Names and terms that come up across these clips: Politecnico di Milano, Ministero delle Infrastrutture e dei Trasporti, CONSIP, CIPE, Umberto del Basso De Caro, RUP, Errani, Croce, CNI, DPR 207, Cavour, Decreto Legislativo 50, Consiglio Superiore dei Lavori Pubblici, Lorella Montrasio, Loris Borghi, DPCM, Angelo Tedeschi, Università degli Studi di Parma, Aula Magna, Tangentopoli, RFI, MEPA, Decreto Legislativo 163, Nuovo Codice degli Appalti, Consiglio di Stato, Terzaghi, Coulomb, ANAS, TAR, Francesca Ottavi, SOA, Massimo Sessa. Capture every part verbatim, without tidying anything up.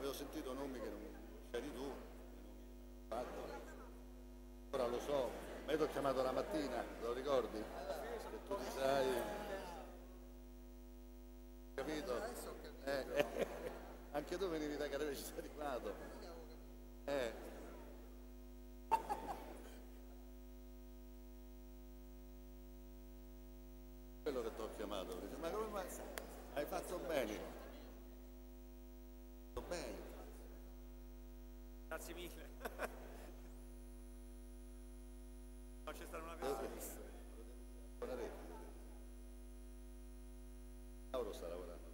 avevo sentito nomi che non c'eri tu, fatto. Ora lo so, ma io ti ho chiamato la mattina, te lo ricordi? Che tu ti sai, capito? Eh, eh. Anche tu venivi da Carrera, ci sei arrivato. Eh. Quello che ti ho chiamato, ma come hai fatto bene? Bene. Grazie mille. No, c'è stata una persona. Lauro sta lavorando.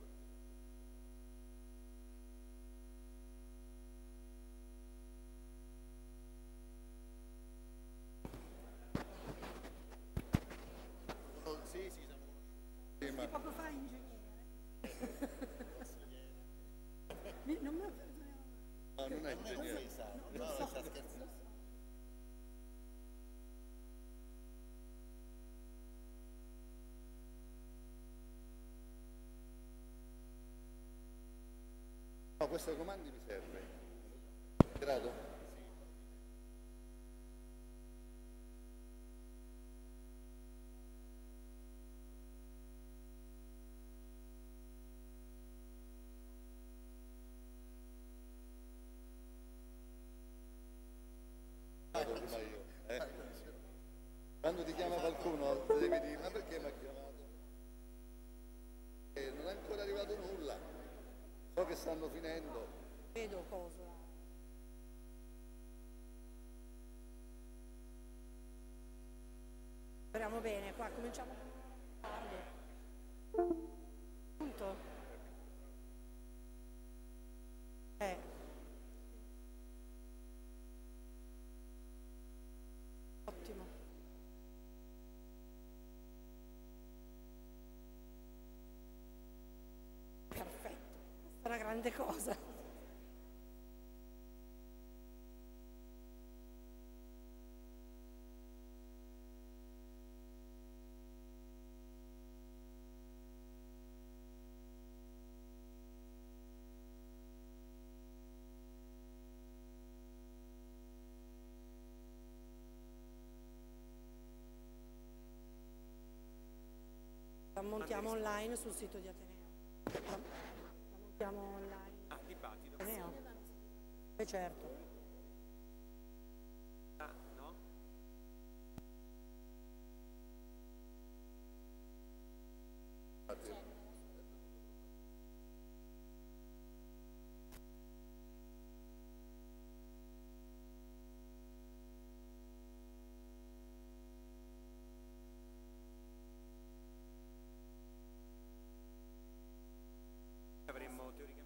Oh, sì, sì, siamo. Sì, ma... poco fa ingegnere. Non me lo... no, non è ingegnere. Non sta no, so. scherzando. No, questo comando mi serve. Grado? Sì. Prima io, eh. Quando ti chiama qualcuno devi dire ma perché mi ha chiamato? Eh, non è ancora arrivato nulla, so che stanno finendo. Vedo cosa. Speriamo bene, qua cominciamo tardi. Punto. Eh. Una grande cosa. Ammontiamo online sul sito di Ateneo. Siamo online. Ah, dibattito. Eh, no. Eh certo. Ah, no? Certo. Teoricamente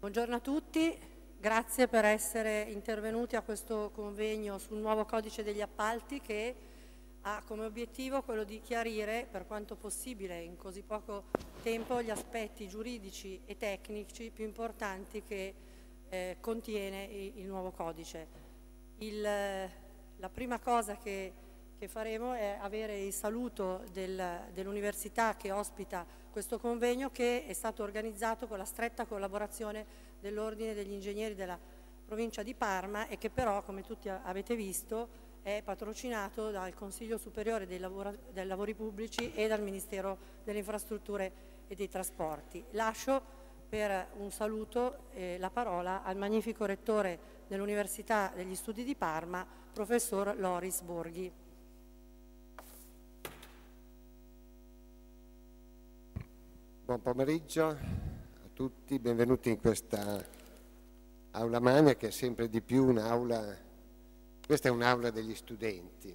buongiorno a tutti, grazie per essere intervenuti a questo convegno sul nuovo codice degli appalti che ha come obiettivo quello di chiarire per quanto possibile in così poco tempo gli aspetti giuridici e tecnici più importanti che eh, contiene il nuovo codice. il, la prima cosa che, che faremo è avere il saluto del, dell'università che ospita questo convegno, che è stato organizzato con la stretta collaborazione dell'Ordine degli Ingegneri della provincia di Parma e che però, come tutti avete visto, è patrocinato dal Consiglio Superiore dei Lavori Pubblici e dal Ministero delle Infrastrutture e dei Trasporti. Lascio per un saluto eh, la parola al magnifico rettore dell'Università degli Studi di Parma, professor Loris Borghi. Buon pomeriggio a tutti, benvenuti in questa aula magna che è sempre di più un'aula. Questa è un'aula degli studenti.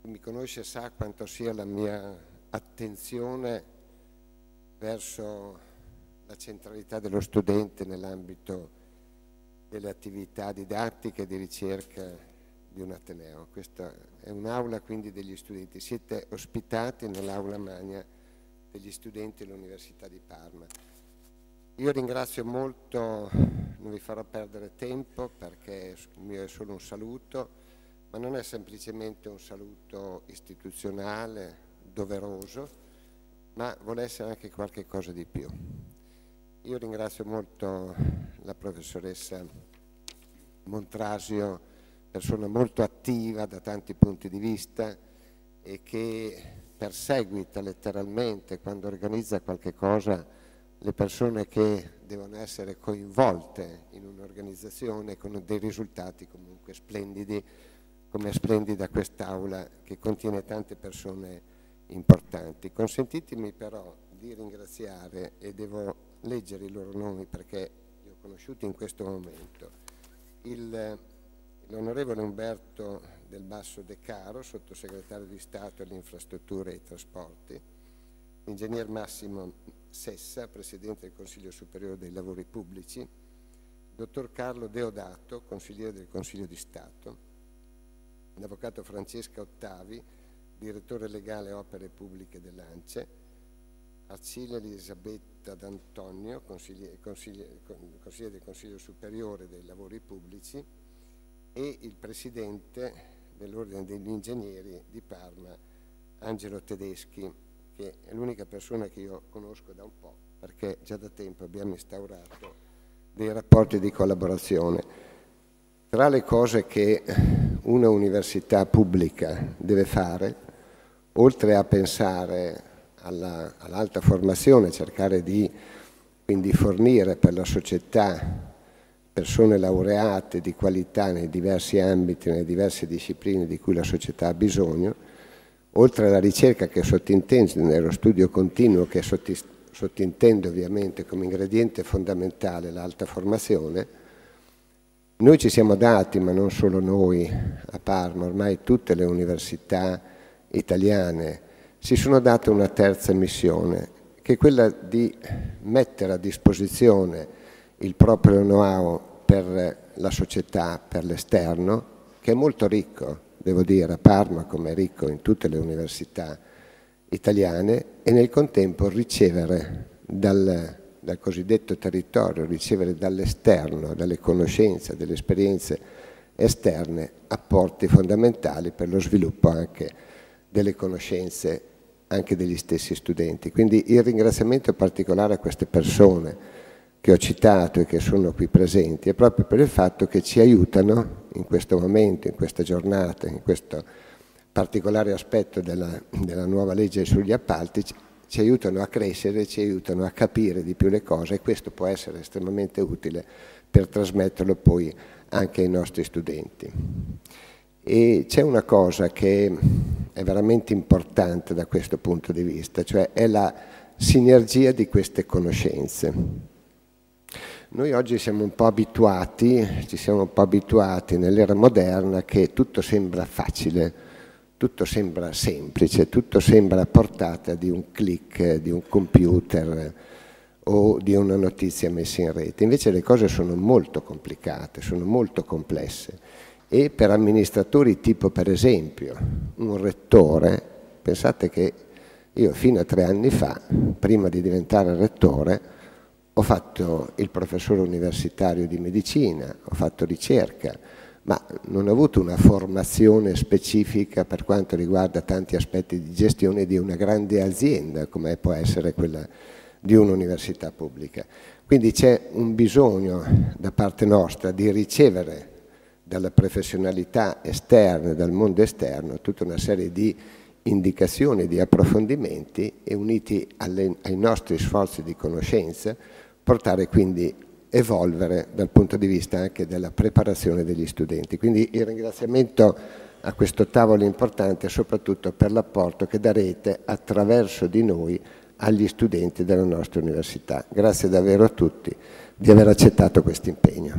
Chi mi conosce sa quanto sia la mia attenzione verso la centralità dello studente nell'ambito delle attività didattiche e di ricerca di un ateneo. Questa è un'aula quindi degli studenti. Siete ospitati nell'aula magna degli studenti dell'Università di Parma. Io ringrazio molto. Non vi farò perdere tempo perché il mio è solo un saluto, ma non è semplicemente un saluto istituzionale, doveroso, ma vuole essere anche qualche cosa di più. Io ringrazio molto la professoressa Montrasio, persona molto attiva da tanti punti di vista e che perseguita letteralmente quando organizza qualche cosa le persone che devono essere coinvolte in un'organizzazione con dei risultati comunque splendidi, come è splendida quest'aula che contiene tante persone importanti. Consentitemi però di ringraziare, e devo leggere i loro nomi perché li ho conosciuti in questo momento, l'onorevole Umberto del Basso De Caro, sottosegretario di Stato alle Infrastrutture e ai Trasporti, l'ingegner Massimo Sessa, Presidente del Consiglio Superiore dei Lavori Pubblici, dottor Carlo Deodato, Consigliere del Consiglio di Stato, l'Avvocato Francesca Ottavi, Direttore Legale Opere Pubbliche dell'Ance, Arcile Elisabetta D'Antonio, Consigliere del Consiglio Superiore dei Lavori Pubblici e il Presidente dell'Ordine degli Ingegneri di Parma, Angelo Tedeschi, che è l'unica persona che io conosco da un po', perché già da tempo abbiamo instaurato dei rapporti di collaborazione. Tra le cose che una università pubblica deve fare, oltre a pensare all'alta formazione, cercare di quindi fornire per la società persone laureate di qualità nei diversi ambiti, nelle diverse discipline di cui la società ha bisogno, oltre alla ricerca che sottintende nello studio continuo, che sottintende ovviamente come ingrediente fondamentale l'alta formazione, noi ci siamo dati, ma non solo noi a Parma, ormai tutte le università italiane si sono date una terza missione, che è quella di mettere a disposizione il proprio know-how per la società, per l'esterno, che è molto ricco. Devo dire, a Parma, come è ricco in tutte le università italiane, e nel contempo ricevere dal, dal cosiddetto territorio, ricevere dall'esterno, dalle conoscenze, dalle esperienze esterne, apporti fondamentali per lo sviluppo anche delle conoscenze, anche degli stessi studenti. Quindi il ringraziamento particolare a queste persone che ho citato e che sono qui presenti, è proprio per il fatto che ci aiutano in questo momento, in questa giornata, in questo particolare aspetto della, della nuova legge sugli appalti, ci aiutano a crescere, ci aiutano a capire di più le cose e questo può essere estremamente utile per trasmetterlo poi anche ai nostri studenti. E c'è una cosa che è veramente importante da questo punto di vista, cioè è la sinergia di queste conoscenze. Noi oggi siamo un po' abituati, ci siamo un po' abituati nell'era moderna che tutto sembra facile, tutto sembra semplice, tutto sembra a portata di un click, di un computer o di una notizia messa in rete. Invece le cose sono molto complicate, sono molto complesse e per amministratori tipo per esempio un rettore, pensate che io fino a tre anni fa, prima di diventare rettore, ho fatto il professore universitario di medicina, ho fatto ricerca, ma non ho avuto una formazione specifica per quanto riguarda tanti aspetti di gestione di una grande azienda come può essere quella di un'università pubblica. Quindi c'è un bisogno da parte nostra di ricevere dalla professionalità esterna, dal mondo esterno, tutta una serie di indicazioni, di approfondimenti e uniti alle, ai nostri sforzi di conoscenza, portare quindi evolvere dal punto di vista anche della preparazione degli studenti. Quindi il ringraziamento a questo tavolo importante soprattutto per l'apporto che darete attraverso di noi agli studenti della nostra università. Grazie davvero a tutti di aver accettato questo impegno.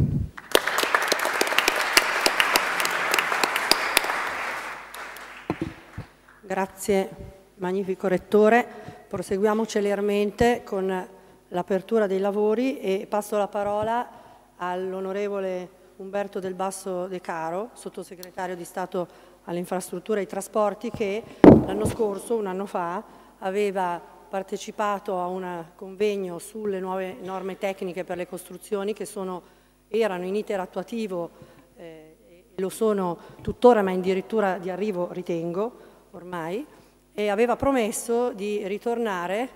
Grazie, magnifico Rettore. Proseguiamo celermente con l'apertura dei lavori e passo la parola all'onorevole Umberto del Basso De Caro, sottosegretario di Stato alle Infrastrutture e ai Trasporti, che l'anno scorso, un anno fa, aveva partecipato a un convegno sulle nuove norme tecniche per le costruzioni che sono, erano in iter attuativo, eh, e lo sono tuttora, ma addirittura di arrivo ritengo ormai, e aveva promesso di ritornare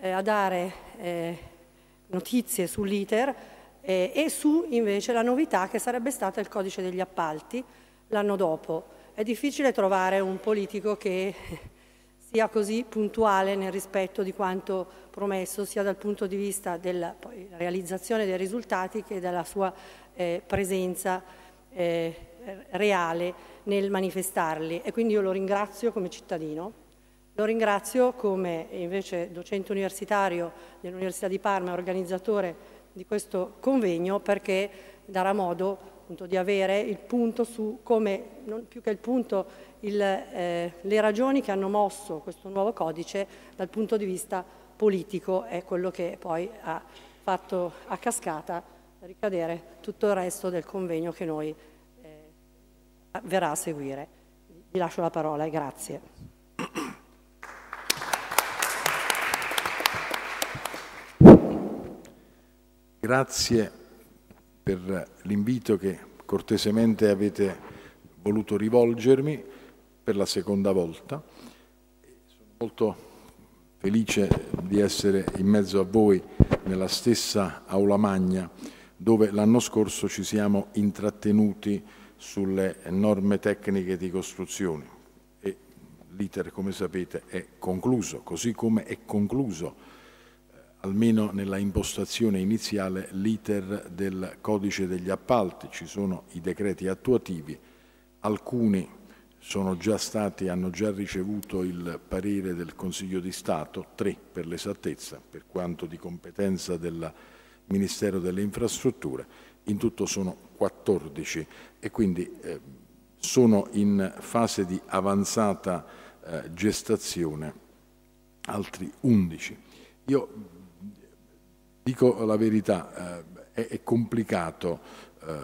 eh, a dare eh, notizie sull'iter eh, e su invece la novità che sarebbe stata il codice degli appalti l'anno dopo. È difficile trovare un politico che sia così puntuale nel rispetto di quanto promesso, sia dal punto di vista della realizzazione dei risultati che della sua eh, presenza eh, reale nel manifestarli. E quindi io lo ringrazio come cittadino, lo ringrazio come invece docente universitario dell'Università di Parma, organizzatore di questo convegno, perché darà modo appunto di avere il punto su come, non più che il punto, il, eh, le ragioni che hanno mosso questo nuovo codice dal punto di vista politico, è quello che poi ha fatto a cascata ricadere tutto il resto del convegno che noi eh, verrà a seguire. Vi lascio la parola e grazie. Grazie per l'invito che cortesemente avete voluto rivolgermi per la seconda volta. Sono molto felice di essere in mezzo a voi nella stessa aula magna dove l'anno scorso ci siamo intrattenuti sulle norme tecniche di costruzione e l'iter, come sapete, è concluso, così come è concluso almeno nella impostazione iniziale, l'iter del codice degli appalti. Ci sono i decreti attuativi, alcuni sono già stati, hanno già ricevuto il parere del Consiglio di Stato, tre per l'esattezza, per quanto di competenza del Ministero delle Infrastrutture, in tutto sono quattordici e quindi eh, sono in fase di avanzata eh, gestazione altri undici. Io dico la verità, eh, è, è complicato eh,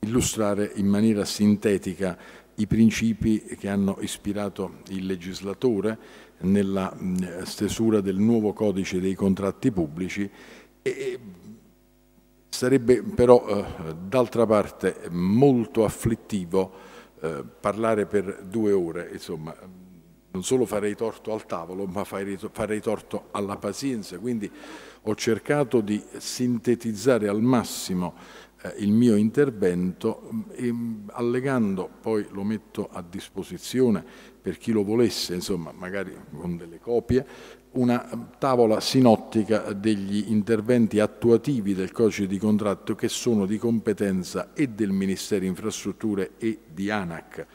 illustrare in maniera sintetica i principi che hanno ispirato il legislatore nella mh, stesura del nuovo codice dei contratti pubblici e, e sarebbe però eh, d'altra parte molto afflittivo eh, parlare per due ore, insomma. Non solo farei torto al tavolo, ma farei torto alla pazienza, quindi ho cercato di sintetizzare al massimo eh, il mio intervento, e, allegando, poi lo metto a disposizione per chi lo volesse, insomma, magari con delle copie, una tavola sinottica degli interventi attuativi del codice di contratto che sono di competenza e del Ministero Infrastrutture e di ANAC,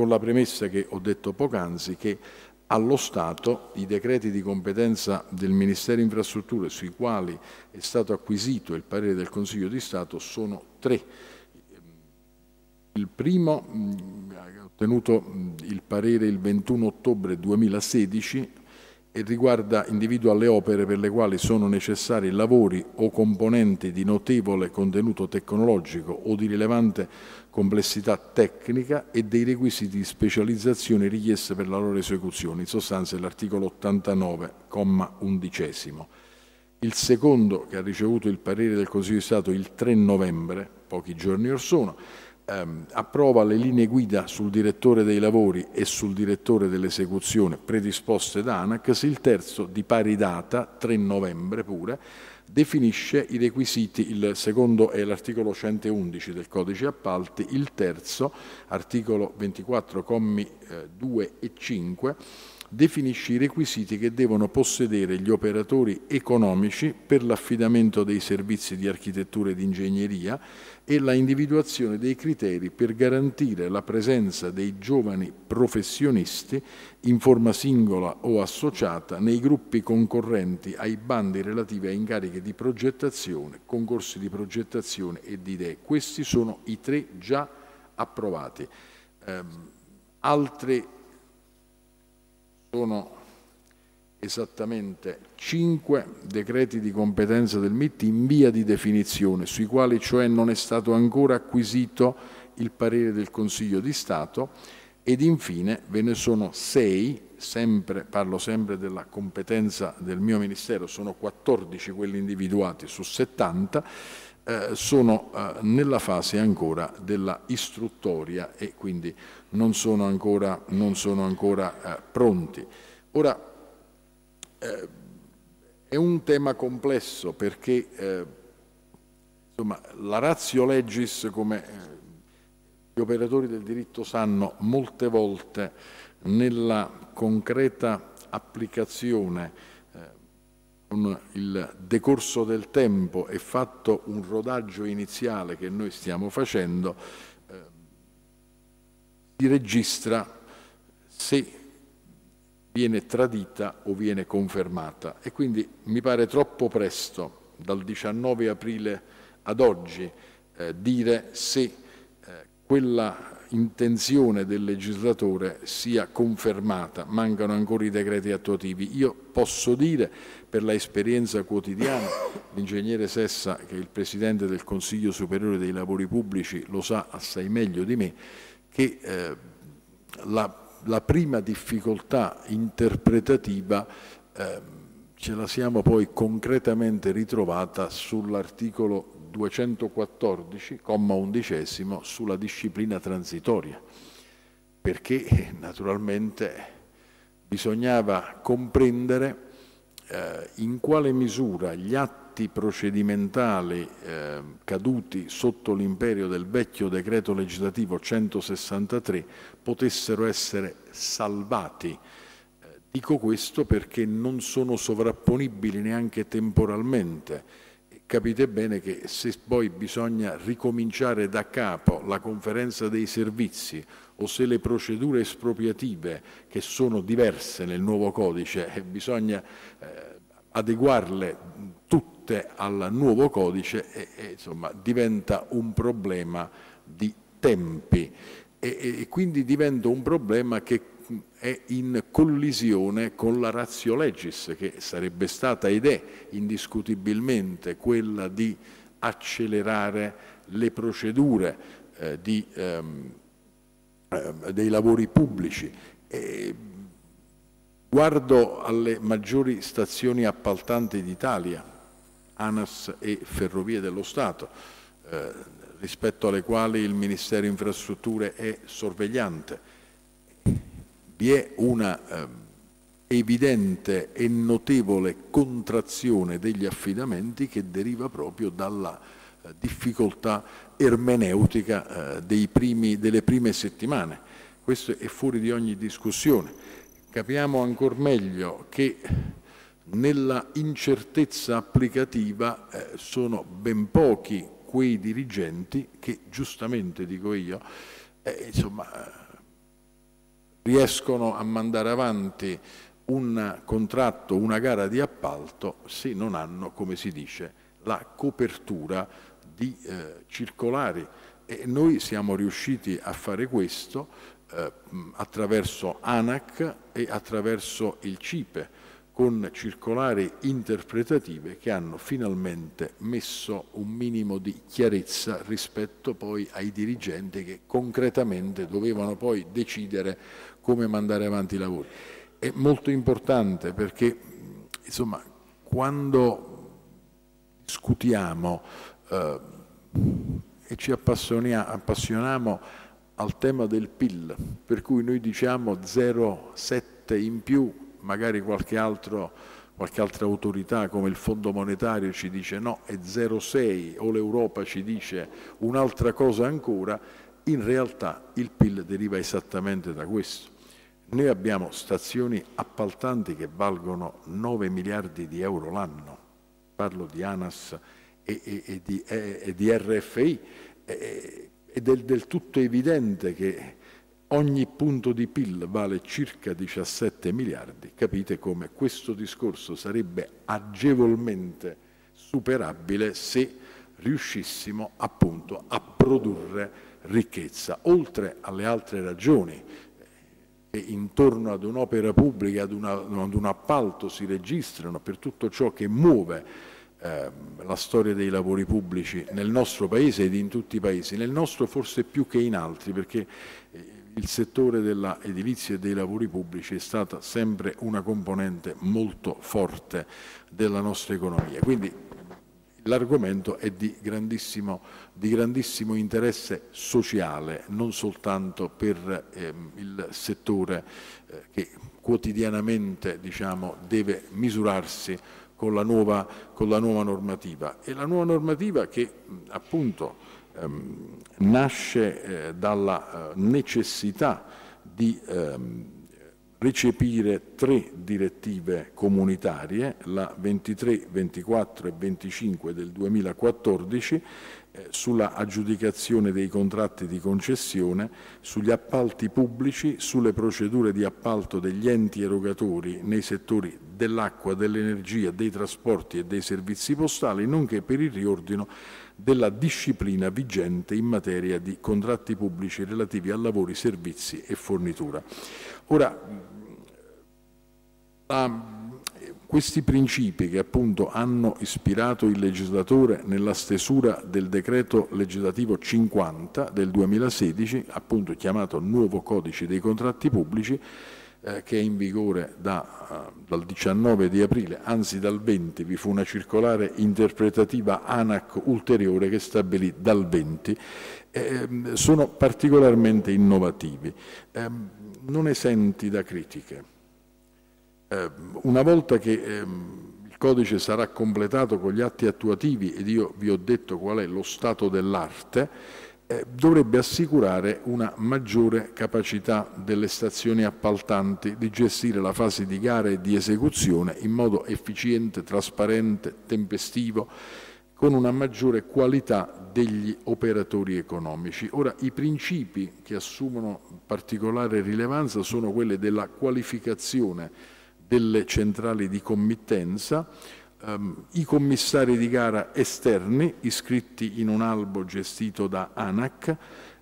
con la premessa che ho detto poc'anzi, che allo Stato i decreti di competenza del Ministero Infrastrutture sui quali è stato acquisito il parere del Consiglio di Stato sono tre. Il primo ha ottenuto il parere il ventuno ottobre duemilasedici e riguarda, individua le opere per le quali sono necessari lavori o componenti di notevole contenuto tecnologico o di rilevante complessità tecnica e dei requisiti di specializzazione richieste per la loro esecuzione, in sostanza l'articolo ottantanove, comma undicesimo. il secondo che ha ricevuto il parere del Consiglio di Stato il tre novembre, pochi giorni or sono, ehm, approva le linee guida sul direttore dei lavori e sul direttore dell'esecuzione predisposte da ANAC, se il terzo di pari data, tre novembre pure, definisce i requisiti, il secondo è l'articolo centoundici del Codice Appalti, il terzo, articolo ventiquattro, commi eh, due e cinque, definisce i requisiti che devono possedere gli operatori economici per l'affidamento dei servizi di architettura e di ingegneria e la individuazione dei criteri per garantire la presenza dei giovani professionisti in forma singola o associata nei gruppi concorrenti ai bandi relativi a incarichi di progettazione, concorsi di progettazione e di idee. Questi sono i tre già approvati. Eh, altri sono esattamente cinque decreti di competenza del M I T in via di definizione, sui quali cioè non è stato ancora acquisito il parere del Consiglio di Stato, ed infine ve ne sono sei, sempre, parlo sempre della competenza del mio Ministero, sono quattordici quelli individuati su settanta, eh, sono eh, nella fase ancora della istruttoria e quindi non sono ancora, non sono ancora eh, pronti. Ora, eh, è un tema complesso perché eh, insomma, la ratio legis, come eh, gli operatori del diritto sanno, molte volte nella concreta applicazione eh, con il decorso del tempo è fatto un rodaggio iniziale che noi stiamo facendo, si registra se viene tradita o viene confermata, e quindi mi pare troppo presto, dal diciannove aprile ad oggi, eh, dire se eh, quella intenzione del legislatore sia confermata. Mancano ancora i decreti attuativi. Io posso dire, per la esperienza quotidiana, l'ingegnere Sessa, che è il Presidente del Consiglio Superiore dei Lavori Pubblici, lo sa assai meglio di me, che eh, la, la prima difficoltà interpretativa eh, ce la siamo poi concretamente ritrovata sull'articolo duecentoquattordici, comma undicesimo, sulla disciplina transitoria, perché naturalmente bisognava comprendere eh, in quale misura gli atti procedimentali eh, caduti sotto l'imperio del vecchio decreto legislativo centosessantatré potessero essere salvati. Eh, dico questo perché non sono sovrapponibili neanche temporalmente. Capite bene che se poi bisogna ricominciare da capo la conferenza dei servizi o se le procedure espropriative, che sono diverse nel nuovo codice, eh, bisogna eh, adeguarle tutte al nuovo codice, e, e, insomma, diventa un problema di tempi e, e quindi diventa un problema che è in collisione con la ratio legis, che sarebbe stata ed è indiscutibilmente quella di accelerare le procedure eh, di, ehm, eh, dei lavori pubblici. E, guardo alle maggiori stazioni appaltanti d'Italia, ANAS e Ferrovie dello Stato, eh, rispetto alle quali il Ministero delle Infrastrutture è sorvegliante. Vi è una eh, evidente e notevole contrazione degli affidamenti che deriva proprio dalla eh, difficoltà ermeneutica eh, dei primi, delle prime settimane. Questo è fuori di ogni discussione. Capiamo ancor meglio che nella incertezza applicativa eh, sono ben pochi quei dirigenti che, giustamente dico io, eh, insomma, riescono a mandare avanti un contratto, una gara di appalto, se non hanno, come si dice, la copertura di eh, circolari. E noi siamo riusciti a fare questo attraverso ANAC e attraverso il CIPE, con circolari interpretative che hanno finalmente messo un minimo di chiarezza rispetto poi ai dirigenti che concretamente dovevano poi decidere come mandare avanti i lavori. È molto importante perché, insomma, quando discutiamo eh, e ci appassioniamo al tema del P I L, per cui noi diciamo zero virgola sette in più, magari qualche altro, qualche altra autorità come il Fondo Monetario ci dice no, è zero virgola sei o l'Europa ci dice un'altra cosa ancora, in realtà il P I L deriva esattamente da questo. Noi abbiamo stazioni appaltanti che valgono nove miliardi di euro l'anno, parlo di ANAS e, e, e, di, e, e di R F I, e, ed è del tutto evidente che ogni punto di P I L vale circa diciassette miliardi, capite come questo discorso sarebbe agevolmente superabile se riuscissimo appunto a produrre ricchezza, oltre alle altre ragioni. E intorno ad un'opera pubblica, ad, una, ad un appalto si registrano per tutto ciò che muove eh, la storia dei lavori pubblici nel nostro Paese ed in tutti i Paesi, nel nostro forse più che in altri, perché eh, il settore della edilizia e dei lavori pubblici è stata sempre una componente molto forte della nostra economia. Quindi l'argomento è di grandissimo, di grandissimo interesse sociale, non soltanto per ehm, il settore eh, che quotidianamente diciamo, deve misurarsi con la, nuova, con la nuova normativa. E la nuova normativa che appunto ehm, nasce eh, dalla necessità di ehm, recepire tre direttive comunitarie, la ventitré, ventiquattro e venticinque del duemilaquattordici, eh, sulla aggiudicazione dei contratti di concessione, sugli appalti pubblici, sulle procedure di appalto degli enti erogatori nei settori dell'acqua, dell'energia, dei trasporti e dei servizi postali, nonché per il riordino della disciplina vigente in materia di contratti pubblici relativi a lavori, servizi e fornitura. Ora, questi principi che appunto hanno ispirato il legislatore nella stesura del Decreto Legislativo cinquanta del duemilasedici, appunto chiamato Nuovo Codice dei Contratti Pubblici, eh, che è in vigore da, uh, dal diciannove di aprile, anzi dal venti, vi fu una circolare interpretativa ANAC ulteriore che stabilì dal venti, eh, sono particolarmente innovativi. Eh, non esenti da critiche. Eh, una volta che ehm, il codice sarà completato con gli atti attuativi, ed io vi ho detto qual è lo stato dell'arte, eh, dovrebbe assicurare una maggiore capacità delle stazioni appaltanti di gestire la fase di gara e di esecuzione in modo efficiente, trasparente, tempestivo, con una maggiore qualità degli operatori economici. Ora, i principi che assumono particolare rilevanza sono quelli della qualificazione delle centrali di committenza, ehm, i commissari di gara esterni iscritti in un albo gestito da ANAC,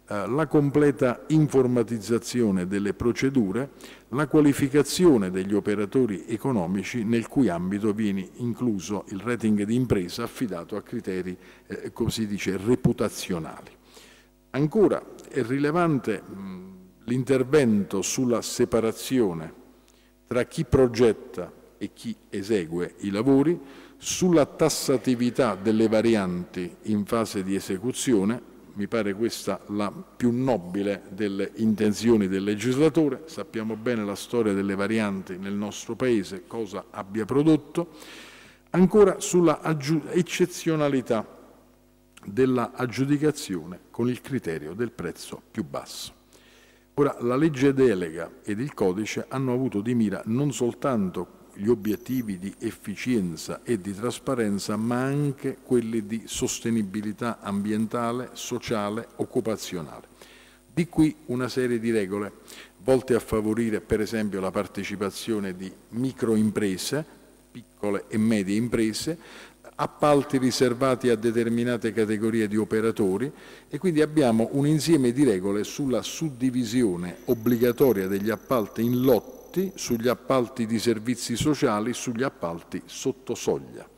eh, la completa informatizzazione delle procedure, la qualificazione degli operatori economici nel cui ambito viene incluso il rating di impresa affidato a criteri, eh, come si dice, reputazionali. Ancora è rilevante l'intervento sulla separazione tra chi progetta e chi esegue i lavori, sulla tassatività delle varianti in fase di esecuzione. Mi pare questa la più nobile delle intenzioni del legislatore. Sappiamo bene la storia delle varianti nel nostro Paese, cosa abbia prodotto. Ancora sulla eccezionalità della aggiudicazione con il criterio del prezzo più basso. Ora, la legge delega ed il codice hanno avuto di mira non soltanto gli obiettivi di efficienza e di trasparenza, ma anche quelli di sostenibilità ambientale, sociale, occupazionale. Di qui una serie di regole volte a favorire per esempio la partecipazione di microimprese, piccole e medie imprese, appalti riservati a determinate categorie di operatori, e quindi abbiamo un insieme di regole sulla suddivisione obbligatoria degli appalti in lotti, sugli appalti di servizi sociali, sugli appalti sotto soglia.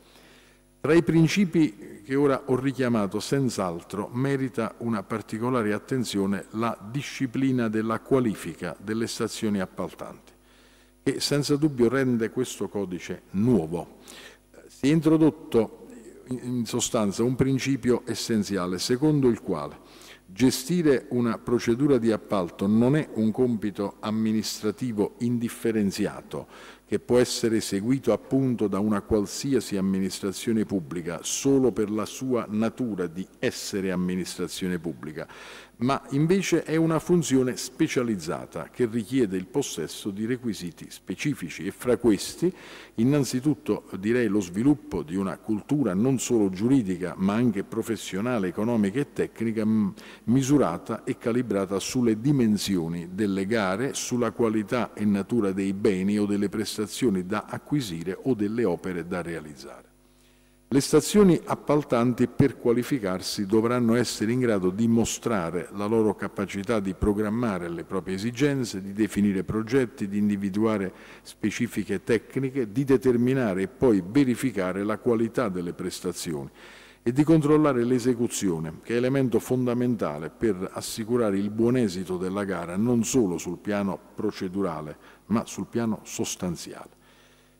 Tra i principi che ora ho richiamato, senz'altro merita una particolare attenzione la disciplina della qualifica delle stazioni appaltanti, che senza dubbio rende questo codice nuovo. Si è introdotto in sostanza un principio essenziale secondo il quale gestire una procedura di appalto non è un compito amministrativo indifferenziato che può essere eseguito appunto da una qualsiasi amministrazione pubblica solo per la sua natura di essere amministrazione pubblica, ma invece è una funzione specializzata che richiede il possesso di requisiti specifici e fra questi innanzitutto direi lo sviluppo di una cultura non solo giuridica ma anche professionale, economica e tecnica misurata e calibrata sulle dimensioni delle gare, sulla qualità e natura dei beni o delle prestazioni da acquisire o delle opere da realizzare. Le stazioni appaltanti per qualificarsi dovranno essere in grado di mostrare la loro capacità di programmare le proprie esigenze, di definire progetti, di individuare specifiche tecniche, di determinare e poi verificare la qualità delle prestazioni e di controllare l'esecuzione, che è elemento fondamentale per assicurare il buon esito della gara non solo sul piano procedurale, ma sul piano sostanziale.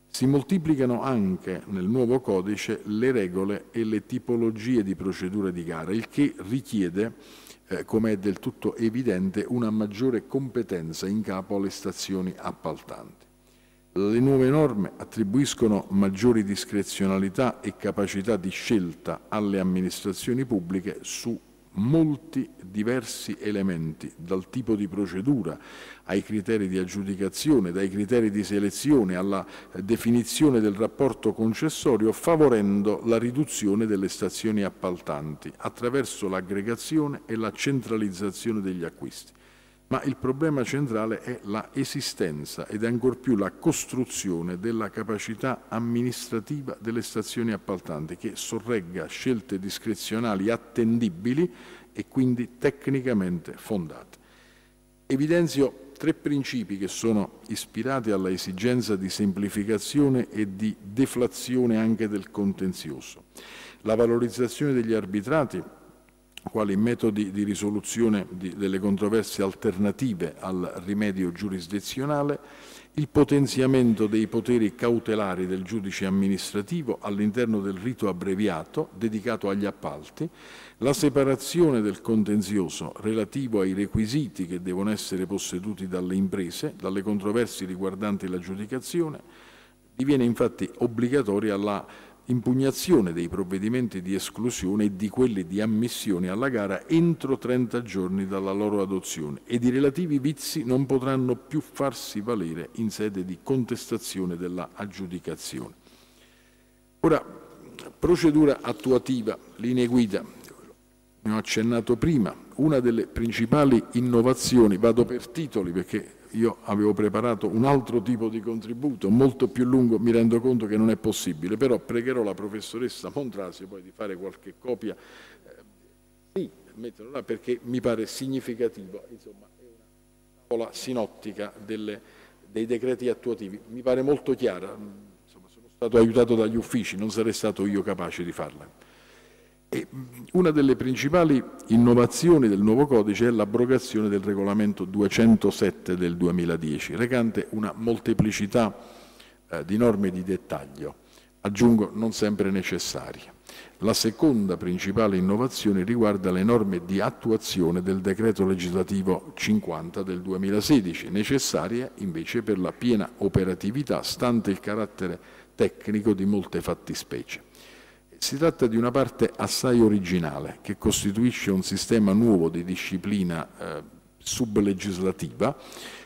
Si moltiplicano anche nel nuovo codice le regole e le tipologie di procedure di gara, il che richiede, eh, come è del tutto evidente, una maggiore competenza in capo alle stazioni appaltanti. Le nuove norme attribuiscono maggiori discrezionalità e capacità di scelta alle amministrazioni pubbliche su molti diversi elementi, dal tipo di procedura ai criteri di aggiudicazione, dai criteri di selezione alla definizione del rapporto concessorio, favorendo la riduzione delle stazioni appaltanti attraverso l'aggregazione e la centralizzazione degli acquisti. Ma il problema centrale è la esistenza ed ancor più la costruzione della capacità amministrativa delle stazioni appaltanti che sorregga scelte discrezionali attendibili e quindi tecnicamente fondate. Evidenzio tre principi che sono ispirati alla esigenza di semplificazione e di deflazione anche del contenzioso. La valorizzazione degli arbitrati quali metodi di risoluzione di, delle controversie alternative al rimedio giurisdizionale, il potenziamento dei poteri cautelari del giudice amministrativo all'interno del rito abbreviato dedicato agli appalti, la separazione del contenzioso relativo ai requisiti che devono essere posseduti dalle imprese, dalle controversie riguardanti l'aggiudicazione, diviene infatti obbligatoria la impugnazione dei provvedimenti di esclusione e di quelli di ammissione alla gara entro trenta giorni dalla loro adozione ed i relativi vizi non potranno più farsi valere in sede di contestazione della aggiudicazione. Ora, procedura attuativa, linee guida, ne ho accennato prima, una delle principali innovazioni, vado per titoli perché io avevo preparato un altro tipo di contributo, molto più lungo, mi rendo conto che non è possibile, però pregherò la professoressa Montrasio poi di fare qualche copia, eh, sì, metterlo là perché mi pare significativo, insomma, è una tavola sinottica delle, dei decreti attuativi, mi pare molto chiara, insomma, sono stato aiutato dagli uffici, non sarei stato io capace di farla. E una delle principali innovazioni del nuovo codice è l'abrogazione del regolamento duecentosette del duemiladieci, recante una molteplicità eh, di norme di dettaglio, aggiungo non sempre necessarie. La seconda principale innovazione riguarda le norme di attuazione del Decreto Legislativo cinquanta del duemilasedici, necessarie invece per la piena operatività, stante il carattere tecnico di molte fattispecie. Si tratta di una parte assai originale che costituisce un sistema nuovo di disciplina eh, sublegislativa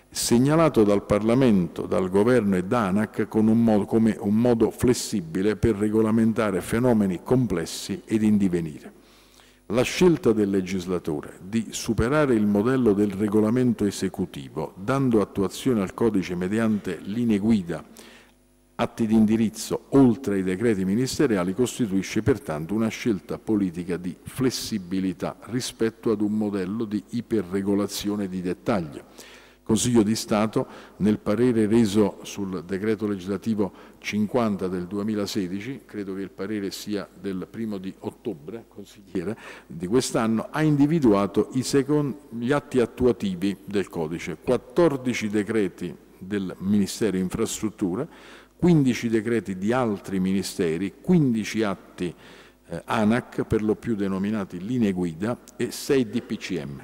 segnalato dal Parlamento, dal Governo e da ANAC con un modo, come un modo flessibile per regolamentare fenomeni complessi ed in divenire. La scelta del legislatore di superare il modello del regolamento esecutivo dando attuazione al codice mediante linee guida atti di indirizzo oltre ai decreti ministeriali costituisce pertanto una scelta politica di flessibilità rispetto ad un modello di iperregolazione di dettaglio. Il Consiglio di Stato, nel parere reso sul decreto legislativo cinquanta del duemilasedici, credo che il parere sia del primo di ottobre, consigliere, di quest'anno, ha individuato i secondi, gli atti attuativi del codice, quattordici decreti del Ministero delle Infrastrutture, quindici decreti di altri ministeri, quindici atti eh, ANAC, per lo più denominati linee guida, e sei D P C M.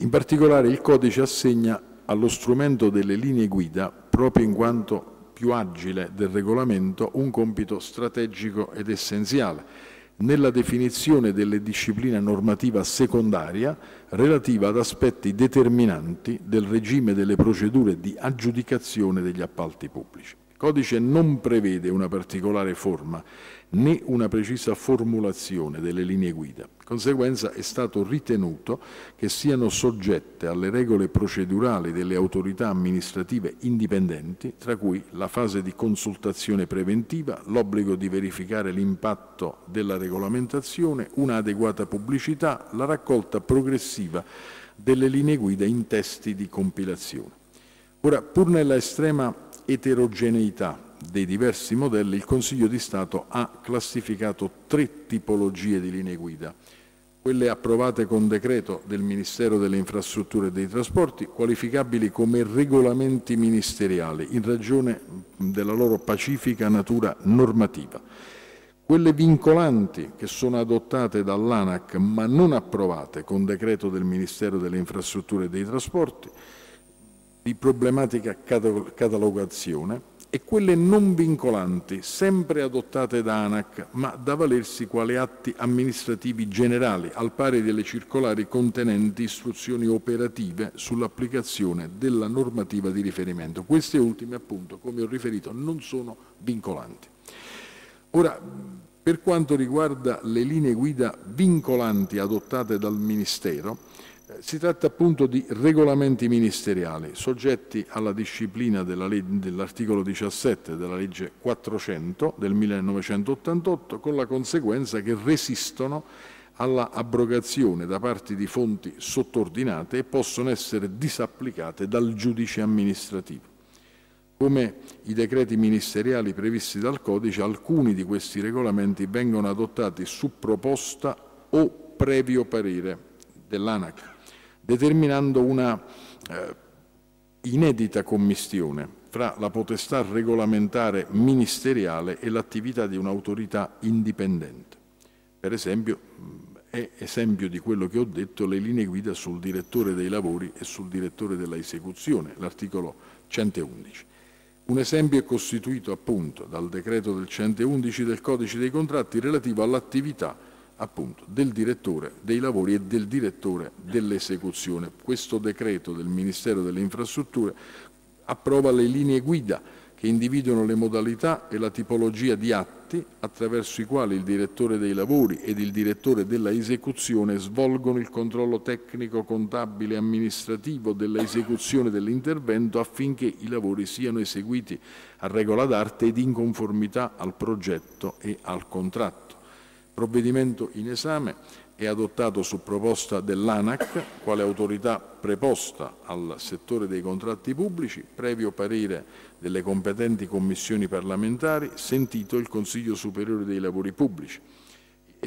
In particolare il codice assegna allo strumento delle linee guida, proprio in quanto più agile del regolamento, un compito strategico ed essenziale nella definizione delle discipline normativa secondaria relativa ad aspetti determinanti del regime delle procedure di aggiudicazione degli appalti pubblici. Il codice non prevede una particolare forma né una precisa formulazione delle linee guida. In conseguenza è stato ritenuto che siano soggette alle regole procedurali delle autorità amministrative indipendenti, tra cui la fase di consultazione preventiva, l'obbligo di verificare l'impatto della regolamentazione, un'adeguata pubblicità, la raccolta progressiva delle linee guida in testi di compilazione. Ora, pur nella estrema eterogeneità dei diversi modelli, il Consiglio di Stato ha classificato tre tipologie di linee guida: quelle approvate con decreto del Ministero delle Infrastrutture e dei Trasporti, qualificabili come regolamenti ministeriali in ragione della loro pacifica natura normativa; quelle vincolanti, che sono adottate dall'ANAC ma non approvate con decreto del Ministero delle Infrastrutture e dei Trasporti, di problematica catalogazione, e quelle non vincolanti, sempre adottate da ANAC, ma da valersi quale atti amministrativi generali, al pari delle circolari contenenti istruzioni operative sull'applicazione della normativa di riferimento. Queste ultime, appunto, come ho riferito, non sono vincolanti. Ora, per quanto riguarda le linee guida vincolanti adottate dal Ministero, si tratta appunto di regolamenti ministeriali soggetti alla disciplina dell'articolo diciassette della legge quattrocento del millenovecentottantotto, con la conseguenza che resistono alla abrogazione da parte di fonti sottordinate e possono essere disapplicate dal giudice amministrativo. Come i decreti ministeriali previsti dal codice, alcuni di questi regolamenti vengono adottati su proposta o previo parere dell'ANAC, determinando una eh, inedita commistione fra la potestà regolamentare ministeriale e l'attività di un'autorità indipendente. Per esempio, è esempio di quello che ho detto le linee guida sul direttore dei lavori e sul direttore della esecuzione, l'articolo centoundici. Un esempio è costituito appunto dal decreto del centoundici del Codice dei Contratti relativo all'attività appunto del direttore dei lavori e del direttore dell'esecuzione. Questo decreto del Ministero delle Infrastrutture approva le linee guida che individuano le modalità e la tipologia di atti attraverso i quali il direttore dei lavori ed il direttore della esecuzione svolgono il controllo tecnico, contabile e amministrativo della esecuzione dell'intervento affinché i lavori siano eseguiti a regola d'arte ed in conformità al progetto e al contratto. Il provvedimento in esame è adottato su proposta dell'ANAC, quale autorità preposta al settore dei contratti pubblici, previo parere delle competenti commissioni parlamentari, sentito il Consiglio Superiore dei Lavori Pubblici.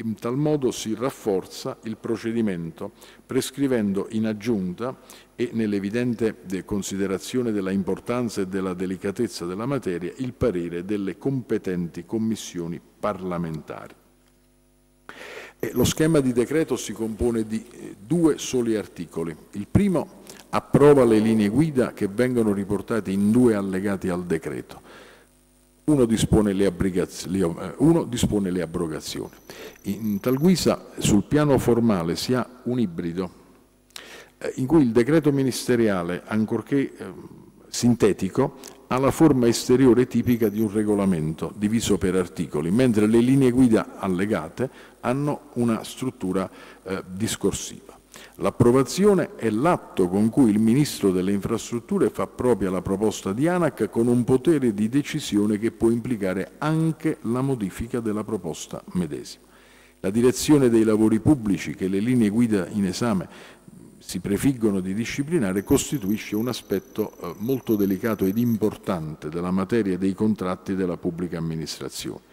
In tal modo si rafforza il procedimento, prescrivendo in aggiunta, e nell'evidente considerazione della importanza e della delicatezza della materia, il parere delle competenti commissioni parlamentari. E lo schema di decreto si compone di due soli articoli. Il primo approva le linee guida che vengono riportate in due allegati al decreto. Uno dispone le, uno dispone le abrogazioni. In tal guisa, sul piano formale, si ha un ibrido in cui il decreto ministeriale, ancorché eh, sintetico, ha la forma esteriore tipica di un regolamento diviso per articoli, mentre le linee guida allegate hanno una struttura eh, discorsiva. L'approvazione è l'atto con cui il Ministro delle Infrastrutture fa propria la proposta di ANAC con un potere di decisione che può implicare anche la modifica della proposta medesima. La direzione dei lavori pubblici che le linee guida in esame si prefiggono di disciplinare costituisce un aspetto eh, molto delicato ed importante della materia dei contratti della pubblica amministrazione.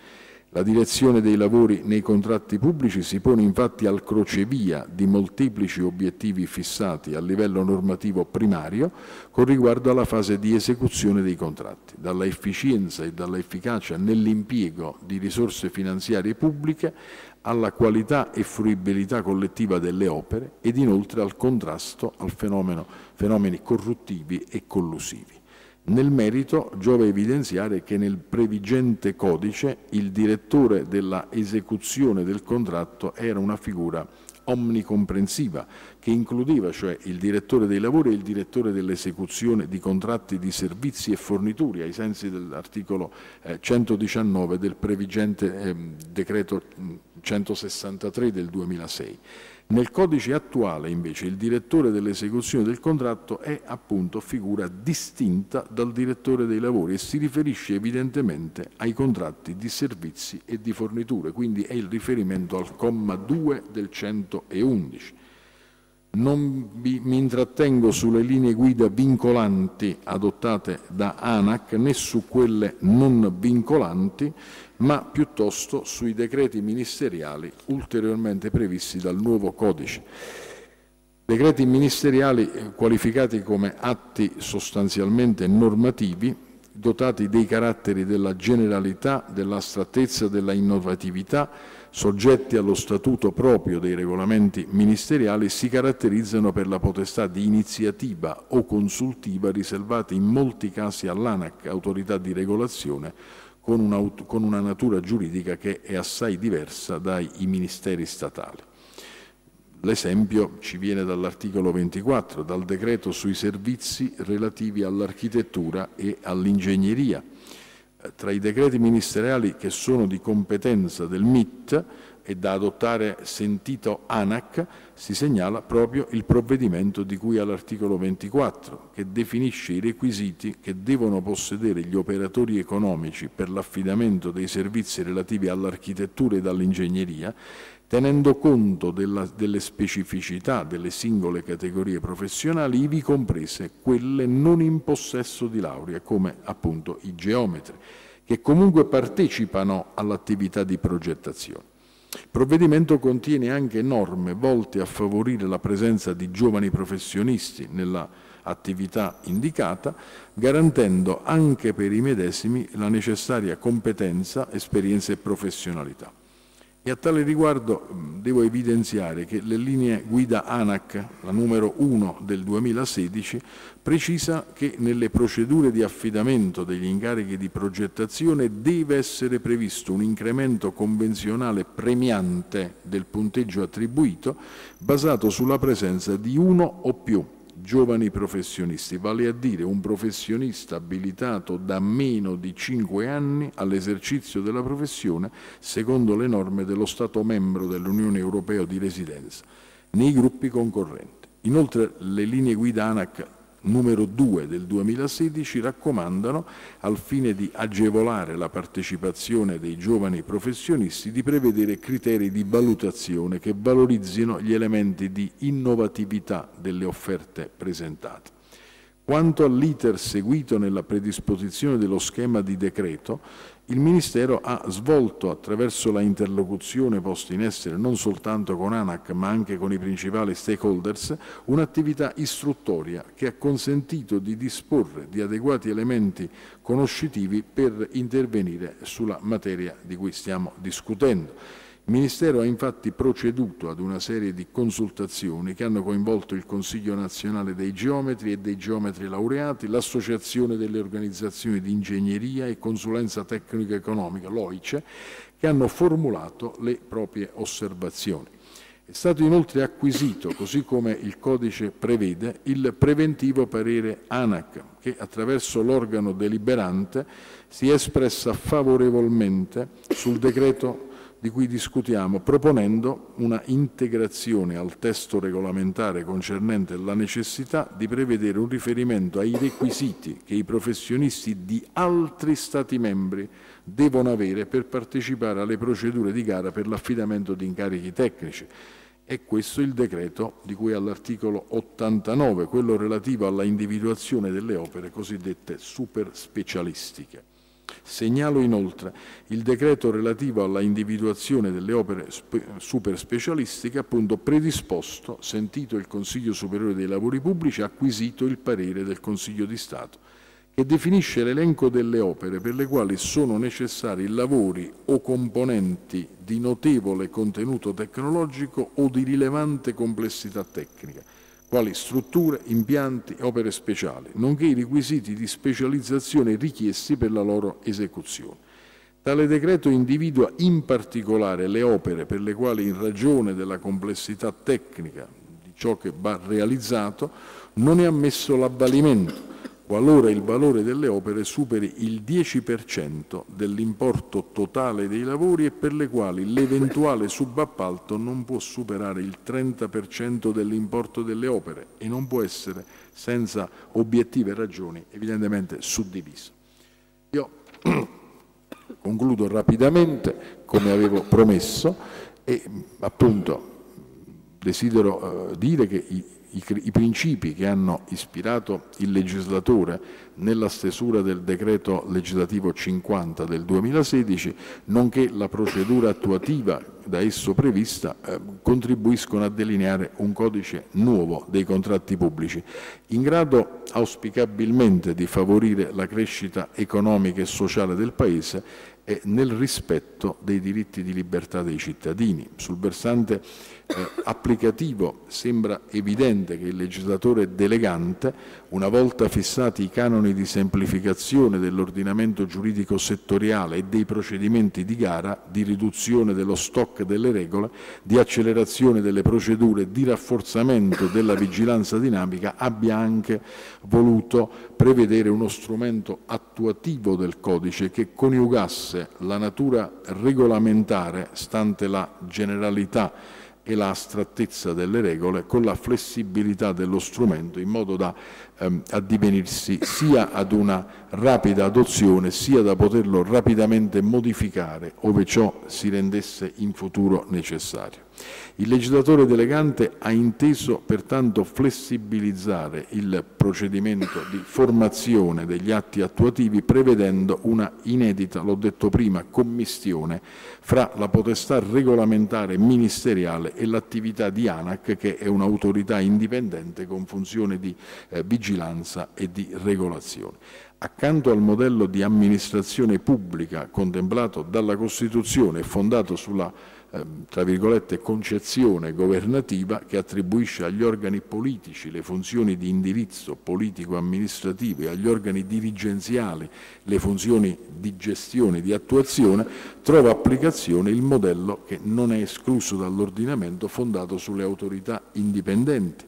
La direzione dei lavori nei contratti pubblici si pone infatti al crocevia di molteplici obiettivi fissati a livello normativo primario con riguardo alla fase di esecuzione dei contratti, dalla efficienza e dalla efficacia nell'impiego di risorse finanziarie pubbliche alla qualità e fruibilità collettiva delle opere ed inoltre al contrasto al fenomeno, fenomeni corruttivi e collusivi. Nel merito giova evidenziare che nel previgente codice il direttore della esecuzione del contratto era una figura omnicomprensiva che includeva cioè il direttore dei lavori e il direttore dell'esecuzione di contratti di servizi e forniture ai sensi dell'articolo centodiciannove del previgente decreto centosessantatré del duemilasei. Nel codice attuale, invece, il direttore dell'esecuzione del contratto è appunto figura distinta dal direttore dei lavori e si riferisce evidentemente ai contratti di servizi e di forniture, quindi è il riferimento al comma due del centoundici. Non mi intrattengo sulle linee guida vincolanti adottate da ANAC né su quelle non vincolanti, ma piuttosto sui decreti ministeriali ulteriormente previsti dal nuovo codice. Decreti ministeriali qualificati come atti sostanzialmente normativi, dotati dei caratteri della generalità, dell'astrattezza, della innovatività, soggetti allo statuto proprio dei regolamenti ministeriali, si caratterizzano per la potestà di iniziativa o consultiva riservate in molti casi all'ANAC, autorità di regolazione, con una, con una natura giuridica che è assai diversa dai ministeri statali. L'esempio ci viene dall'articolo ventiquattro, dal decreto sui servizi relativi all'architettura e all'ingegneria. Tra i decreti ministeriali che sono di competenza del M I T e da adottare sentito ANAC si segnala proprio il provvedimento di cui all'articolo ventiquattro, che definisce i requisiti che devono possedere gli operatori economici per l'affidamento dei servizi relativi all'architettura ed all'ingegneria, tenendo conto della, delle specificità delle singole categorie professionali, ivi comprese quelle non in possesso di laurea, come appunto i geometri, che comunque partecipano all'attività di progettazione. Il provvedimento contiene anche norme volte a favorire la presenza di giovani professionisti nella attività indicata, garantendo anche per i medesimi la necessaria competenza, esperienza e professionalità. E a tale riguardo devo evidenziare che le linee guida ANAC, la numero uno del duemilasedici, precisa che nelle procedure di affidamento degli incarichi di progettazione deve essere previsto un incremento convenzionale premiante del punteggio attribuito basato sulla presenza di uno o più giovani professionisti, vale a dire un professionista abilitato da meno di cinque anni all'esercizio della professione secondo le norme dello Stato membro dell'Unione Europea di residenza nei gruppi concorrenti. Inoltre le linee guida ANAC numero due del duemilasedici raccomandano, al fine di agevolare la partecipazione dei giovani professionisti, di prevedere criteri di valutazione che valorizzino gli elementi di innovatività delle offerte presentate. Quanto all'iter seguito nella predisposizione dello schema di decreto, il Ministero ha svolto, attraverso la interlocuzione posta in essere non soltanto con ANAC ma anche con i principali stakeholders, un'attività istruttoria che ha consentito di disporre di adeguati elementi conoscitivi per intervenire sulla materia di cui stiamo discutendo. Il Ministero ha infatti proceduto ad una serie di consultazioni che hanno coinvolto il Consiglio nazionale dei geometri e dei geometri laureati, l'Associazione delle organizzazioni di ingegneria e consulenza tecnica economica, l'O I C E, che hanno formulato le proprie osservazioni. È stato inoltre acquisito, così come il codice prevede, il preventivo parere ANAC, che attraverso l'organo deliberante si è espressa favorevolmente sul decreto di cui discutiamo, proponendo una integrazione al testo regolamentare concernente la necessità di prevedere un riferimento ai requisiti che i professionisti di altri Stati membri devono avere per partecipare alle procedure di gara per l'affidamento di incarichi tecnici. È questo il decreto di cui all'articolo ottantanove, quello relativo alla individuazione delle opere cosiddette superspecialistiche. Segnalo inoltre il decreto relativo alla individuazione delle opere superspecialistiche, appunto predisposto, sentito il Consiglio Superiore dei Lavori Pubblici, acquisito il parere del Consiglio di Stato, che definisce l'elenco delle opere per le quali sono necessari lavori o componenti di notevole contenuto tecnologico o di rilevante complessità tecnica, quali strutture, impianti, opere speciali, nonché i requisiti di specializzazione richiesti per la loro esecuzione. Tale decreto individua in particolare le opere per le quali, in ragione della complessità tecnica di ciò che va realizzato, non è ammesso l'avvalimento, qualora il valore delle opere superi il dieci per cento dell'importo totale dei lavori e per le quali l'eventuale subappalto non può superare il trenta per cento dell'importo delle opere e non può essere, senza obiettive ragioni, evidentemente suddiviso. Io concludo rapidamente, come avevo promesso, e appunto desidero eh, dire che i I, I principi che hanno ispirato il legislatore nella stesura del Decreto Legislativo cinquanta del duemilasedici, nonché la procedura attuativa da esso prevista, eh, contribuiscono a delineare un codice nuovo dei contratti pubblici, in grado auspicabilmente di favorire la crescita economica e sociale del Paese e nel rispetto dei diritti di libertà dei cittadini. Sul versante eh, applicativo sembra evidente che il legislatore delegante, una volta fissati i canoni di semplificazione dell'ordinamento giuridico settoriale e dei procedimenti di gara, di riduzione dello stock delle regole, di accelerazione delle procedure, di rafforzamento della vigilanza dinamica, abbia anche voluto prevedere uno strumento attuativo del codice che coniugasse la natura regolamentare, stante la generalità e la astrattezza delle regole, con la flessibilità dello strumento, in modo da ehm, addivenirsi sia ad una rapida adozione, sia da poterlo rapidamente modificare ove ciò si rendesse in futuro necessario. Il legislatore delegante ha inteso pertanto flessibilizzare il procedimento di formazione degli atti attuativi, prevedendo una inedita, l'ho detto prima, commistione fra la potestà regolamentare ministeriale e l'attività di ANAC, che è un'autorità indipendente con funzione di eh, vigilanza e di regolazione. Accanto al modello di amministrazione pubblica contemplato dalla Costituzione e fondato sulla tra virgolette concezione governativa che attribuisce agli organi politici le funzioni di indirizzo politico-amministrativo e agli organi dirigenziali le funzioni di gestione e di attuazione, trova applicazione il modello che non è escluso dall'ordinamento, fondato sulle autorità indipendenti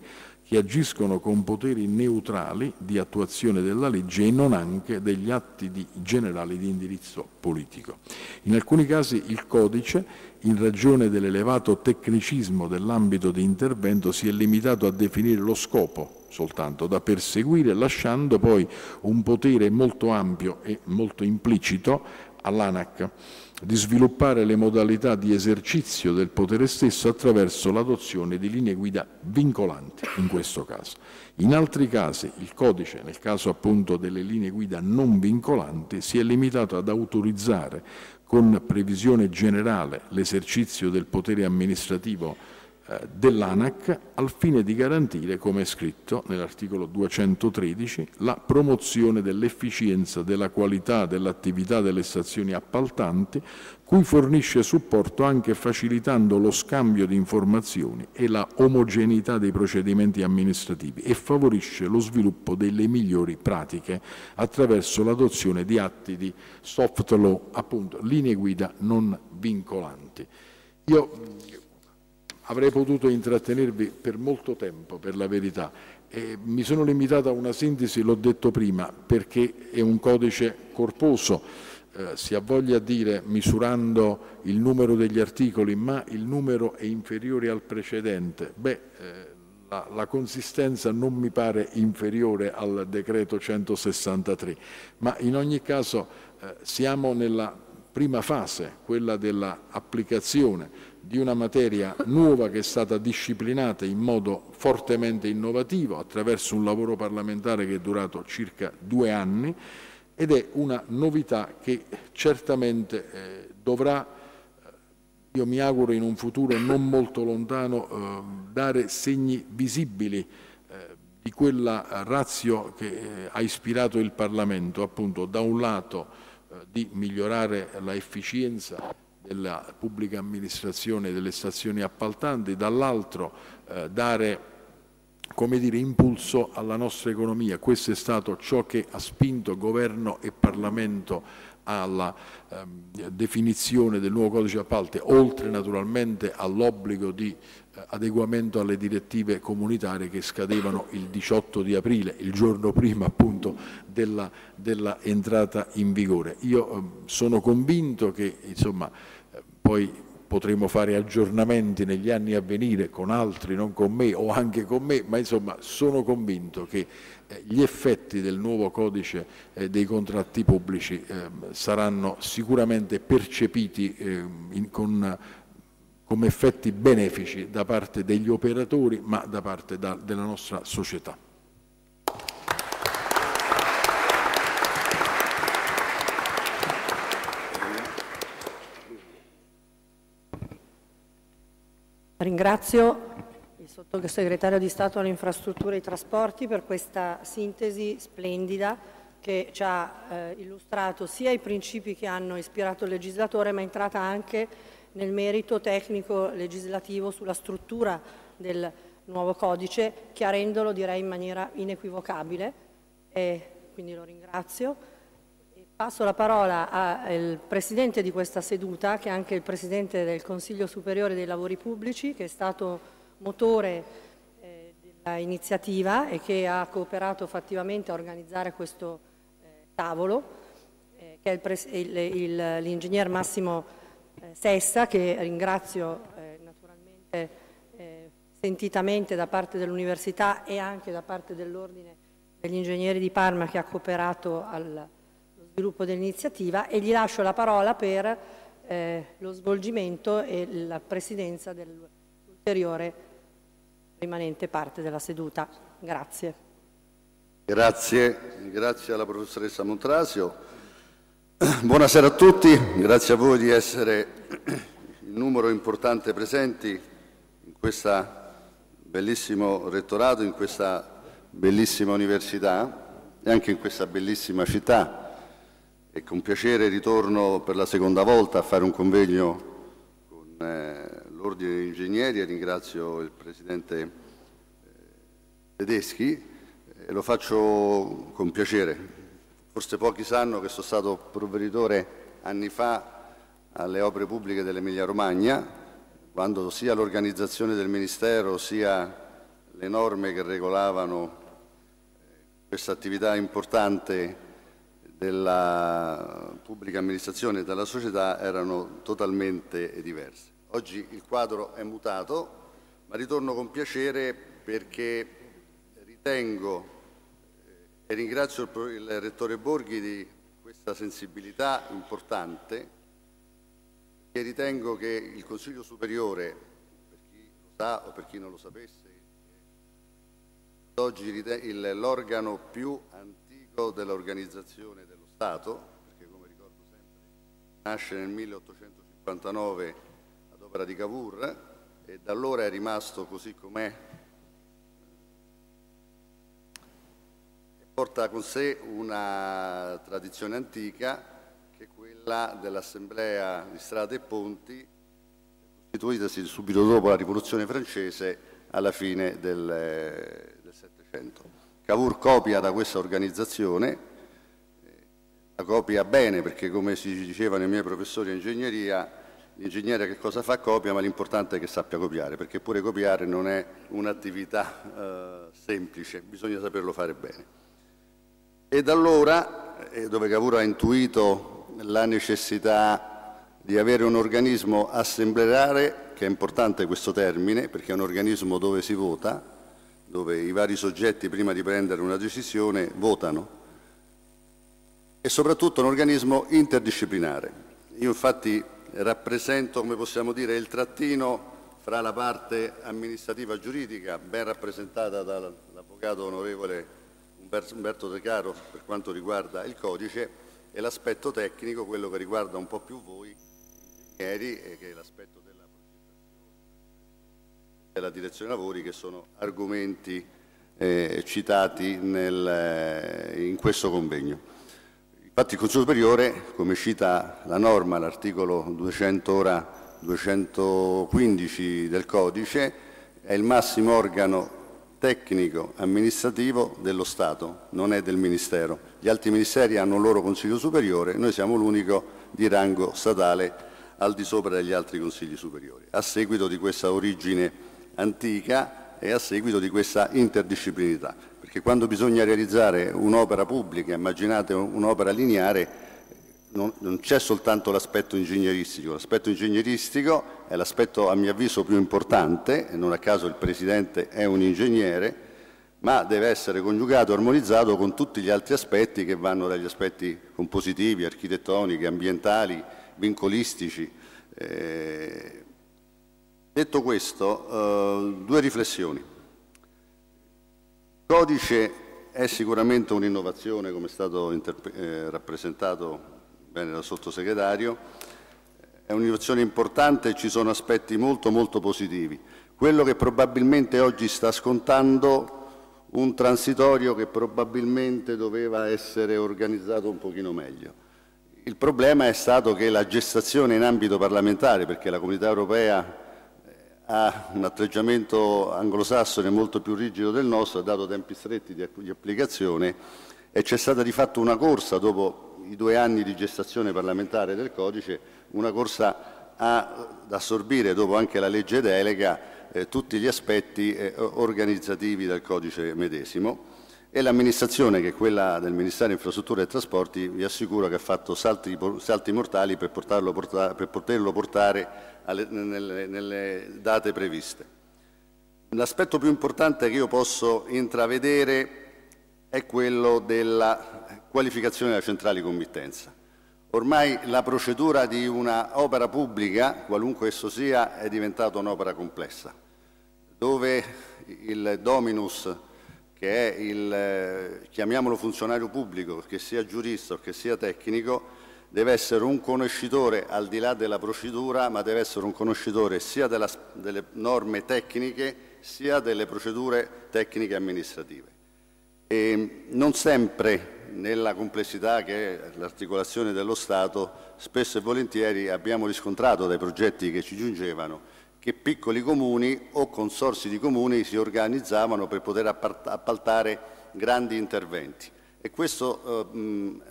che agiscono con poteri neutrali di attuazione della legge e non anche degli atti di generali di indirizzo politico. In alcuni casi il codice, in ragione dell'elevato tecnicismo dell'ambito di intervento, si è limitato a definire lo scopo soltanto da perseguire, lasciando poi un potere molto ampio e molto implicito all'ANAC di sviluppare le modalità di esercizio del potere stesso attraverso l'adozione di linee guida vincolanti in questo caso. In altri casi il codice, nel caso appunto delle linee guida non vincolanti, si è limitato ad autorizzare con previsione generale l'esercizio del potere amministrativo eh, dell'ANAC, al fine di garantire, come è scritto nell'articolo duecentotredici, la promozione dell'efficienza, della qualità dell'attività delle stazioni appaltanti, cui fornisce supporto anche facilitando lo scambio di informazioni e la omogeneità dei procedimenti amministrativi, e favorisce lo sviluppo delle migliori pratiche attraverso l'adozione di atti di soft law, appunto linee guida non vincolanti. Io avrei potuto intrattenervi per molto tempo, per la verità, e mi sono limitato a una sintesi, l'ho detto prima, perché è un codice corposo. Eh, si ha voglia dire, misurando il numero degli articoli, ma il numero è inferiore al precedente, beh, eh, la, la consistenza non mi pare inferiore al decreto centosessantatré, ma in ogni caso eh, siamo nella prima fase, quella dell'applicazione di una materia nuova che è stata disciplinata in modo fortemente innovativo attraverso un lavoro parlamentare che è durato circa due anni, ed è una novità che certamente eh, dovrà, io mi auguro in un futuro non molto lontano, eh, dare segni visibili eh, di quella ratio che eh, ha ispirato il Parlamento, appunto da un lato eh, di migliorare la efficienza della pubblica amministrazione e delle stazioni appaltanti, dall'altro eh, dare, come dire, impulso alla nostra economia. Questo è stato ciò che ha spinto governo e Parlamento alla eh, definizione del nuovo codice appalti, oltre naturalmente all'obbligo di eh, adeguamento alle direttive comunitarie che scadevano il diciotto di aprile, il giorno prima appunto della, della entrata in vigore. Io eh, sono convinto che insomma eh, poi potremo fare aggiornamenti negli anni a venire con altri, non con me o anche con me, ma insomma sono convinto che eh, gli effetti del nuovo codice eh, dei contratti pubblici eh, saranno sicuramente percepiti eh, in, con, come effetti benefici da parte degli operatori, ma da parte da, della nostra società. Ringrazio il Sottosegretario di Stato alle Infrastrutture e ai Trasporti per questa sintesi splendida che ci ha eh, illustrato sia i principi che hanno ispirato il legislatore, ma è entrata anche nel merito tecnico legislativo sulla struttura del nuovo codice, chiarendolo direi in maniera inequivocabile, e quindi lo ringrazio. Passo la parola al Presidente di questa seduta, che è anche il Presidente del Consiglio Superiore dei Lavori Pubblici, che è stato motore eh, dell'iniziativa e che ha cooperato fattivamente a organizzare questo eh, tavolo, eh, che è l'ingegner Massimo eh, Sessa, che ringrazio eh, naturalmente eh, sentitamente da parte dell'Università e anche da parte dell'Ordine degli Ingegneri di Parma, che ha cooperato al sviluppo dell'iniziativa, e gli lascio la parola per eh, lo svolgimento e la presidenza dell'ulteriore rimanente parte della seduta. Grazie. Grazie, grazie alla professoressa Montrasio. Buonasera a tutti, grazie a voi di essere in numero importante presenti in questo bellissimo rettorato, in questa bellissima università e anche in questa bellissima città. E con piacere ritorno per la seconda volta a fare un convegno con eh, l'Ordine degli Ingegneri, e ringrazio il Presidente eh, Tedeschi, e lo faccio con piacere. Forse pochi sanno che sono stato provveditore anni fa alle opere pubbliche dell'Emilia Romagna, quando sia l'organizzazione del Ministero sia le norme che regolavano eh, questa attività importante della pubblica amministrazione e della società erano totalmente diverse. Oggi il quadro è mutato, ma ritorno con piacere perché ritengo e ringrazio il Rettore Borghi di questa sensibilità importante, e ritengo che il Consiglio Superiore, per chi lo sa o per chi non lo sapesse, è oggi l'organo più antico dell'organizzazione Stato, perché come ricordo sempre nasce nel milleottocentocinquantanove ad opera di Cavour, e da allora è rimasto così com'è, e porta con sé una tradizione antica che è quella dell'Assemblea di Strade e Ponti, costituitasi subito dopo la Rivoluzione francese alla fine del Settecento. Cavour copia da questa organizzazione, copia bene, perché come si dicevano i miei professori di ingegneria, l'ingegnere che cosa fa? Copia, ma l'importante è che sappia copiare, perché pure copiare non è un'attività eh, semplice, bisogna saperlo fare bene. E da allora, eh, dove Cavour ha intuito la necessità di avere un organismo assembleare, che è importante questo termine, perché è un organismo dove si vota, dove i vari soggetti prima di prendere una decisione votano, e soprattutto un organismo interdisciplinare. Io infatti rappresento, come possiamo dire, il trattino fra la parte amministrativa giuridica, ben rappresentata dall'avvocato onorevole Umberto De Caro per quanto riguarda il codice e l'aspetto tecnico, quello che riguarda un po' più voi, ingegneri, e che è l'aspetto della progettazione e della direzione lavori, che sono argomenti eh, citati nel, in questo convegno. Infatti il Consiglio Superiore, come cita la norma, l'articolo duecentoquindici del Codice, è il massimo organo tecnico amministrativo dello Stato, non è del Ministero. Gli altri Ministeri hanno un loro Consiglio Superiore, noi siamo l'unico di rango statale al di sopra degli altri Consigli Superiori, a seguito di questa origine antica e a seguito di questa interdisciplinità. Perché quando bisogna realizzare un'opera pubblica, immaginate un'opera lineare, non, non c'è soltanto l'aspetto ingegneristico, l'aspetto ingegneristico è l'aspetto a mio avviso più importante, e non a caso il Presidente è un ingegnere, ma deve essere coniugato, armonizzato con tutti gli altri aspetti che vanno dagli aspetti compositivi, architettonici, ambientali, vincolistici. Eh, detto questo, eh, due riflessioni. Il codice è sicuramente un'innovazione, come è stato eh, rappresentato bene dal Sottosegretario, è un'innovazione importante e ci sono aspetti molto molto positivi. Quello che probabilmente oggi sta scontando un transitorio che probabilmente doveva essere organizzato un pochino meglio. Il problema è stato che la gestazione in ambito parlamentare, perché la Comunità Europea ha un atteggiamento anglosassone molto più rigido del nostro, ha dato tempi stretti di applicazione e c'è stata di fatto una corsa dopo i due anni di gestazione parlamentare del codice, una corsa ad assorbire dopo anche la legge delega eh, tutti gli aspetti eh, organizzativi del codice medesimo, e l'amministrazione, che è quella del Ministero delle Infrastrutture e dei Trasporti, vi assicuro che ha fatto salti, salti mortali per, portarlo, porta, per poterlo portare alle, nelle, nelle date previste. L'aspetto più importante che io posso intravedere è quello della qualificazione della centrale di committenza. Ormai la procedura di un'opera pubblica, qualunque esso sia, è diventata un'opera complessa, dove il dominus, che è il, chiamiamolo funzionario pubblico, che sia giurista o che sia tecnico, deve essere un conoscitore al di là della procedura, ma deve essere un conoscitore sia della, delle norme tecniche, sia delle procedure tecniche amministrative. E non sempre, nella complessità che è l'articolazione dello Stato, spesso e volentieri abbiamo riscontrato dai progetti che ci giungevano che piccoli comuni o consorzi di comuni si organizzavano per poter appaltare grandi interventi, e questo eh, mh,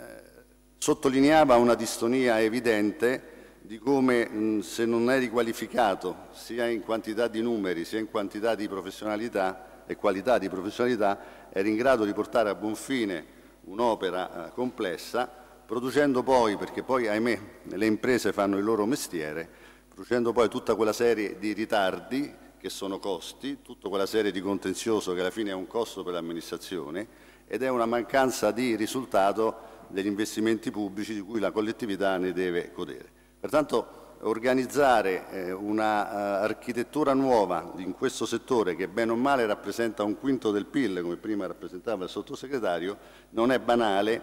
sottolineava una distonia evidente di come mh, se non eri qualificato sia in quantità di numeri sia in quantità di professionalità e qualità di professionalità era in grado di portare a buon fine un'opera complessa, producendo poi, perché poi ahimè le imprese fanno il loro mestiere, producendo poi tutta quella serie di ritardi che sono costi, tutta quella serie di contenzioso che alla fine è un costo per l'amministrazione, ed è una mancanza di risultato degli investimenti pubblici di cui la collettività ne deve godere. Pertanto organizzare un'architettura nuova in questo settore, che bene o male rappresenta un quinto del P I L, come prima rappresentava il Sottosegretario, non è banale.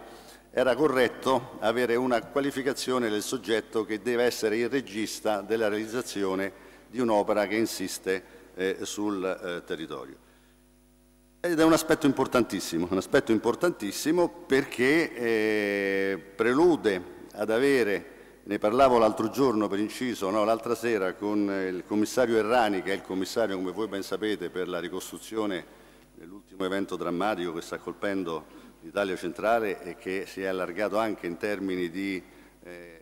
Era corretto avere una qualificazione del soggetto che deve essere il regista della realizzazione di un'opera che insiste eh, sul eh, territorio. Ed è un aspetto importantissimo, un aspetto importantissimo perché eh, prelude ad avere. Ne parlavo l'altro giorno per inciso, no, l'altra sera, con il commissario Errani, che è il commissario, come voi ben sapete, per la ricostruzione dell'ultimo evento drammatico che sta colpendo l'Italia centrale e che si è allargato anche in termini di eh,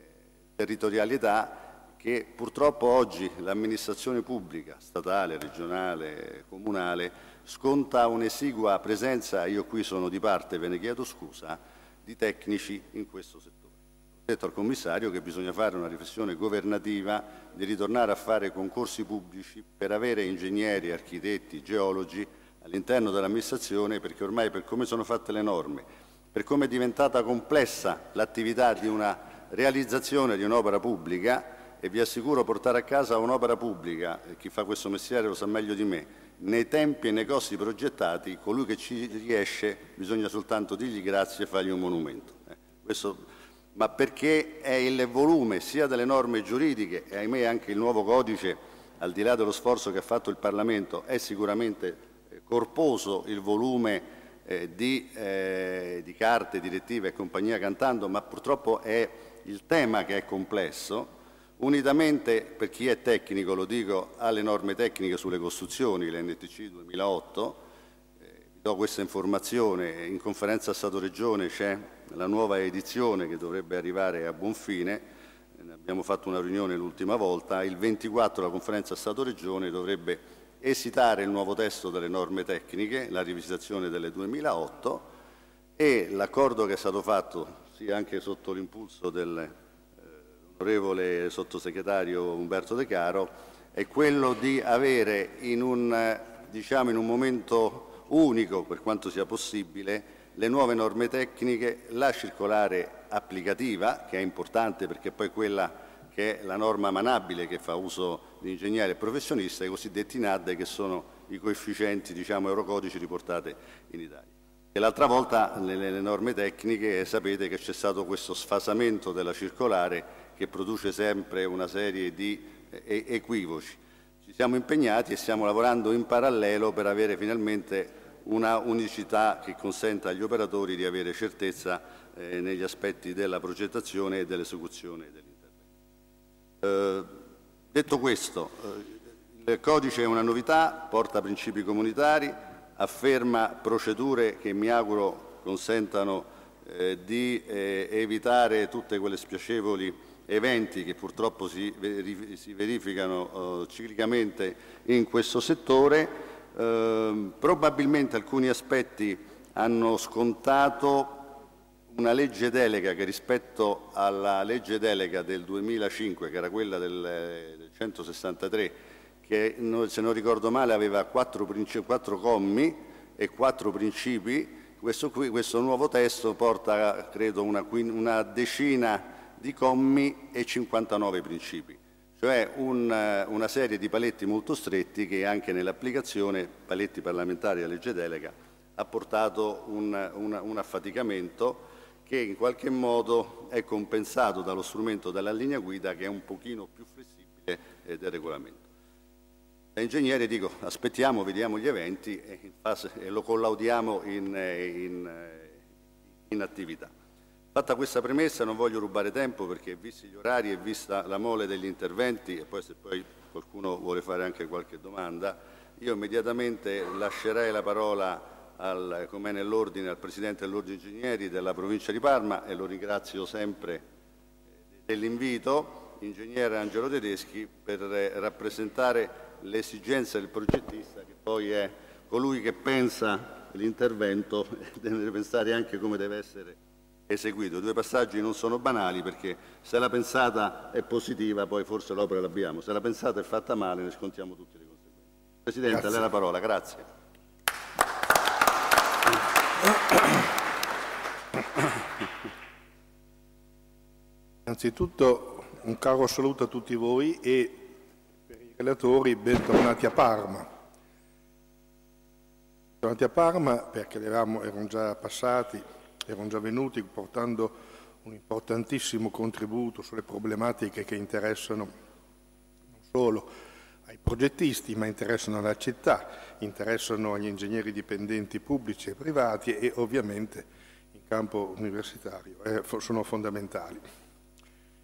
territorialità, che purtroppo oggi l'amministrazione pubblica, statale, regionale, comunale, sconta un'esigua presenza, io qui sono di parte, ve ne chiedo scusa, di tecnici in questo settore. Ho detto al commissario che bisogna fare una riflessione governativa di ritornare a fare concorsi pubblici per avere ingegneri, architetti, geologi all'interno dell'amministrazione, perché ormai, per come sono fatte le norme, per come è diventata complessa l'attività di una realizzazione di un'opera pubblica, e vi assicuro, portare a casa un'opera pubblica, chi fa questo mestiere lo sa meglio di me, nei tempi e nei costi progettati, colui che ci riesce bisogna soltanto dirgli grazie e fargli un monumento. Eh, questo, ma perché è il volume sia delle norme giuridiche, e ahimè anche il nuovo codice, al di là dello sforzo che ha fatto il Parlamento, è sicuramente corposo il volume eh, di, eh, di carte, direttive e compagnia cantando, ma purtroppo è il tema che è complesso, unitamente, per chi è tecnico lo dico, alle norme tecniche sulle costruzioni, l'N T C duemilaotto, eh, vi do questa informazione, in conferenza Stato-Regione c'è la nuova edizione che dovrebbe arrivare a buon fine. Abbiamo fatto una riunione l'ultima volta, il ventiquattro la conferenza Stato-Regione dovrebbe esitare il nuovo testo delle norme tecniche, la rivisitazione delle duemilaotto, e l'accordo che è stato fatto, sì, anche sotto l'impulso dell'onorevole eh, sottosegretario Umberto De Caro, è quello di avere in un, diciamo, in un momento unico, per quanto sia possibile, le nuove norme tecniche, la circolare applicativa, che è importante perché poi quella che è la norma manabile che fa uso di ingegneri e professionisti, i cosiddetti N A D, che sono i coefficienti, diciamo, eurocodici riportati in Italia. E l'altra volta nelle norme tecniche sapete che c'è stato questo sfasamento della circolare che produce sempre una serie di equivoci. Ci siamo impegnati e stiamo lavorando in parallelo per avere finalmente una unicità che consenta agli operatori di avere certezza eh, negli aspetti della progettazione e dell'esecuzione dell'intervento. Eh, detto questo, eh, il codice è una novità, porta principi comunitari, afferma procedure che mi auguro consentano eh, di eh, evitare tutte quelle spiacevoli eventi che purtroppo si, verif si verificano eh, ciclicamente in questo settore. Eh, probabilmente alcuni aspetti hanno scontato una legge delega che rispetto alla legge delega del duemilacinque, che era quella del, del centosessantatré, che se non ricordo male aveva quattro, quattro commi e quattro principi, questo, qui, questo nuovo testo porta credo una, una decina di commi e cinquantanove principi. Cioè un, una serie di paletti molto stretti che anche nell'applicazione, paletti parlamentari a legge delega, ha portato un, un, un affaticamento che in qualche modo è compensato dallo strumento della linea guida che è un pochino più flessibile eh, del regolamento. Da ingegnere dico aspettiamo, vediamo gli eventi e, in fase, e lo collaudiamo in, in, in attività. Fatta questa premessa non voglio rubare tempo perché visti gli orari e vista la mole degli interventi e poi se poi qualcuno vuole fare anche qualche domanda, io immediatamente lascerei la parola, al, come nell'ordine, al Presidente dell'Ordine Ingegneri della provincia di Parma e lo ringrazio sempre dell'invito, ingegnere Angelo Tedeschi, per rappresentare l'esigenza del progettista che poi è colui che pensa l'intervento e deve pensare anche come deve essere eseguito. Due passaggi non sono banali perché se la pensata è positiva poi forse l'opera l'abbiamo, se la pensata è fatta male ne scontiamo tutte le conseguenze. Presidente, grazie. A lei la parola, grazie. Innanzitutto un caro saluto a tutti voi e per i relatori bentornati a Parma. Bentornati a Parma perché eravamo, erano già passati erano già venuti portando un importantissimo contributo sulle problematiche che interessano non solo ai progettisti, ma interessano alla città, interessano agli ingegneri dipendenti pubblici e privati e ovviamente in campo universitario eh, sono fondamentali.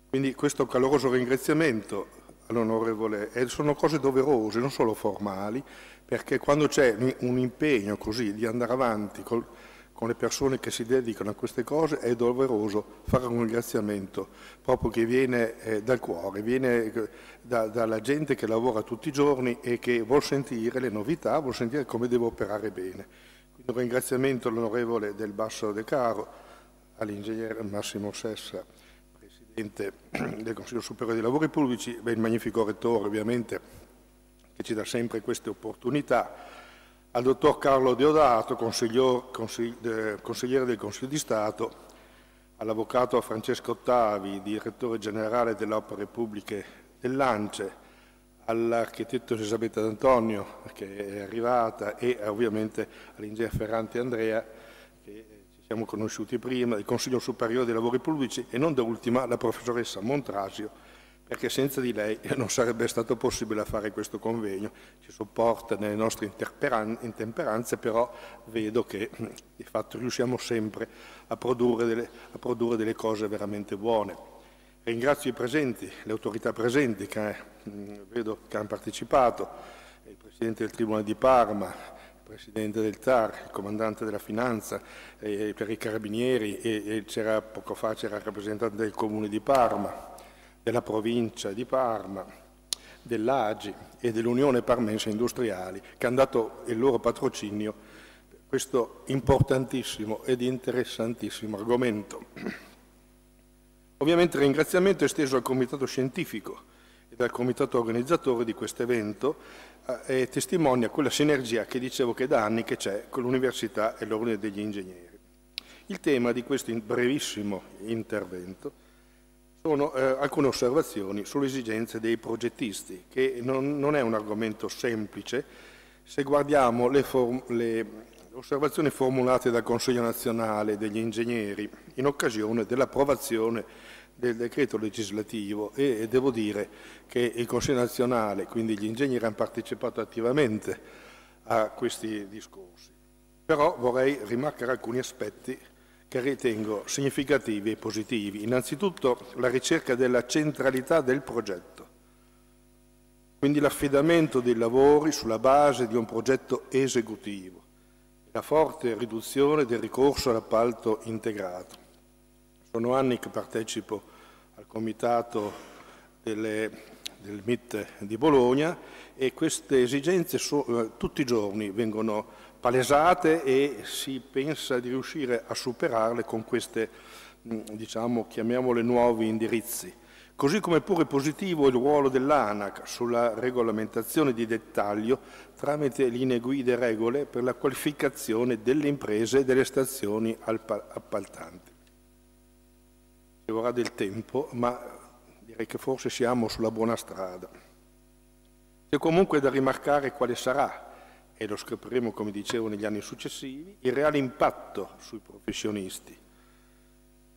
Quindi questo caloroso ringraziamento all'onorevole, eh, sono cose doverose, non solo formali, perché quando c'è un impegno così di andare avanti col con le persone che si dedicano a queste cose è doveroso fare un ringraziamento proprio che viene eh, dal cuore, viene da, dalla gente che lavora tutti i giorni e che vuol sentire le novità, vuol sentire come deve operare bene. Quindi un ringraziamento all'onorevole Del Basso De Caro, all'ingegnere Massimo Sessa, Presidente del Consiglio Superiore dei Lavori Pubblici, beh, il magnifico Rettore ovviamente che ci dà sempre queste opportunità, al dottor Carlo Deodato, consigliere del Consiglio di Stato, all'avvocato Francesca Ottavi, direttore generale delle opere pubbliche dell'A N C E, all'architetto Elisabetta D'Antonio, che è arrivata, e ovviamente all'ingegner Ferrante Andrea, che ci siamo conosciuti prima, il Consiglio Superiore dei Lavori Pubblici e non da ultima la professoressa Montrasio, perché senza di lei non sarebbe stato possibile fare questo convegno. Ci sopporta nelle nostre intemperanze, però vedo che di fatto riusciamo sempre a produrre delle, a produrre delle cose veramente buone. Ringrazio i presenti, le autorità presenti che mh, vedo che hanno partecipato, il Presidente del Tribunale di Parma, il Presidente del T A R, il Comandante della Finanza, eh, per i Carabinieri, e, e c'era poco fa c'era il rappresentante del Comune di Parma, della Provincia di Parma, dell'A G I e dell'Unione Parmense Industriali, che hanno dato il loro patrocinio per questo importantissimo ed interessantissimo argomento. Ovviamente il ringraziamento è esteso al Comitato Scientifico e al Comitato Organizzatore di questo evento e testimonia quella sinergia che dicevo che da anni che c'è con l'Università e l'Ordine degli Ingegneri. Il tema di questo brevissimo intervento sono eh, alcune osservazioni sulle esigenze dei progettisti, che non, non è un argomento semplice se guardiamo le, le osservazioni formulate dal Consiglio Nazionale degli Ingegneri in occasione dell'approvazione del decreto legislativo, e devo dire che il Consiglio nazionale, quindi gli ingegneri, hanno partecipato attivamente a questi discorsi. Però vorrei rimarcare alcuni aspetti che ritengo significativi e positivi. Innanzitutto la ricerca della centralità del progetto, quindi l'affidamento dei lavori sulla base di un progetto esecutivo, la forte riduzione del ricorso all'appalto integrato. Sono anni che partecipo al comitato delle, del M I T di Bologna e queste esigenze so, tutti i giorni vengono palesate e si pensa di riuscire a superarle con queste, diciamo, chiamiamole nuovi indirizzi. Così come pure positivo è il ruolo dell'ANAC sulla regolamentazione di dettaglio tramite linee guida e regole per la qualificazione delle imprese e delle stazioni appaltanti. Ci vorrà del tempo, ma direi che forse siamo sulla buona strada. C'è comunque da rimarcare quale sarà, e lo scopriremo come dicevo negli anni successivi, il reale impatto sui professionisti,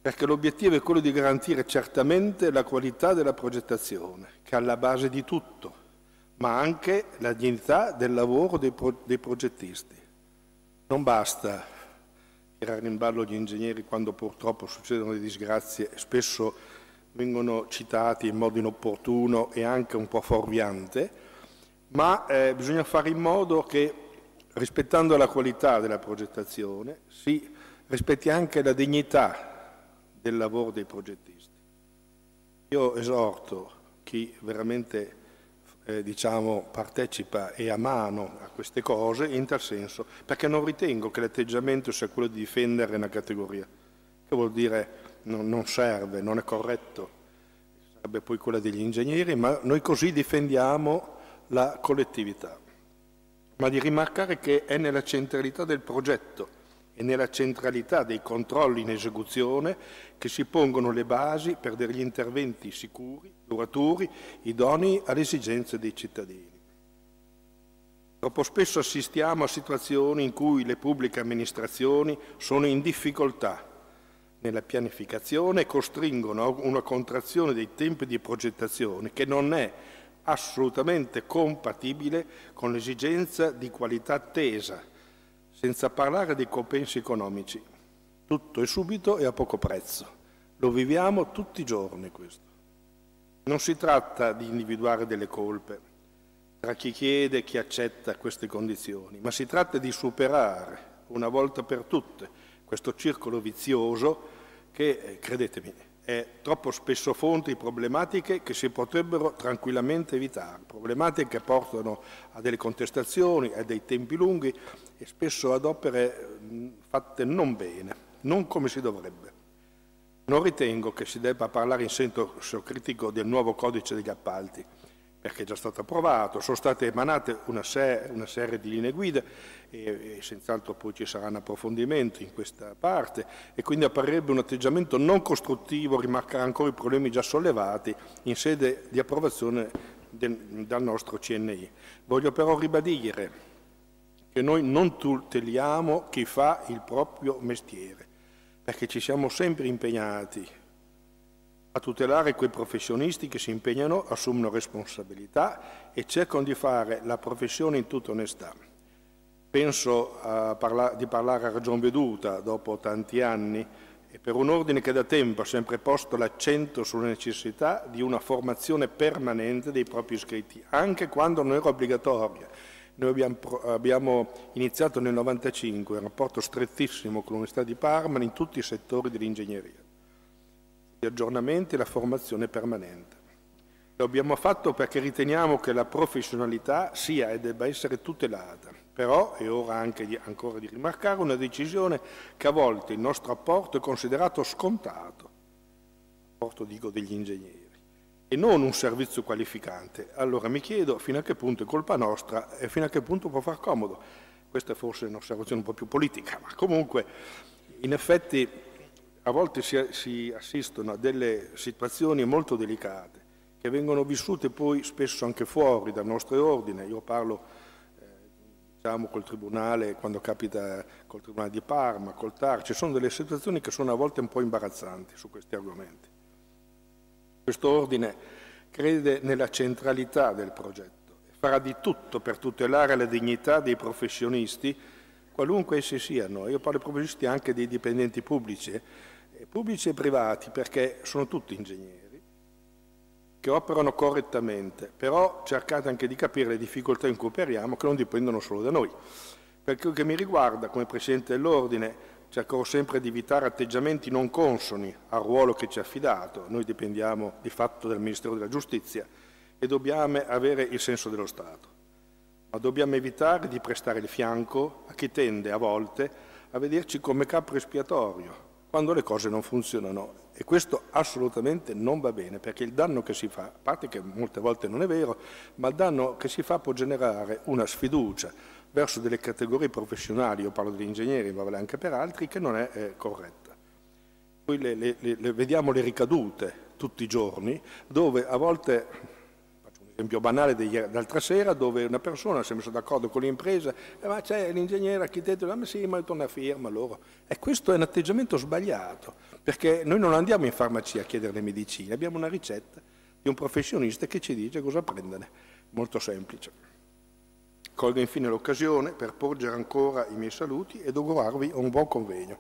perché l'obiettivo è quello di garantire certamente la qualità della progettazione, che è alla base di tutto, ma anche la dignità del lavoro dei, pro dei progettisti. Non basta tirare in ballo gli ingegneri quando purtroppo succedono le disgrazie, spesso vengono citati in modo inopportuno e anche un po' fuorviante, ma eh, bisogna fare in modo che, rispettando la qualità della progettazione, si rispetti anche la dignità del lavoro dei progettisti. Io esorto chi veramente eh, diciamo, partecipa e a mano a queste cose in tal senso, perché non ritengo che l'atteggiamento sia quello di difendere una categoria, che vuol dire non, non serve, non è corretto, sarebbe poi quella degli ingegneri, ma noi così difendiamo la collettività. Ma di rimarcare che è nella centralità del progetto e nella centralità dei controlli in esecuzione che si pongono le basi per degli interventi sicuri, duraturi, idonei alle esigenze dei cittadini. Troppo spesso assistiamo a situazioni in cui le pubbliche amministrazioni sono in difficoltà nella pianificazione e costringono a una contrazione dei tempi di progettazione che non è assolutamente compatibile con l'esigenza di qualità attesa, senza parlare dei compensi economici. Tutto è subito e a poco prezzo. Lo viviamo tutti i giorni questo. Non si tratta di individuare delle colpe tra chi chiede e chi accetta queste condizioni, ma si tratta di superare una volta per tutte questo circolo vizioso che, credetemi, è troppo spesso fonte di problematiche che si potrebbero tranquillamente evitare, problematiche che portano a delle contestazioni, a dei tempi lunghi e spesso ad opere fatte non bene, non come si dovrebbe. Non ritengo che si debba parlare in senso critico del nuovo codice degli appalti, perché è già stato approvato, sono state emanate una, ser una serie di linee guida e, e senz'altro poi ci saranno approfondimenti in questa parte e quindi apparirebbe un atteggiamento non costruttivo rimarcare ancora i problemi già sollevati in sede di approvazione del, dal nostro C N I. Voglio però ribadire che noi non tuteliamo chi fa il proprio mestiere, perché ci siamo sempre impegnati a tutelare quei professionisti che si impegnano, assumono responsabilità e cercano di fare la professione in tutta onestà. Penso a parla- di parlare a ragion veduta dopo tanti anni e per un ordine che da tempo ha sempre posto l'accento sulla necessità di una formazione permanente dei propri iscritti, anche quando non era obbligatoria. Noi abbiamo, abbiamo iniziato nel millenovecentonovantacinque un rapporto strettissimo con l'Università di Parma in tutti i settori dell'ingegneria, gli aggiornamenti e la formazione permanente. Lo abbiamo fatto perché riteniamo che la professionalità sia e debba essere tutelata, però è ora anche di, ancora di rimarcare una decisione che a volte il nostro apporto è considerato scontato, apporto dico degli ingegneri, e non un servizio qualificante. Allora mi chiedo fino a che punto è colpa nostra e fino a che punto può far comodo. Questa è forse un'osservazione un po' più politica, ma comunque in effetti a volte si, si assistono a delle situazioni molto delicate che vengono vissute poi spesso anche fuori dal nostro ordine. Io parlo eh, diciamo col Tribunale, quando capita col Tribunale di Parma, col T A R, ci sono delle situazioni che sono a volte un po' imbarazzanti su questi argomenti. Questo ordine crede nella centralità del progetto e farà di tutto per tutelare la dignità dei professionisti, qualunque essi siano. Io parlo di professionisti anche dei dipendenti pubblici, pubblici e privati, perché sono tutti ingegneri che operano correttamente, però cercate anche di capire le difficoltà in cui operiamo, che non dipendono solo da noi. Per quel che mi riguarda, come Presidente dell'Ordine, cercherò sempre di evitare atteggiamenti non consoni al ruolo che ci è affidato. Noi dipendiamo di fatto dal Ministero della Giustizia e dobbiamo avere il senso dello Stato, ma dobbiamo evitare di prestare il fianco a chi tende a volte a vederci come capro espiatorio quando le cose non funzionano, e questo assolutamente non va bene, perché il danno che si fa, a parte che molte volte non è vero, ma il danno che si fa può generare una sfiducia verso delle categorie professionali, io parlo degli ingegneri, ma vale anche per altri, che non è eh, corretta. Poi le, le, le vediamo le ricadute tutti i giorni, dove a volte, faccio un esempio banale d'altra sera, dove una persona si è messa d'accordo con l'impresa, eh, ma c'è l'ingegnere, l'architetto, ma sì, ma torna a firma loro. E questo è un atteggiamento sbagliato, perché noi non andiamo in farmacia a chiedere le medicine, abbiamo una ricetta di un professionista che ci dice cosa prendere, molto semplice. Colgo infine l'occasione per porgere ancora i miei saluti ed augurarvi un buon convegno.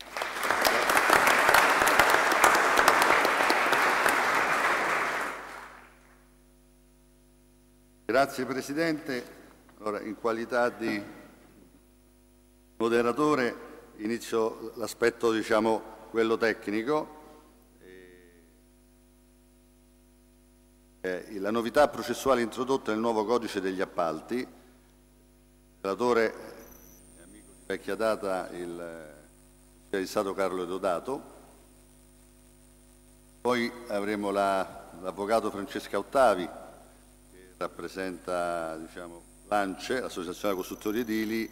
Grazie, Grazie Presidente. Allora, in qualità di moderatore inizio l'aspetto, diciamo, quello tecnico. Eh, la novità processuale introdotta nel nuovo codice degli appalti, il relatore è amico di vecchia data, il Consiglio di Stato Carlo Deodato, poi avremo l'avvocato la, Francesca Ottavi, che rappresenta, diciamo, l'A N C E, l'Associazione Costruttori Edili,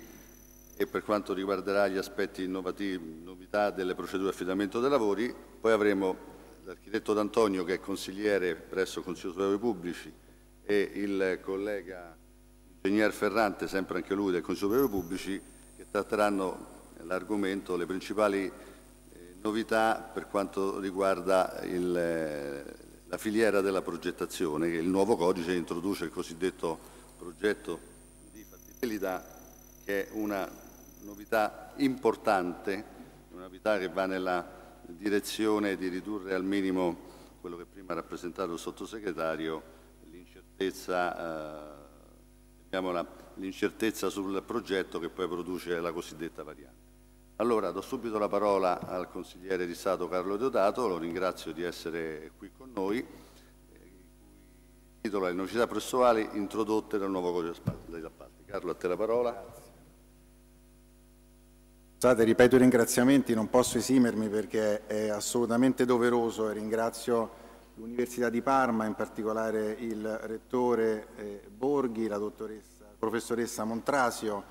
e per quanto riguarderà gli aspetti innovativi, novità delle procedure di affidamento dei lavori. Poi avremo l'architetto D'Antonio, che è consigliere presso il Consiglio Superiore dei Lavori Pubblici, e il collega ingegner Ferrante, sempre anche lui del Consiglio Superiore dei Lavori Pubblici, che tratteranno l'argomento, le principali eh, novità per quanto riguarda il, eh, la filiera della progettazione, che il nuovo codice introduce il cosiddetto progetto di fattibilità, che è una novità importante, una novità che va nella direzione di ridurre al minimo quello che prima ha rappresentato il sottosegretario, l'incertezza eh, l'incertezza sul progetto che poi produce la cosiddetta variante. Allora do subito la parola al consigliere di Stato Carlo Deodato, lo ringrazio di essere qui con noi. Il titolo è le novità processuali introdotte dal nuovo codice degli appalti. Carlo, a te la parola. Grazie. Scusate, ripeto i ringraziamenti, non posso esimermi perché è assolutamente doveroso, e ringrazio l'Università di Parma, in particolare il Rettore eh, Borghi, la dottoressa, professoressa Montrasio,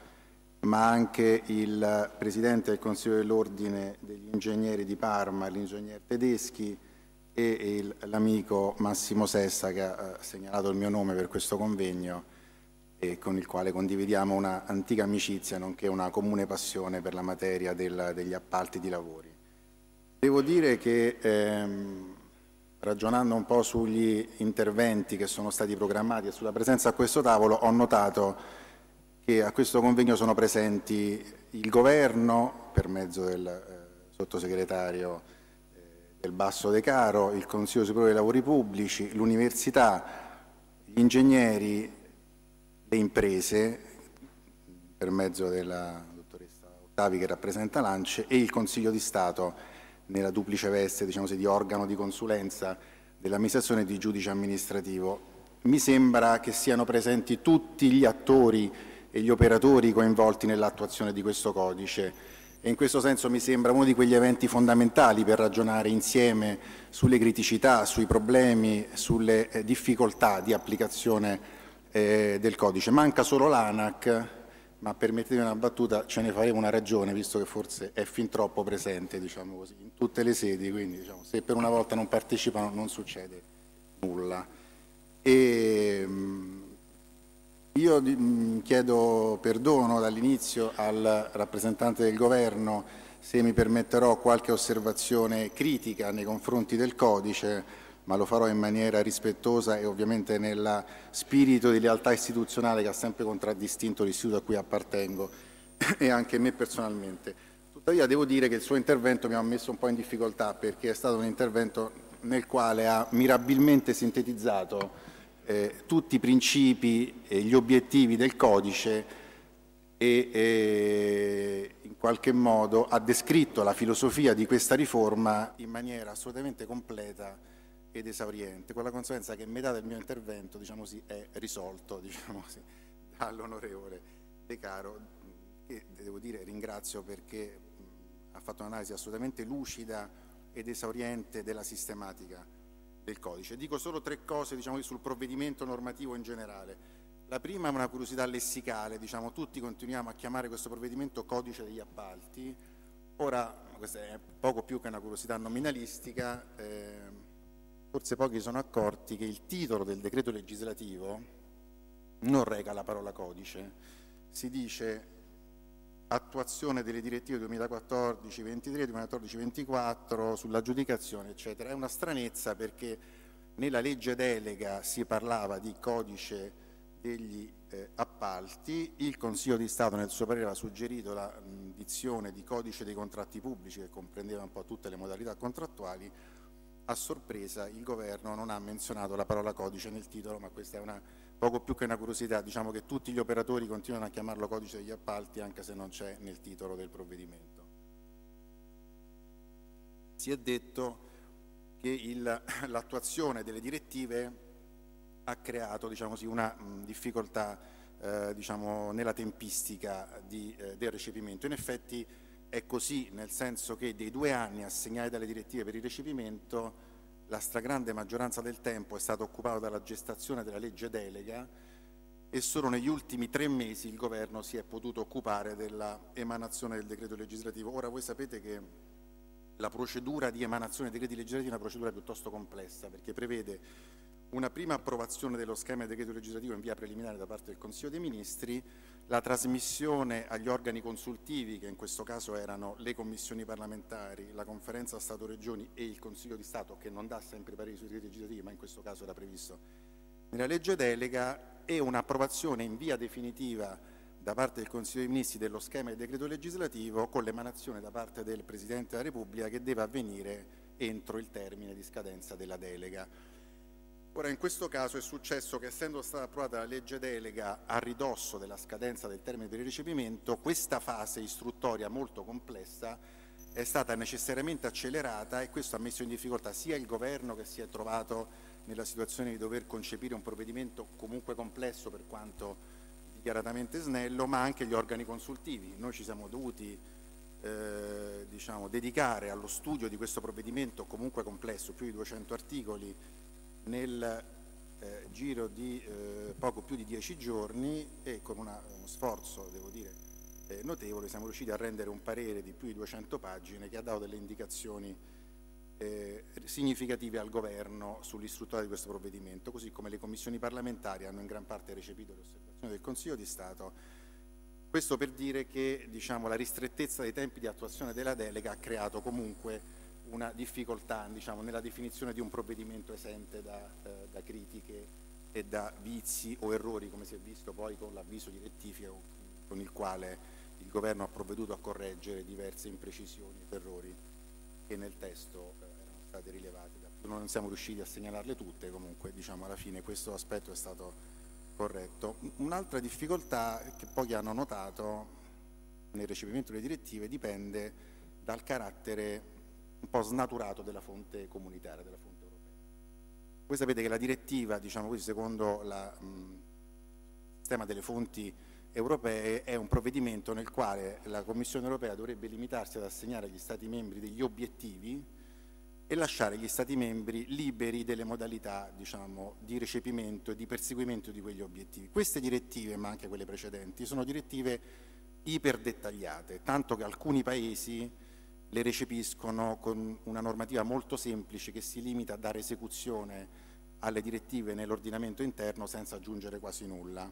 ma anche il Presidente del Consiglio dell'Ordine degli Ingegneri di Parma, l'ingegner Tedeschi, e l'amico Massimo Sessa, che ha segnalato il mio nome per questo convegno e con il quale condividiamo una antica amicizia nonché una comune passione per la materia del, degli appalti di lavori. Devo dire che ehm, ragionando un po' sugli interventi che sono stati programmati e sulla presenza a questo tavolo, ho notato che a questo convegno sono presenti il Governo, per mezzo del eh, sottosegretario eh, del Basso De Caro, il Consiglio Superiore dei Lavori Pubblici, l'Università, gli ingegneri, le imprese, per mezzo della dottoressa Ottavi che rappresenta l'A N C E, e il Consiglio di Stato nella duplice veste, diciamo così, di organo di consulenza dell'amministrazione e di giudice amministrativo. Mi sembra che siano presenti tutti gli attori e gli operatori coinvolti nell'attuazione di questo codice, e in questo senso mi sembra uno di quegli eventi fondamentali per ragionare insieme sulle criticità, sui problemi, sulle difficoltà di applicazione eh, del codice. Manca solo l'A N A C, ma permettetemi una battuta, ce ne faremo una ragione, visto che forse è fin troppo presente, diciamo così, in tutte le sedi, quindi diciamo, se per una volta non partecipano non succede nulla. E, io chiedo perdono dall'inizio al rappresentante del Governo se mi permetterò qualche osservazione critica nei confronti del codice, ma lo farò in maniera rispettosa e ovviamente nel spirito di lealtà istituzionale che ha sempre contraddistinto l'istituto a cui appartengo e anche me personalmente. Tuttavia devo dire che il suo intervento mi ha messo un po' in difficoltà, perché è stato un intervento nel quale ha mirabilmente sintetizzato Eh, tutti i principi e gli obiettivi del codice e eh, in qualche modo ha descritto la filosofia di questa riforma in maniera assolutamente completa ed esauriente, con la conseguenza che metà del mio intervento, diciamo così, è risolto, diciamo così, dall'onorevole De Caro, che devo dire ringrazio perché ha fatto un'analisi assolutamente lucida ed esauriente della sistematica del codice. Dico solo tre cose, diciamo, sul provvedimento normativo in generale. La prima è una curiosità lessicale, diciamo, tutti continuiamo a chiamare questo provvedimento Codice degli Appalti. Ora, questa è poco più che una curiosità nominalistica, eh, forse pochi sono accorti che il titolo del decreto legislativo non reca la parola codice, si dice attuazione delle direttive duemilaquattordici ventitré, duemilaquattordici ventiquattro sull'aggiudicazione eccetera. È una stranezza, perché nella legge delega si parlava di codice degli eh, appalti, il Consiglio di Stato nel suo parere ha suggerito la mh, dizione di codice dei contratti pubblici, che comprendeva un po' tutte le modalità contrattuali. A sorpresa il Governo non ha menzionato la parola codice nel titolo, ma questa è una poco più che una curiosità, diciamo che tutti gli operatori continuano a chiamarlo codice degli appalti anche se non c'è nel titolo del provvedimento. Si è detto che l'attuazione delle direttive ha creato, diciamo così, una mh, difficoltà eh, diciamo, nella tempistica di, eh, del recepimento. In effetti è così, nel senso che dei due anni assegnati dalle direttive per il recepimento, la stragrande maggioranza del tempo è stata occupata dalla gestazione della legge delega, e solo negli ultimi tre mesi il Governo si è potuto occupare dell'emanazione del decreto legislativo. Ora voi sapete che la procedura di emanazione dei decreti legislativi è una procedura piuttosto complessa, perché prevede una prima approvazione dello schema del decreto legislativo in via preliminare da parte del Consiglio dei Ministri, la trasmissione agli organi consultivi, che in questo caso erano le commissioni parlamentari, la conferenza Stato-Regioni e il Consiglio di Stato, che non dà sempre pareri sui decreti legislativi, ma in questo caso era previsto nella legge delega, e un'approvazione in via definitiva da parte del Consiglio dei Ministri dello schema del decreto legislativo, con l'emanazione da parte del Presidente della Repubblica, che deve avvenire entro il termine di scadenza della delega. Ora, in questo caso è successo che, essendo stata approvata la legge delega a ridosso della scadenza del termine per il recepimento, questa fase istruttoria molto complessa è stata necessariamente accelerata, e questo ha messo in difficoltà sia il Governo, che si è trovato nella situazione di dover concepire un provvedimento comunque complesso per quanto dichiaratamente snello, ma anche gli organi consultivi. Noi ci siamo dovuti eh, diciamo, dedicare allo studio di questo provvedimento comunque complesso, più di duecento articoli, nel eh, giro di eh, poco più di dieci giorni, e con una, uno sforzo, devo dire, eh, notevole siamo riusciti a rendere un parere di più di duecento pagine che ha dato delle indicazioni eh, significative al Governo sull'istruttoria di questo provvedimento, così come le commissioni parlamentari hanno in gran parte recepito le osservazioni del Consiglio di Stato. Questo per dire che, diciamo, la ristrettezza dei tempi di attuazione della delega ha creato comunque una difficoltà, diciamo, nella definizione di un provvedimento esente da, eh, da critiche e da vizi o errori, come si è visto poi con l'avviso di rettifica con il quale il Governo ha provveduto a correggere diverse imprecisioni ed errori che nel testo eh, erano state rilevate. Non siamo riusciti a segnalarle tutte, comunque diciamo, alla fine questo aspetto è stato corretto. Un'altra difficoltà che pochi hanno notato nel recepimento delle direttive dipende dal carattere un po' snaturato della fonte comunitaria, della fonte europea. Voi sapete che la direttiva, diciamo così, secondo la, mh, il sistema delle fonti europee, è un provvedimento nel quale la Commissione europea dovrebbe limitarsi ad assegnare agli Stati membri degli obiettivi e lasciare gli Stati membri liberi delle modalità, diciamo, di recepimento e di perseguimento di quegli obiettivi. Queste direttive, ma anche quelle precedenti, sono direttive iperdettagliate, tanto che alcuni Paesi le recepiscono con una normativa molto semplice che si limita a dare esecuzione alle direttive nell'ordinamento interno senza aggiungere quasi nulla.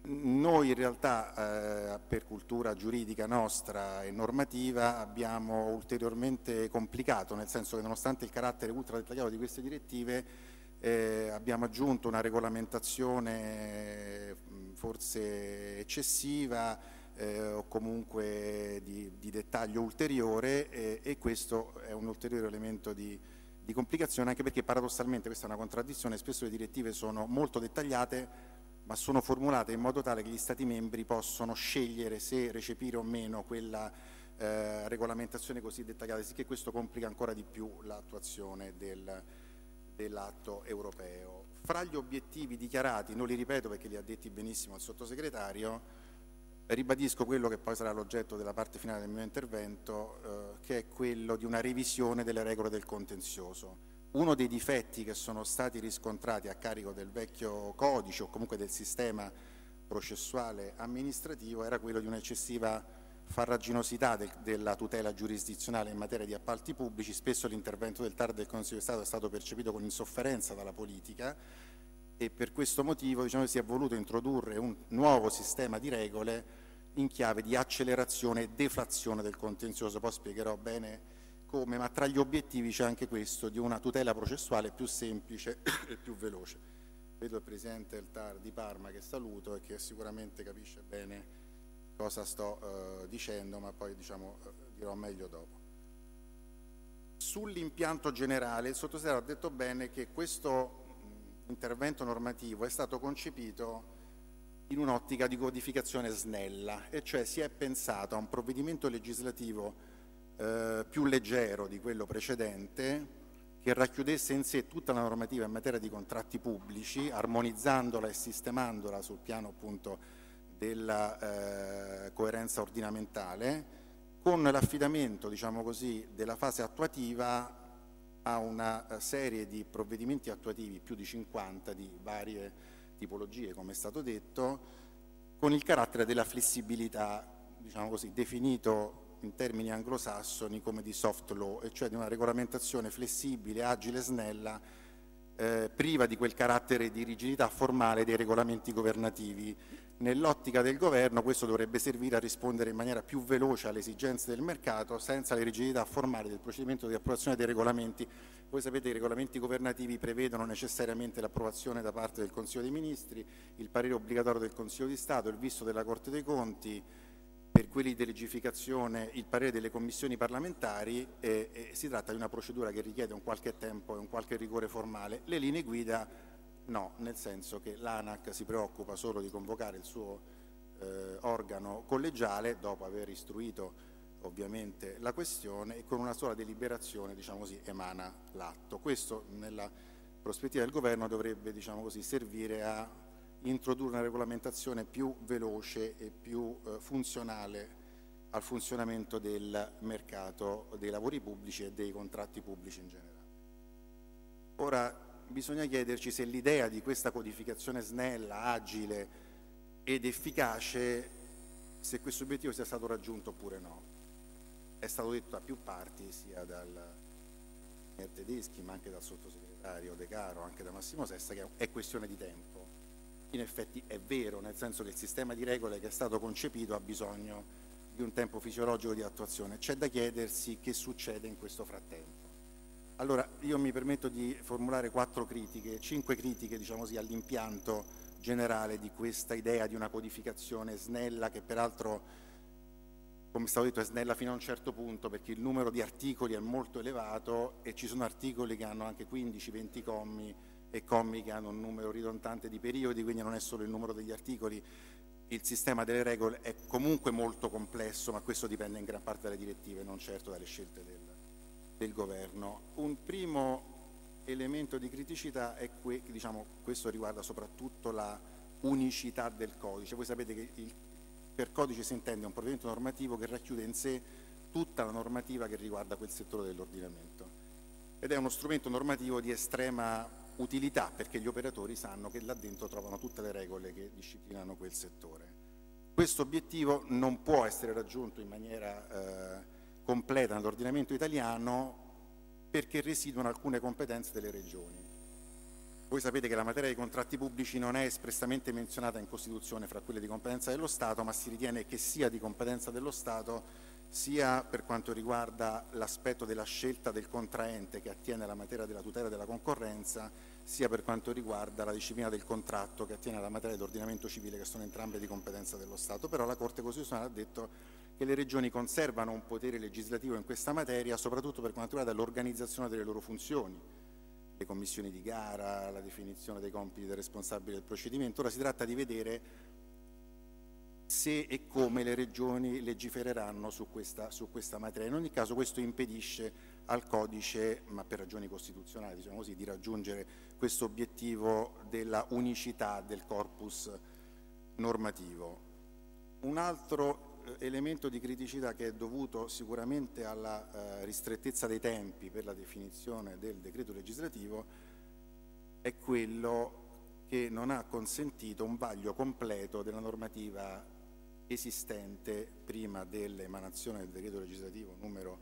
Noi in realtà eh, per cultura giuridica nostra e normativa abbiamo ulteriormente complicato, nel senso che nonostante il carattere ultra dettagliato di queste direttive eh, abbiamo aggiunto una regolamentazione forse eccessiva eh, o comunque di, di dettaglio ulteriore eh, e questo è un ulteriore elemento di, di complicazione, anche perché paradossalmente questa è una contraddizione, spesso le direttive sono molto dettagliate ma sono formulate in modo tale che gli Stati membri possono scegliere se recepire o meno quella eh, regolamentazione così dettagliata, sicché questo complica ancora di più l'attuazione del, dell'atto europeo. Fra gli obiettivi dichiarati, non li ripeto perché li ha detti benissimo il Sottosegretario, ribadisco quello che poi sarà l'oggetto della parte finale del mio intervento, eh, che è quello di una revisione delle regole del contenzioso. Uno dei difetti che sono stati riscontrati a carico del vecchio codice o comunque del sistema processuale amministrativo era quello di un'eccessiva farraginosità del, della tutela giurisdizionale in materia di appalti pubblici. Spesso l'intervento del TAR del Consiglio di Stato è stato percepito con insofferenza dalla politica e per questo motivo, diciamo, si è voluto introdurre un nuovo sistema di regole in chiave di accelerazione e deflazione del contenzioso. Poi spiegherò bene come, ma tra gli obiettivi c'è anche questo di una tutela processuale più semplice e più veloce. Vedo il Presidente del TAR di Parma che saluto e che sicuramente capisce bene cosa sto eh, dicendo, ma poi diciamo, dirò meglio dopo. Sull'impianto generale il Sottosegretario ha detto bene che questo intervento normativo è stato concepito in un'ottica di codificazione snella, e cioè si è pensato a un provvedimento legislativo Eh, più leggero di quello precedente, che racchiudesse in sé tutta la normativa in materia di contratti pubblici, armonizzandola e sistemandola sul piano appunto della eh, coerenza ordinamentale, con l'affidamento, diciamo così, della fase attuativa a una serie di provvedimenti attuativi, più di cinquanta, di varie tipologie, come è stato detto, con il carattere della flessibilità, diciamo così, definito in termini anglosassoni come di soft law, e cioè di una regolamentazione flessibile, agile, snella, eh, priva di quel carattere di rigidità formale dei regolamenti governativi. Nell'ottica del governo questo dovrebbe servire a rispondere in maniera più veloce alle esigenze del mercato senza le rigidità formali del procedimento di approvazione dei regolamenti. Voi sapete che i regolamenti governativi prevedono necessariamente l'approvazione da parte del Consiglio dei Ministri, il parere obbligatorio del Consiglio di Stato, il visto della Corte dei Conti, per quelli di legificazione il parere delle commissioni parlamentari, e, e si tratta di una procedura che richiede un qualche tempo e un qualche rigore formale. Le linee guida no, nel senso che l'ANAC si preoccupa solo di convocare il suo eh, organo collegiale dopo aver istruito ovviamente la questione, e con una sola deliberazione, diciamo così, emana l'atto. Questo nella prospettiva del governo dovrebbe, diciamo così, servire a introdurre una regolamentazione più veloce e più eh, funzionale al funzionamento del mercato dei lavori pubblici e dei contratti pubblici in generale. Ora bisogna chiederci se l'idea di questa codificazione snella, agile ed efficace, se questo obiettivo sia stato raggiunto oppure no. È stato detto da più parti, sia dal Tedeschi, ma anche dal sottosegretario De Caro, anche da Massimo Sessa, che è questione di tempo. In effetti è vero, nel senso che il sistema di regole che è stato concepito ha bisogno di un tempo fisiologico di attuazione. C'è da chiedersi che succede in questo frattempo. Allora, io mi permetto di formulare quattro critiche, cinque critiche, diciamo così, all'impianto generale di questa idea di una codificazione snella, che peraltro, come stavo detto, è snella fino a un certo punto, perché il numero di articoli è molto elevato e ci sono articoli che hanno anche quindici venti commi e commi che hanno un numero ridondante di periodi, quindi non è solo il numero degli articoli. Il sistema delle regole è comunque molto complesso, ma questo dipende in gran parte dalle direttive, non certo dalle scelte del, del governo. Un primo elemento di criticità è que, diciamo, questo riguarda soprattutto la unicità del codice. Voi sapete che il per codice si intende un provvedimento normativo che racchiude in sé tutta la normativa che riguarda quel settore dell'ordinamento, ed è uno strumento normativo di estrema utilità, perché gli operatori sanno che là dentro trovano tutte le regole che disciplinano quel settore. Questo obiettivo non può essere raggiunto in maniera eh, completa nell'ordinamento italiano, perché residuano alcune competenze delle regioni. Voi sapete che la materia dei contratti pubblici non è espressamente menzionata in Costituzione fra quelle di competenza dello Stato, ma si ritiene che sia di competenza dello Stato sia per quanto riguarda l'aspetto della scelta del contraente, che attiene alla materia della tutela della concorrenza, sia per quanto riguarda la disciplina del contratto, che attiene alla materia dell'ordinamento civile, che sono entrambe di competenza dello Stato. Però la Corte Costituzionale ha detto che le regioni conservano un potere legislativo in questa materia, soprattutto per quanto riguarda l'organizzazione delle loro funzioni, le commissioni di gara, la definizione dei compiti del responsabile del procedimento. Ora si tratta di vedere se e come le regioni legifereranno su questa, su questa materia. In ogni caso questo impedisce al codice, ma per ragioni costituzionali diciamo così, di raggiungere questo obiettivo della unicità del corpus normativo. Un altro elemento di criticità, che è dovuto sicuramente alla eh, ristrettezza dei tempi per la definizione del decreto legislativo, è quello che non ha consentito un vaglio completo della normativa esistente prima dell'emanazione del decreto legislativo numero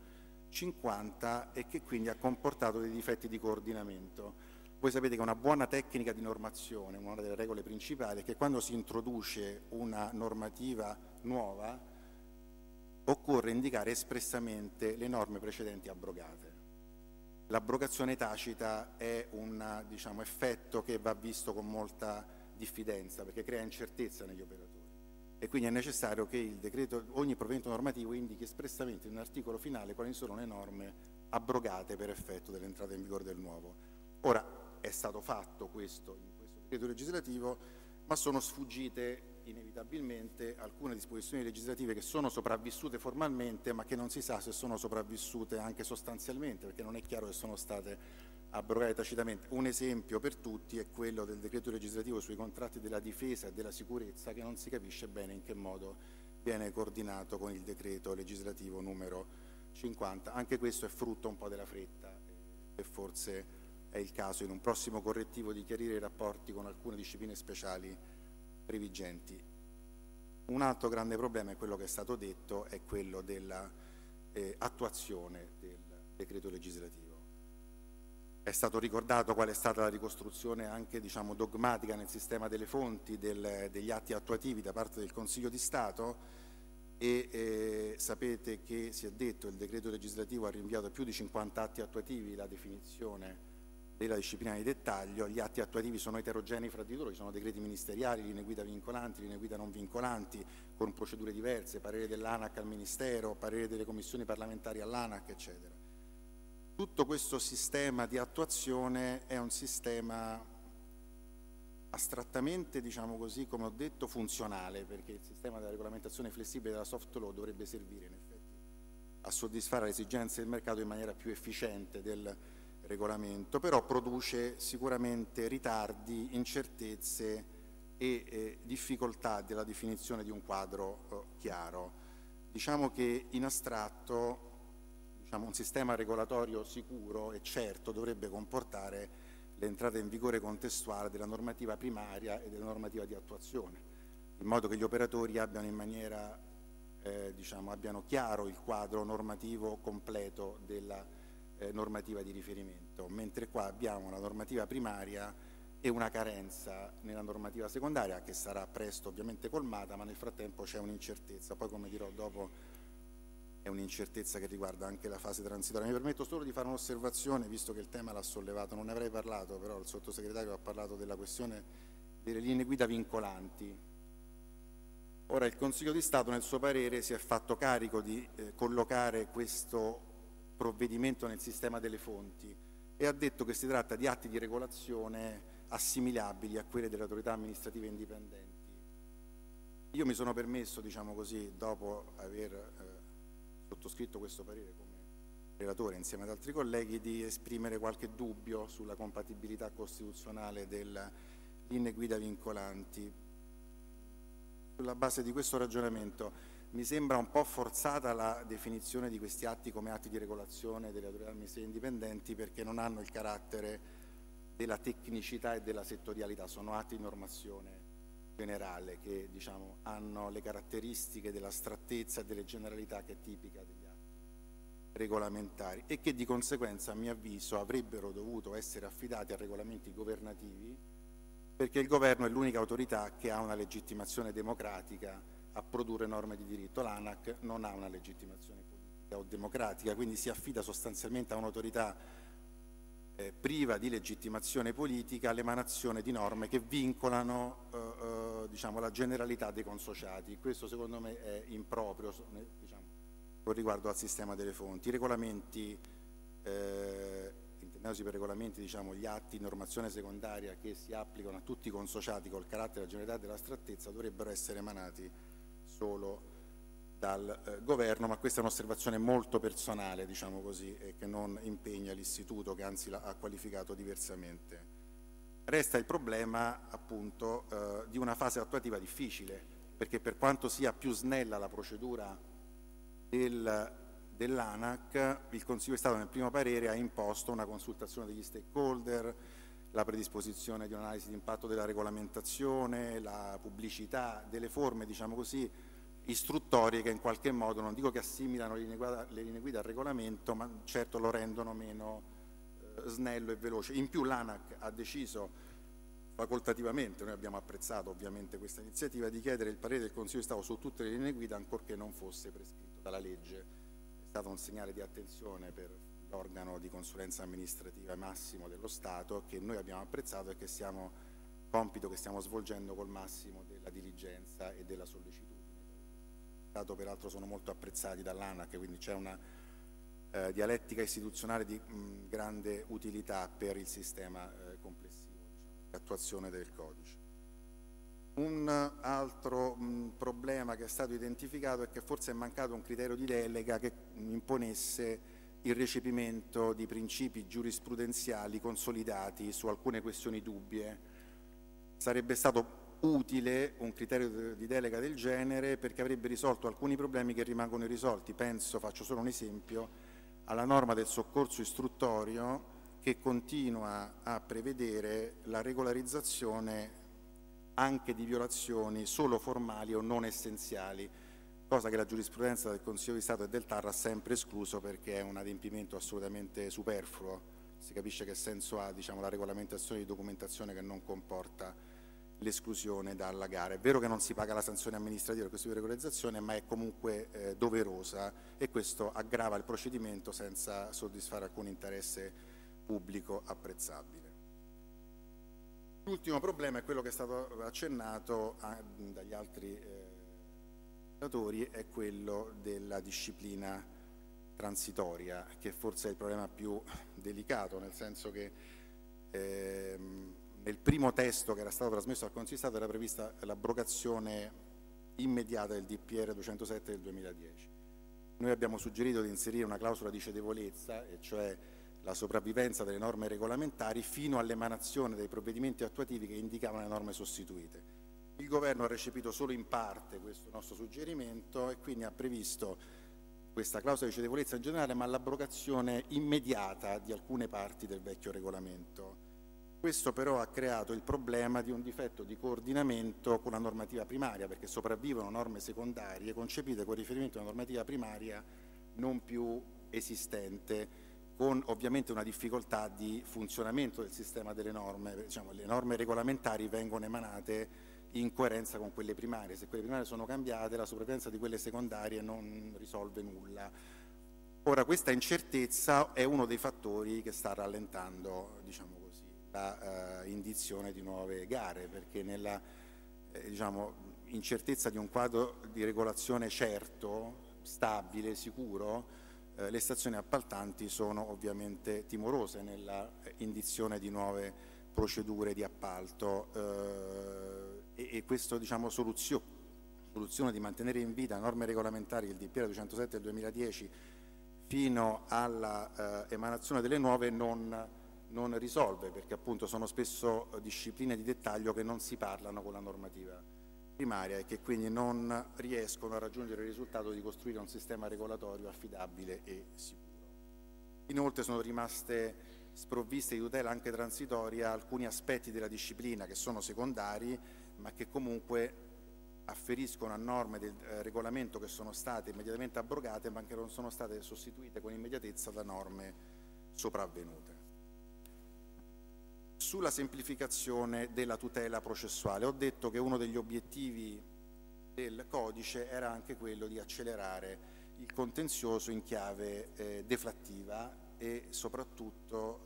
cinquanta, e che quindi ha comportato dei difetti di coordinamento. Voi sapete che una buona tecnica di normazione, una delle regole principali, è che quando si introduce una normativa nuova occorre indicare espressamente le norme precedenti abrogate. L'abrogazione tacita è un diciamo, effetto che va visto con molta diffidenza, perché crea incertezza negli operatori, e quindi è necessario che il decreto, ogni provvedimento normativo indichi espressamente in un articolo finale quali sono le norme abrogate per effetto dell'entrata in vigore del nuovo. Ora è stato fatto questo in questo decreto legislativo, ma sono sfuggite inevitabilmente alcune disposizioni legislative che sono sopravvissute formalmente, ma che non si sa se sono sopravvissute anche sostanzialmente, perché non è chiaro che sono state abrogate tacitamente. Un esempio per tutti è quello del decreto legislativo sui contratti della difesa e della sicurezza, che non si capisce bene in che modo viene coordinato con il decreto legislativo numero cinquanta. Anche questo è frutto un po' della fretta, e forse è il caso in un prossimo correttivo di chiarire i rapporti con alcune discipline speciali previgenti. Un altro grande problema è quello che è stato detto, è quello dell'attuazione eh, del decreto legislativo. È stato ricordato qual è stata la ricostruzione anche diciamo, dogmatica nel sistema delle fonti del, degli atti attuativi da parte del Consiglio di Stato, e eh, sapete che si è detto che il decreto legislativo ha rinviato più di cinquanta atti attuativi la definizione della disciplina di dettaglio. Gli atti attuativi sono eterogenei fra di loro, ci sono decreti ministeriali, linee guida vincolanti, linee guida non vincolanti, con procedure diverse, parere dell'ANAC al Ministero, parere delle commissioni parlamentari all'ANAC, eccetera. Tutto questo sistema di attuazione è un sistema astrattamente, diciamo così, come ho detto, funzionale, perché il sistema della regolamentazione flessibile della soft law dovrebbe servire in effetti a soddisfare le esigenze del mercato in maniera più efficiente del regolamento, però produce sicuramente ritardi, incertezze e eh, difficoltà della definizione di un quadro eh, chiaro. Diciamo che in astratto diciamo, un sistema regolatorio sicuro e certo dovrebbe comportare l'entrata in vigore contestuale della normativa primaria e della normativa di attuazione, in modo che gli operatori abbiano in maniera eh, diciamo, abbiano chiaro il quadro normativo completo della eh, normativa di riferimento, mentre qua abbiamo una normativa primaria e una carenza nella normativa secondaria che sarà presto ovviamente colmata, ma nel frattempo c'è un'incertezza, poi come dirò dopo è un'incertezza che riguarda anche la fase transitoria. Mi permetto solo di fare un'osservazione, visto che il tema l'ha sollevato, non ne avrei parlato, però il sottosegretario ha parlato della questione delle linee guida vincolanti. Ora il Consiglio di Stato nel suo parere si è fatto carico di eh, collocare questo provvedimento nel sistema delle fonti e ha detto che si tratta di atti di regolazione assimilabili a quelle delle autorità amministrative indipendenti. Io mi sono permesso, diciamo così, dopo aver eh, sottoscritto questo parere come relatore insieme ad altri colleghi, di esprimere qualche dubbio sulla compatibilità costituzionale delle linee guida vincolanti. Sulla base di questo ragionamento mi sembra un po' forzata la definizione di questi atti come atti di regolazione delle autorità amministrative indipendenti, perché non hanno il carattere della tecnicità e della settorialità, sono atti di normazione generale che, diciamo, hanno le caratteristiche della astrattezza e delle generalità che è tipica degli atti regolamentari e che di conseguenza, a mio avviso, avrebbero dovuto essere affidati a regolamenti governativi, perché il governo è l'unica autorità che ha una legittimazione democratica a produrre norme di diritto. L'ANAC non ha una legittimazione politica o democratica, quindi si affida sostanzialmente a un'autorità Eh, priva di legittimazione politica l'emanazione di norme che vincolano eh, eh, diciamo, la generalità dei consociati. Questo secondo me è improprio, diciamo, con riguardo al sistema delle fonti. I regolamenti, eh, intendendosi per regolamenti, diciamo, gli atti di normazione secondaria che si applicano a tutti i consociati col carattere della generalità e della astrattezza, dovrebbero essere emanati solo dal eh, governo, ma questa è un'osservazione molto personale, diciamo così, e che non impegna l'istituto, che anzi l'ha qualificato diversamente. Resta il problema appunto eh, di una fase attuativa difficile, perché per quanto sia più snella la procedura del, dell'ANAC, il Consiglio di Stato nel primo parere ha imposto una consultazione degli stakeholder, la predisposizione di un'analisi di impatto della regolamentazione, la pubblicità delle forme, diciamo così, istruttorie che in qualche modo, non dico che assimilano le linee guida, le linee guida al regolamento, ma certo lo rendono meno eh, snello e veloce. In più l'ANAC ha deciso facoltativamente, noi abbiamo apprezzato ovviamente questa iniziativa, di chiedere il parere del Consiglio di Stato su tutte le linee guida ancorché non fosse prescritto dalla legge. È stato un segnale di attenzione per l'organo di consulenza amministrativa massimo dello Stato, che noi abbiamo apprezzato e che siamo, compito che stiamo svolgendo col massimo della diligenza e della sollecitudine. Peraltro sono molto apprezzati dall'ANAC, quindi c'è una eh, dialettica istituzionale di mh, grande utilità per il sistema eh, complessivo, diciamo, l'attuazione del codice. Un altro mh, problema che è stato identificato è che forse è mancato un criterio di delega che mh, imponesse il recepimento di principi giurisprudenziali consolidati su alcune questioni dubbie. Sarebbe stato utile un criterio di delega del genere, perché avrebbe risolto alcuni problemi che rimangono irrisolti. Penso, faccio solo un esempio, alla norma del soccorso istruttorio che continua a prevedere la regolarizzazione anche di violazioni solo formali o non essenziali, cosa che la giurisprudenza del Consiglio di Stato e del TAR ha sempre escluso, perché è un adempimento assolutamente superfluo. Si capisce che senso ha, diciamo, la regolamentazione di documentazione che non comporta l'esclusione dalla gara. È vero che non si paga la sanzione amministrativa per questo tipo di regolarizzazione, ma è comunque eh, doverosa, e questo aggrava il procedimento senza soddisfare alcun interesse pubblico apprezzabile. L'ultimo problema è quello che è stato accennato a, dagli altri relatori, eh, è quello della disciplina transitoria, che forse è il problema più delicato, nel senso che ehm, nel primo testo che era stato trasmesso al Consiglio di Stato era prevista l'abrogazione immediata del D P R duecentosette del duemiladieci. Noi abbiamo suggerito di inserire una clausola di cedevolezza, e cioè la sopravvivenza delle norme regolamentari fino all'emanazione dei provvedimenti attuativi che indicavano le norme sostituite. Il Governo ha recepito solo in parte questo nostro suggerimento e quindi ha previsto questa clausola di cedevolezza in generale, ma l'abrogazione immediata di alcune parti del vecchio regolamento. Questo però ha creato il problema di un difetto di coordinamento con la normativa primaria, perché sopravvivono norme secondarie concepite con riferimento a una normativa primaria non più esistente, con ovviamente una difficoltà di funzionamento del sistema delle norme. Diciamo, le norme regolamentari vengono emanate in coerenza con quelle primarie. Se quelle primarie sono cambiate, la sopravvivenza di quelle secondarie non risolve nulla. Ora, questa incertezza è uno dei fattori che sta rallentando, diciamo così, la eh, indizione di nuove gare, perché nella eh, diciamo, incertezza di un quadro di regolazione certo, stabile, sicuro, eh, le stazioni appaltanti sono ovviamente timorose nella indizione di nuove procedure di appalto. Eh, e questa, diciamo, soluzione, soluzione di mantenere in vita norme regolamentari del D P R duecentosette del duemiladieci fino all'emanazione eh, delle nuove non, non risolve, perché appunto sono spesso discipline di dettaglio che non si parlano con la normativa primaria e che quindi non riescono a raggiungere il risultato di costruire un sistema regolatorio affidabile e sicuro. Inoltre sono rimaste sprovviste di tutela anche transitoria alcuni aspetti della disciplina che sono secondari, ma che comunque afferiscono a norme del eh, regolamento che sono state immediatamente abrogate, ma che non sono state sostituite con immediatezza da norme sopravvenute. Sulla semplificazione della tutela processuale, ho detto che uno degli obiettivi del codice era anche quello di accelerare il contenzioso in chiave eh, deflattiva e soprattutto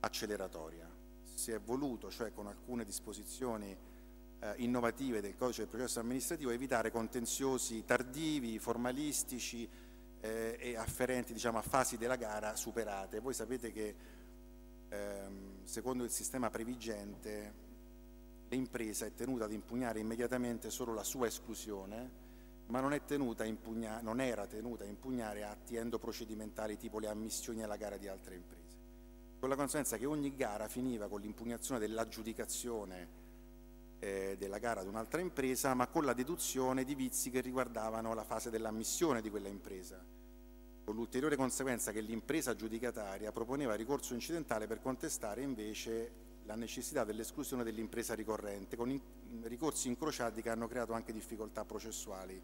acceleratoria. Si è voluto, cioè con alcune disposizioni Eh, innovative del codice del processo amministrativo, evitare contenziosi tardivi, formalistici eh, e afferenti, diciamo, a fasi della gara superate. Voi sapete che ehm, secondo il sistema previgente l'impresa è tenuta ad impugnare immediatamente solo la sua esclusione, ma non, è tenuta a impugna- non era tenuta a impugnare atti endoprocedimentali tipo le ammissioni alla gara di altre imprese, con la conseguenza che ogni gara finiva con l'impugnazione dell'aggiudicazione Eh, della gara ad un'altra impresa, ma con la deduzione di vizi che riguardavano la fase dell'ammissione di quella impresa, con l'ulteriore conseguenza che l'impresa aggiudicataria proponeva ricorso incidentale per contestare invece la necessità dell'esclusione dell'impresa ricorrente, con in ricorsi incrociati che hanno creato anche difficoltà processuali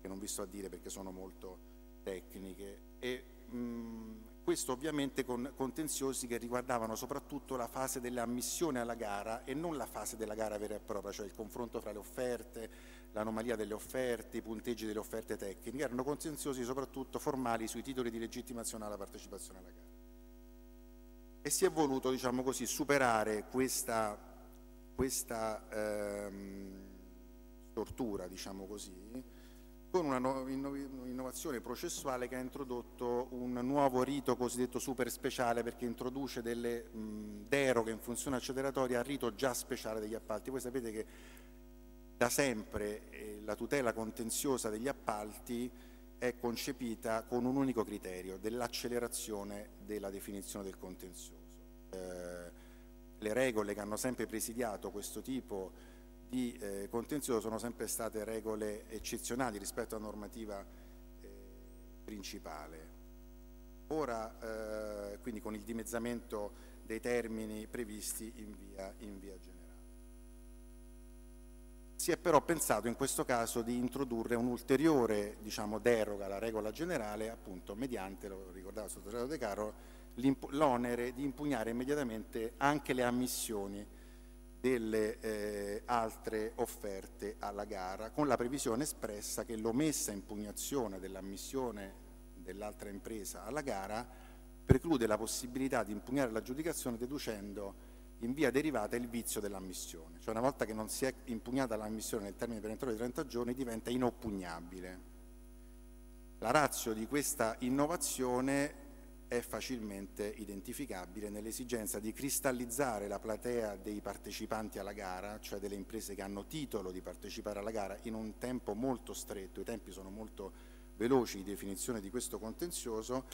che non vi sto a dire perché sono molto tecniche, e mh, questo ovviamente con contenziosi che riguardavano soprattutto la fase dell'ammissione alla gara e non la fase della gara vera e propria, cioè il confronto fra le offerte, l'anomalia delle offerte, i punteggi delle offerte tecniche. Erano contenziosi soprattutto formali sui titoli di legittimazione alla partecipazione alla gara. E si è voluto, diciamo così, superare questa, questa ehm, tortura, diciamo così, con una innovazione processuale che ha introdotto un nuovo rito cosiddetto super speciale, perché introduce delle mh, deroghe in funzione acceleratoria al rito già speciale degli appalti. Voi sapete che da sempre eh, la tutela contenziosa degli appalti è concepita con un unico criterio, dell'accelerazione della definizione del contenzioso. Eh, le regole che hanno sempre presidiato questo tipo di eh, contenzioso sono sempre state regole eccezionali rispetto alla normativa eh, principale. Ora eh, quindi con il dimezzamento dei termini previsti in via, in via generale. Si è però pensato in questo caso di introdurre un'ulteriore, diciamo, deroga alla regola generale, appunto mediante, lo ricordava il sottosegretario De Caro, l'onere di impugnare immediatamente anche le ammissioni delle eh, altre offerte alla gara, con la previsione espressa che l'omessa impugnazione dell'ammissione dell'altra impresa alla gara preclude la possibilità di impugnare l'aggiudicazione, deducendo in via derivata il vizio dell'ammissione. Cioè, una volta che non si è impugnata l'ammissione nel termine perentorio di trenta giorni, diventa inoppugnabile. La ratio di questa innovazione è facilmente identificabile nell'esigenza di cristallizzare la platea dei partecipanti alla gara, cioè delle imprese che hanno titolo di partecipare alla gara, in un tempo molto stretto. I tempi sono molto veloci di definizione di questo contenzioso,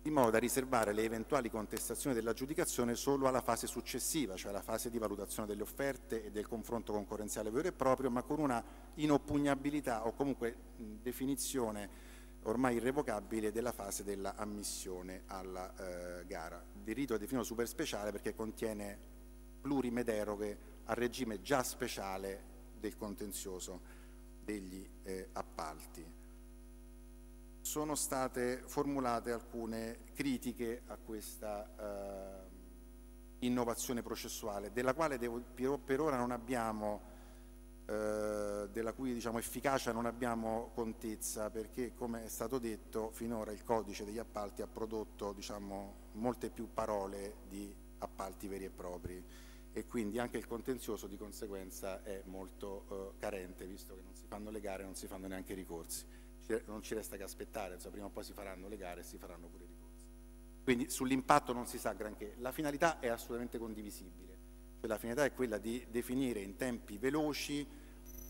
di modo da riservare le eventuali contestazioni dell'aggiudicazione solo alla fase successiva, cioè alla fase di valutazione delle offerte e del confronto concorrenziale vero e proprio, ma con una inoppugnabilità o comunque definizione ormai irrevocabile della fase della ammissione alla eh, gara. Il rito è definito super speciale perché contiene plurime deroghe al regime già speciale del contenzioso degli eh, appalti. sono state formulate alcune critiche a questa eh, innovazione processuale, della quale devo, per ora non abbiamo, eh, della cui diciamo, efficacia non abbiamo contezza, perché come è stato detto finora il codice degli appalti ha prodotto diciamo, molte più parole di appalti veri e propri, e quindi anche il contenzioso di conseguenza è molto eh, carente, visto che non si fanno le gare e non si fanno neanche i ricorsi, non ci resta che aspettare, insomma, prima o poi si faranno le gare e si faranno pure i ricorsi. Quindi sull'impatto non si sa granché. La finalità è assolutamente condivisibile, cioè, la finalità è quella di definire in tempi veloci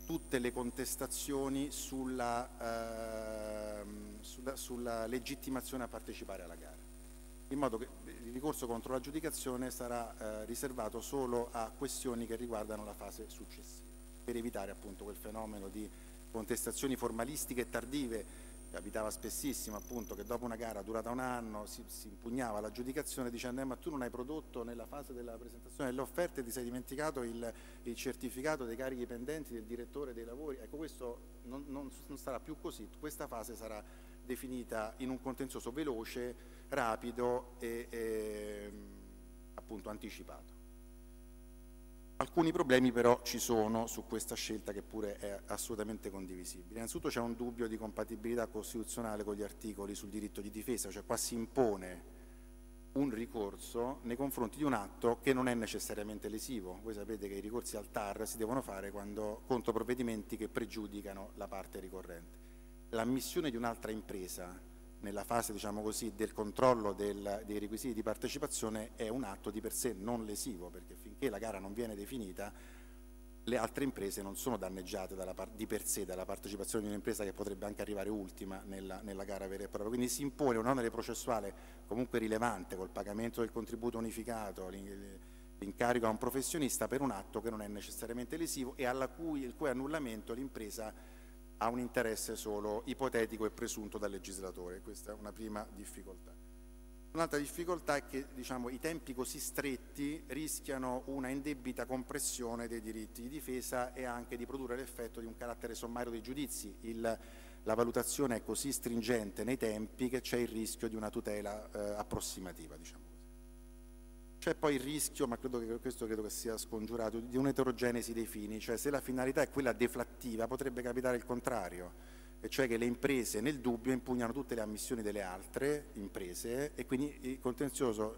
tutte le contestazioni sulla, eh, sulla, sulla legittimazione a partecipare alla gara, in modo che il ricorso contro l'aggiudicazione sarà eh, riservato solo a questioni che riguardano la fase successiva, per evitare appunto quel fenomeno di contestazioni formalistiche e tardive. Capitava spessissimo appunto che dopo una gara durata un anno si, si impugnava l'aggiudicazione dicendo eh, ma tu non hai prodotto nella fase della presentazione delle offerte, ti sei dimenticato il, il certificato dei carichi pendenti del direttore dei lavori. Ecco, questo non, non, non sarà più così, questa fase sarà definita in un contenzioso veloce, rapido e, e appunto anticipato. Alcuni problemi però ci sono su questa scelta, che pure è assolutamente condivisibile. Innanzitutto c'è un dubbio di compatibilità costituzionale con gli articoli sul diritto di difesa, cioè qua si impone un ricorso nei confronti di un atto che non è necessariamente lesivo. Voi sapete che i ricorsi al T A R si devono fare quando, contro provvedimenti che pregiudicano la parte ricorrente. L'ammissione di un'altra impresa nella fase diciamo così, del controllo del, dei requisiti di partecipazione è un atto di per sé non lesivo, perché finché la gara non viene definita le altre imprese non sono danneggiate dalla, di per sé dalla partecipazione di un'impresa che potrebbe anche arrivare ultima nella, nella gara vera e propria. Quindi si impone un onere processuale comunque rilevante col pagamento del contributo unificato, l'incarico a un professionista per un atto che non è necessariamente lesivo e alla cui, il cui annullamento l'impresa ha un interesse solo ipotetico e presunto dal legislatore. Questa è una prima difficoltà. Un'altra difficoltà è che diciamo, i tempi così stretti rischiano una indebita compressione dei diritti di difesa e anche di produrre l'effetto di un carattere sommario dei giudizi. Il, la valutazione è così stringente nei tempi che c'è il rischio di una tutela eh, approssimativa. Diciamo. C'è poi il rischio, ma credo che questo credo che sia scongiurato, di un'eterogenesi dei fini, cioè se la finalità è quella deflattiva potrebbe capitare il contrario, e cioè che le imprese nel dubbio impugnano tutte le ammissioni delle altre imprese e quindi il contenzioso,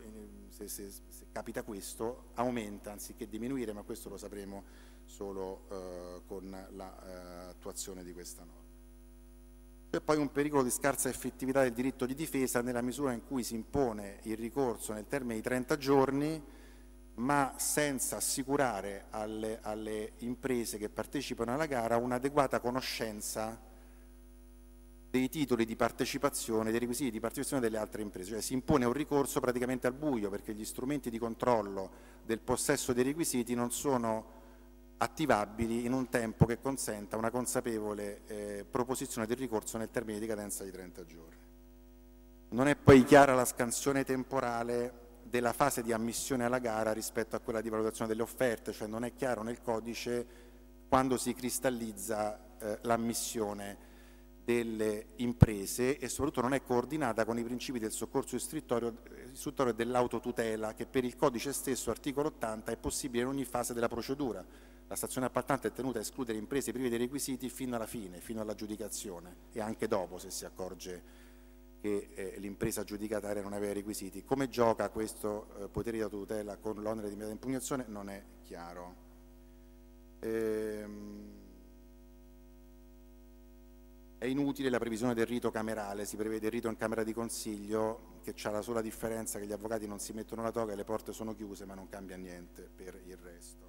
se, se, se capita questo, aumenta anziché diminuire, ma questo lo sapremo solo eh, con l'attuazione la, eh, di questa norma. C'è poi un pericolo di scarsa effettività del diritto di difesa nella misura in cui si impone il ricorso nel termine di trenta giorni, ma senza assicurare alle, alle imprese che partecipano alla gara un'adeguata conoscenza dei titoli di partecipazione, dei requisiti di partecipazione delle altre imprese. Cioè si impone un ricorso praticamente al buio, perché gli strumenti di controllo del possesso dei requisiti non sono attivabili in un tempo che consenta una consapevole eh, proposizione del ricorso nel termine di cadenza di trenta giorni. Non è poi chiara la scansione temporale della fase di ammissione alla gara rispetto a quella di valutazione delle offerte, cioè non è chiaro nel codice quando si cristallizza eh, l'ammissione delle imprese, e soprattutto non è coordinata con i principi del soccorso istruttorio e dell'autotutela, che per il codice stesso, articolo ottanta, è possibile in ogni fase della procedura. La stazione appaltante è tenuta a escludere imprese prive dei requisiti fino alla fine, fino all'aggiudicazione, e anche dopo se si accorge che eh, l'impresa aggiudicataria non aveva requisiti. Come gioca questo eh, potere di autotutela con l'onere di immediata impugnazione non è chiaro. Ehm... È inutile la previsione del rito camerale, si prevede il rito in Camera di Consiglio, che ha la sola differenza che gli avvocati non si mettono la toga e le porte sono chiuse, ma non cambia niente per il resto.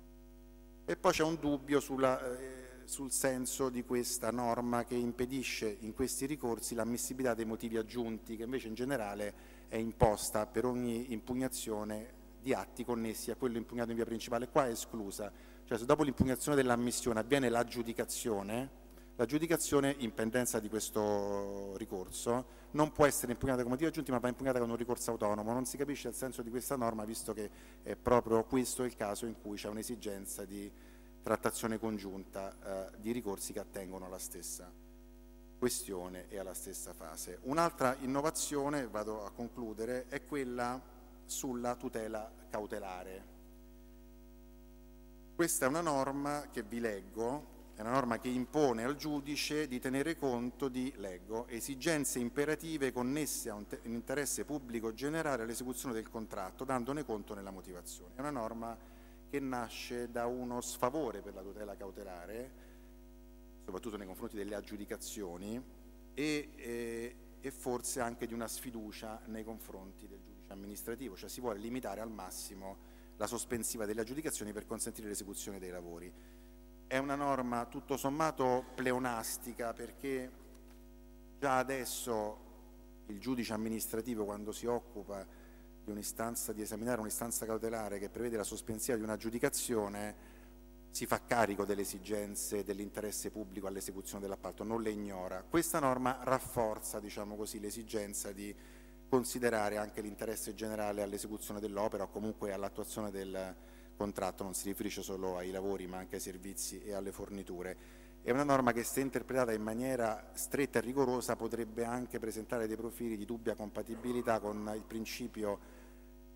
E poi c'è un dubbio sulla, eh, sul senso di questa norma, che impedisce in questi ricorsi l'ammissibilità dei motivi aggiunti, che invece in generale è imposta per ogni impugnazione di atti connessi a quello impugnato in via principale. Qua è esclusa, cioè se dopo l'impugnazione dell'ammissione avviene l'aggiudicazione, l'aggiudicazione in pendenza di questo ricorso non può essere impugnata con motivi aggiunti, ma va impugnata con un ricorso autonomo. Non si capisce il senso di questa norma, visto che è proprio questo il caso in cui c'è un'esigenza di trattazione congiunta eh, di ricorsi che attengono alla stessa questione e alla stessa fase. Un'altra innovazione, vado a concludere, è quella sulla tutela cautelare. Questa è una norma che vi leggo, è una norma che impone al giudice di tenere conto di, leggo, esigenze imperative connesse a un, un interesse pubblico generale all'esecuzione del contratto, dandone conto nella motivazione. È una norma che nasce da uno sfavore per la tutela cautelare, soprattutto nei confronti delle aggiudicazioni, e, e, e forse anche di una sfiducia nei confronti del giudice amministrativo, cioè si vuole limitare al massimo la sospensiva delle aggiudicazioni per consentire l'esecuzione dei lavori. È una norma tutto sommato pleonastica, perché già adesso il giudice amministrativo, quando si occupa di, un'istanza, di esaminare un'istanza cautelare che prevede la sospensiva di un'aggiudicazione, si fa carico delle esigenze dell'interesse pubblico all'esecuzione dell'appalto, non le ignora. Questa norma rafforza, diciamo così, l'esigenza di considerare anche l'interesse generale all'esecuzione dell'opera o comunque all'attuazione del contratto, non si riferisce solo ai lavori ma anche ai servizi e alle forniture. È una norma che, se interpretata in maniera stretta e rigorosa, potrebbe anche presentare dei profili di dubbia compatibilità con il principio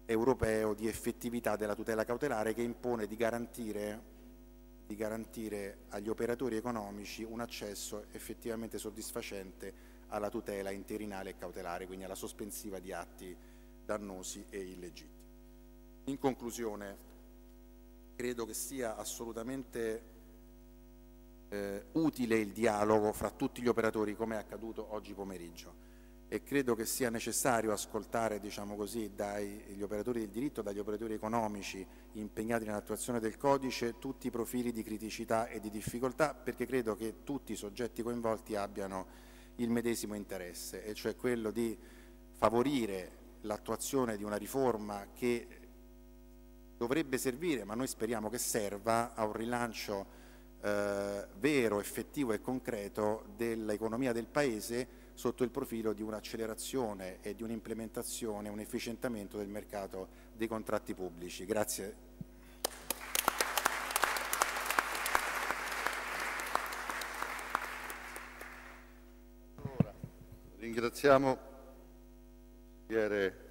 europeo di effettività della tutela cautelare, che impone di garantire, di garantire agli operatori economici un accesso effettivamente soddisfacente alla tutela interinale e cautelare, quindi alla sospensiva di atti dannosi e illegittimi. In conclusione, credo che sia assolutamente eh, utile il dialogo fra tutti gli operatori, come è accaduto oggi pomeriggio, e credo che sia necessario ascoltare, diciamo così, dagli operatori del diritto, dagli operatori economici impegnati nell'attuazione del codice, tutti i profili di criticità e di difficoltà, perché credo che tutti i soggetti coinvolti abbiano il medesimo interesse, e cioè quello di favorire l'attuazione di una riforma che dovrebbe servire, ma noi speriamo che serva, a un rilancio eh, vero, effettivo e concreto dell'economia del Paese, sotto il profilo di un'accelerazione e di un'implementazione, un efficientamento del mercato dei contratti pubblici. Grazie. Allora, ringraziamo il consigliere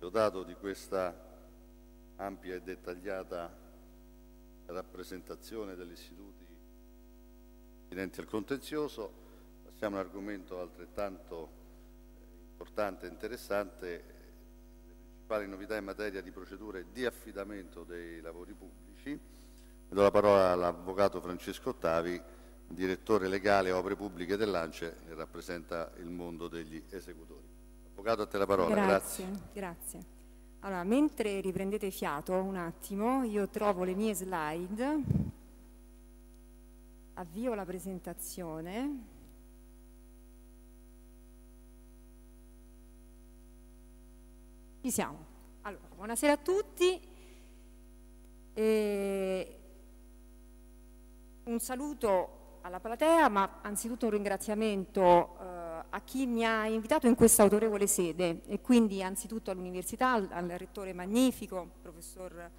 Deodato di questa ampia e dettagliata rappresentazione degli istituti attinenti al contenzioso. Passiamo a un argomento altrettanto importante e interessante, le principali novità in materia di procedure di affidamento dei lavori pubblici. Do la parola all'avvocato Francesca Ottavi, direttore legale opere pubbliche dell'A N C E, che rappresenta il mondo degli esecutori. Avvocato, a te la parola. Grazie. Grazie. Grazie. Allora, mentre riprendete fiato un attimo, io trovo le mie slide, avvio la presentazione. Ci siamo. Allora, buonasera a tutti. E un saluto alla platea, ma anzitutto un ringraziamento eh, a chi mi ha invitato in questa autorevole sede, e quindi anzitutto all'università, al, al rettore magnifico, professor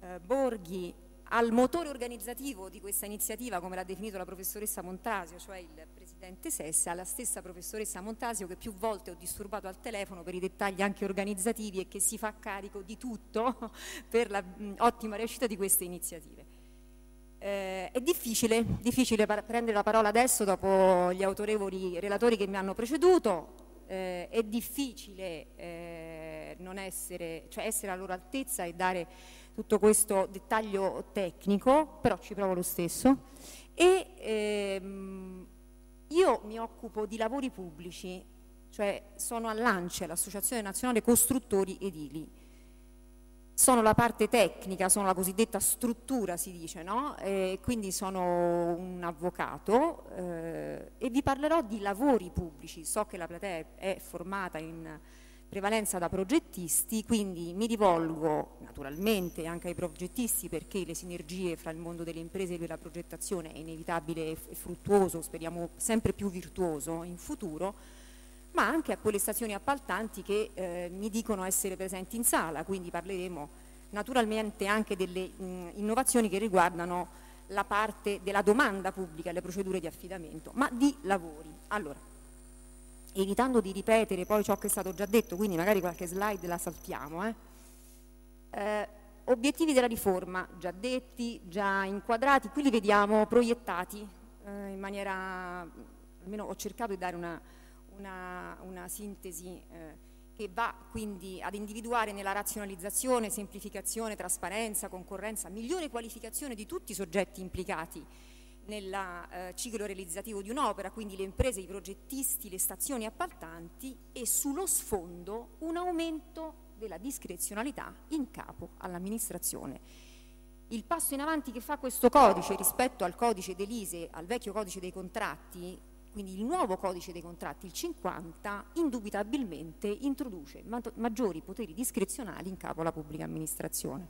eh, Borghi, al motore organizzativo di questa iniziativa, come l'ha definito la professoressa Montrasio, cioè il presidente Sessa, alla stessa professoressa Montrasio che più volte ho disturbato al telefono per i dettagli anche organizzativi e che si fa carico di tutto per l'ottima riuscita di queste iniziative. Eh, è difficile, difficile prendere la parola adesso dopo gli autorevoli relatori che mi hanno preceduto, eh, è difficile eh, non essere, cioè essere alla loro altezza e dare tutto questo dettaglio tecnico, però ci provo lo stesso. E ehm, io mi occupo di lavori pubblici, cioè sono all'A N C E, l'Associazione Nazionale Costruttori Edili. Sono la parte tecnica, sono la cosiddetta struttura, si dice, no? Eh, quindi sono un avvocato eh, e vi parlerò di lavori pubblici. So che la platea è formata in prevalenza da progettisti, quindi mi rivolgo naturalmente anche ai progettisti, perché le sinergie fra il mondo delle imprese e la progettazione è inevitabile e fruttuoso, speriamo sempre più virtuoso in futuro, ma anche a quelle stazioni appaltanti che eh, mi dicono essere presenti in sala, quindi parleremo naturalmente anche delle mh, innovazioni che riguardano la parte della domanda pubblica, le procedure di affidamento, ma di lavori. Allora, evitando di ripetere poi ciò che è stato già detto, quindi magari qualche slide la saltiamo, eh. Eh, obiettivi della riforma, già detti, già inquadrati, qui li vediamo proiettati eh, in maniera, almeno ho cercato di dare una, una, una sintesi eh, che va quindi ad individuare nella razionalizzazione, semplificazione, trasparenza, concorrenza, migliore qualificazione di tutti i soggetti implicati nel eh, ciclo realizzativo di un'opera, quindi le imprese, i progettisti, le stazioni appaltanti, e sullo sfondo un aumento della discrezionalità in capo all'amministrazione. Il passo in avanti che fa questo codice rispetto al codice dell'I S E, al vecchio codice dei contratti, quindi il nuovo codice dei contratti, il cinquanta, indubitabilmente introduce maggiori poteri discrezionali in capo alla pubblica amministrazione.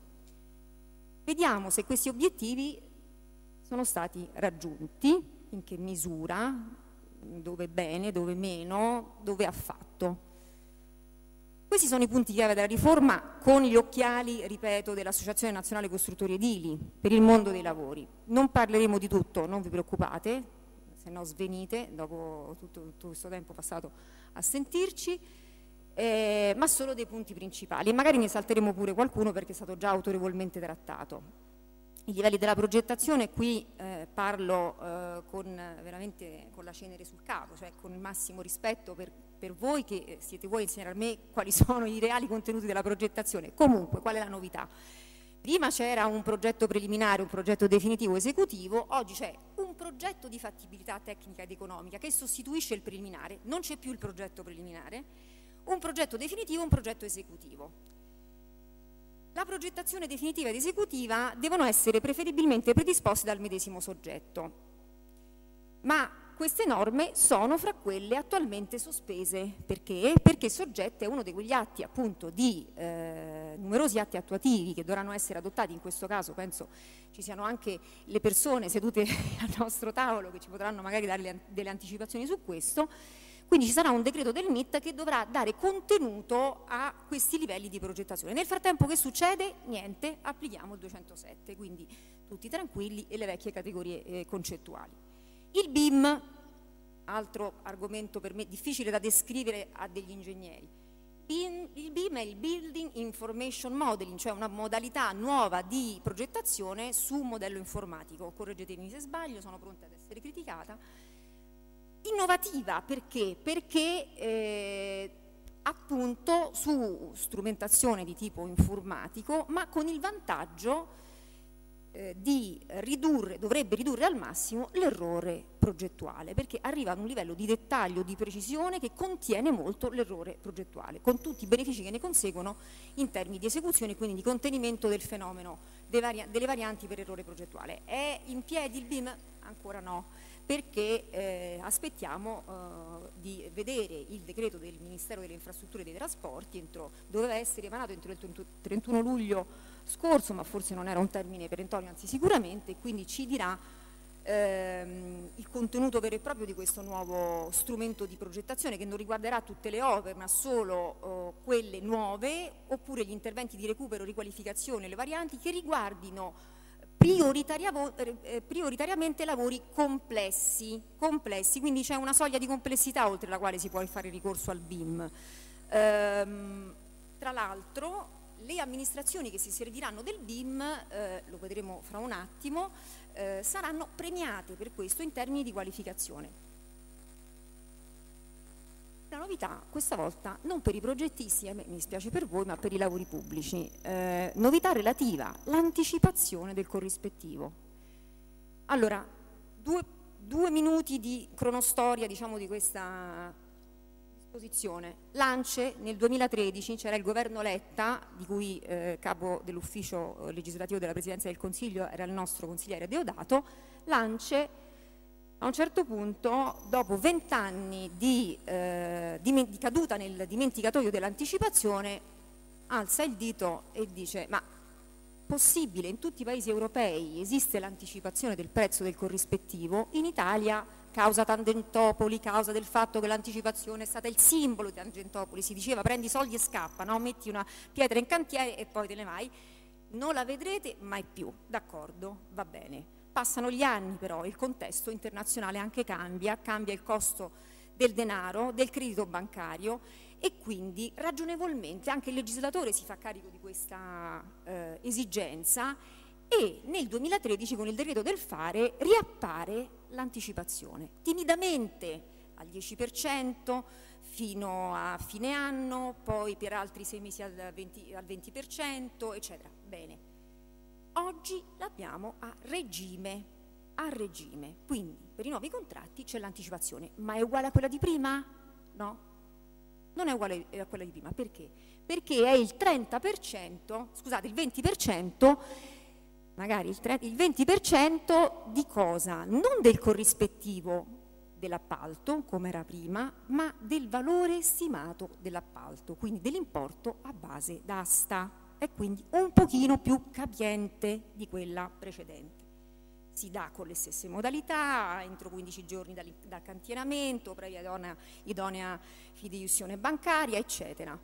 Vediamo se questi obiettivi sono stati raggiunti, in che misura, dove bene, dove meno, dove affatto. Questi sono i punti chiave della riforma, con gli occhiali, ripeto, dell'Associazione Nazionale Costruttori Edili per il mondo dei lavori. Non parleremo di tutto, non vi preoccupate, se no svenite dopo tutto, tutto questo tempo passato a sentirci, eh, ma solo dei punti principali, e magari ne salteremo pure qualcuno perché è stato già autorevolmente trattato. I livelli della progettazione, qui eh, parlo eh, con, veramente con la cenere sul capo, cioè con il massimo rispetto per, per voi che siete voi a insegnare a me quali sono i reali contenuti della progettazione. Comunque, qual è la novità? Prima c'era un progetto preliminare, un progetto definitivo esecutivo, oggi c'è un progetto di fattibilità tecnica ed economica che sostituisce il preliminare, non c'è più il progetto preliminare, un progetto definitivo e un progetto esecutivo. La progettazione definitiva ed esecutiva devono essere preferibilmente predisposte dal medesimo soggetto, ma queste norme sono fra quelle attualmente sospese. Perché? Perché soggette a uno di quegli atti, appunto, di eh, numerosi atti attuativi che dovranno essere adottati. In questo caso penso ci siano anche le persone sedute al nostro tavolo che ci potranno magari dare delle anticipazioni su questo. Quindi ci sarà un decreto del M I T che dovrà dare contenuto a questi livelli di progettazione. Nel frattempo che succede? Niente, applichiamo il duecentosette, quindi tutti tranquilli, e le vecchie categorie eh, concettuali. Il B I M, altro argomento per me difficile da descrivere a degli ingegneri. Il B I M è il Building Information Modeling, cioè una modalità nuova di progettazione su un modello informatico. Correggetemi se sbaglio, sono pronta ad essere criticata. Innovativa perché? Perché eh, appunto su strumentazione di tipo informatico, ma con il vantaggio eh, di ridurre, dovrebbe ridurre al massimo l'errore progettuale, perché arriva ad un livello di dettaglio, di precisione che contiene molto l'errore progettuale, con tutti i benefici che ne conseguono in termini di esecuzione, quindi di contenimento del fenomeno, vari- delle varianti per errore progettuale. È in piedi il B I M? Ancora no, perché eh, aspettiamo eh, di vedere il decreto del Ministero delle Infrastrutture e dei Trasporti. Entro, doveva essere emanato entro il trentuno luglio scorso, ma forse non era un termine perentorio, anzi sicuramente, quindi ci dirà ehm, il contenuto vero e proprio di questo nuovo strumento di progettazione, che non riguarderà tutte le opere ma solo eh, quelle nuove, oppure gli interventi di recupero, riqualificazione, le varianti che riguardino prioritariamente lavori complessi, complessi. Quindi c'è una soglia di complessità oltre la quale si può fare ricorso al B I M. Ehm, tra l'altro le amministrazioni che si serviranno del B I M, eh, lo vedremo fra un attimo, eh, saranno premiate per questo in termini di qualificazione. La novità questa volta non per i progettisti, eh, mi dispiace per voi, ma per i lavori pubblici. Eh, novità relativa all'anticipazione del corrispettivo. Allora, due, due minuti di cronostoria, diciamo, di questa disposizione. L'A N C E nel duemilatredici, c'era il governo Letta, di cui eh, capo dell'ufficio legislativo della Presidenza del Consiglio era il nostro consigliere Deodato. L'A N C E a un certo punto, dopo vent'anni di, eh, di, di caduta nel dimenticatoio dell'anticipazione, alza il dito e dice: ma possibile, in tutti i paesi europei esiste l'anticipazione del prezzo del corrispettivo, in Italia, causa Tangentopoli, causa del fatto che l'anticipazione è stata il simbolo di Tangentopoli, si diceva prendi soldi e scappa, no? Metti una pietra in cantiere e poi te ne vai, non la vedrete mai più, d'accordo, va bene. Passano gli anni però, il contesto internazionale anche cambia, cambia il costo del denaro, del credito bancario e quindi ragionevolmente anche il legislatore si fa carico di questa eh, esigenza e nel duemilatredici con il decreto del fare riappare l'anticipazione, timidamente al dieci per cento fino a fine anno, poi per altri sei mesi al venti per cento, al venti per cento eccetera. Bene, oggi l'abbiamo a regime, a regime, quindi per i nuovi contratti c'è l'anticipazione, ma è uguale a quella di prima? No, non è uguale a quella di prima, perché? Perché è il trenta per cento, scusate, il venti per cento, magari il, trenta, il venti per cento di cosa? Non del corrispettivo dell'appalto, come era prima, ma del valore stimato dell'appalto, quindi dell'importo a base d'asta, e quindi un pochino più capiente di quella precedente. Si dà con le stesse modalità, entro quindici giorni dal, dal cantieramento, previa idonea, idonea fideiussione bancaria, eccetera.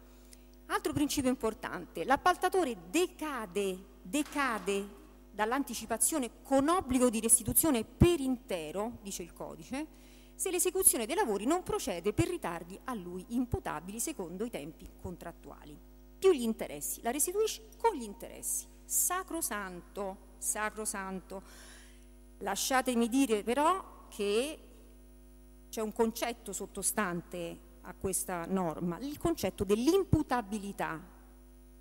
Altro principio importante, l'appaltatore decade, decade dall'anticipazione con obbligo di restituzione per intero, dice il codice, se l'esecuzione dei lavori non procede per ritardi a lui imputabili secondo i tempi contrattuali. Più gli interessi, la restituisci con gli interessi. Sacrosanto, sacrosanto. Lasciatemi dire però che c'è un concetto sottostante a questa norma, il concetto dell'imputabilità,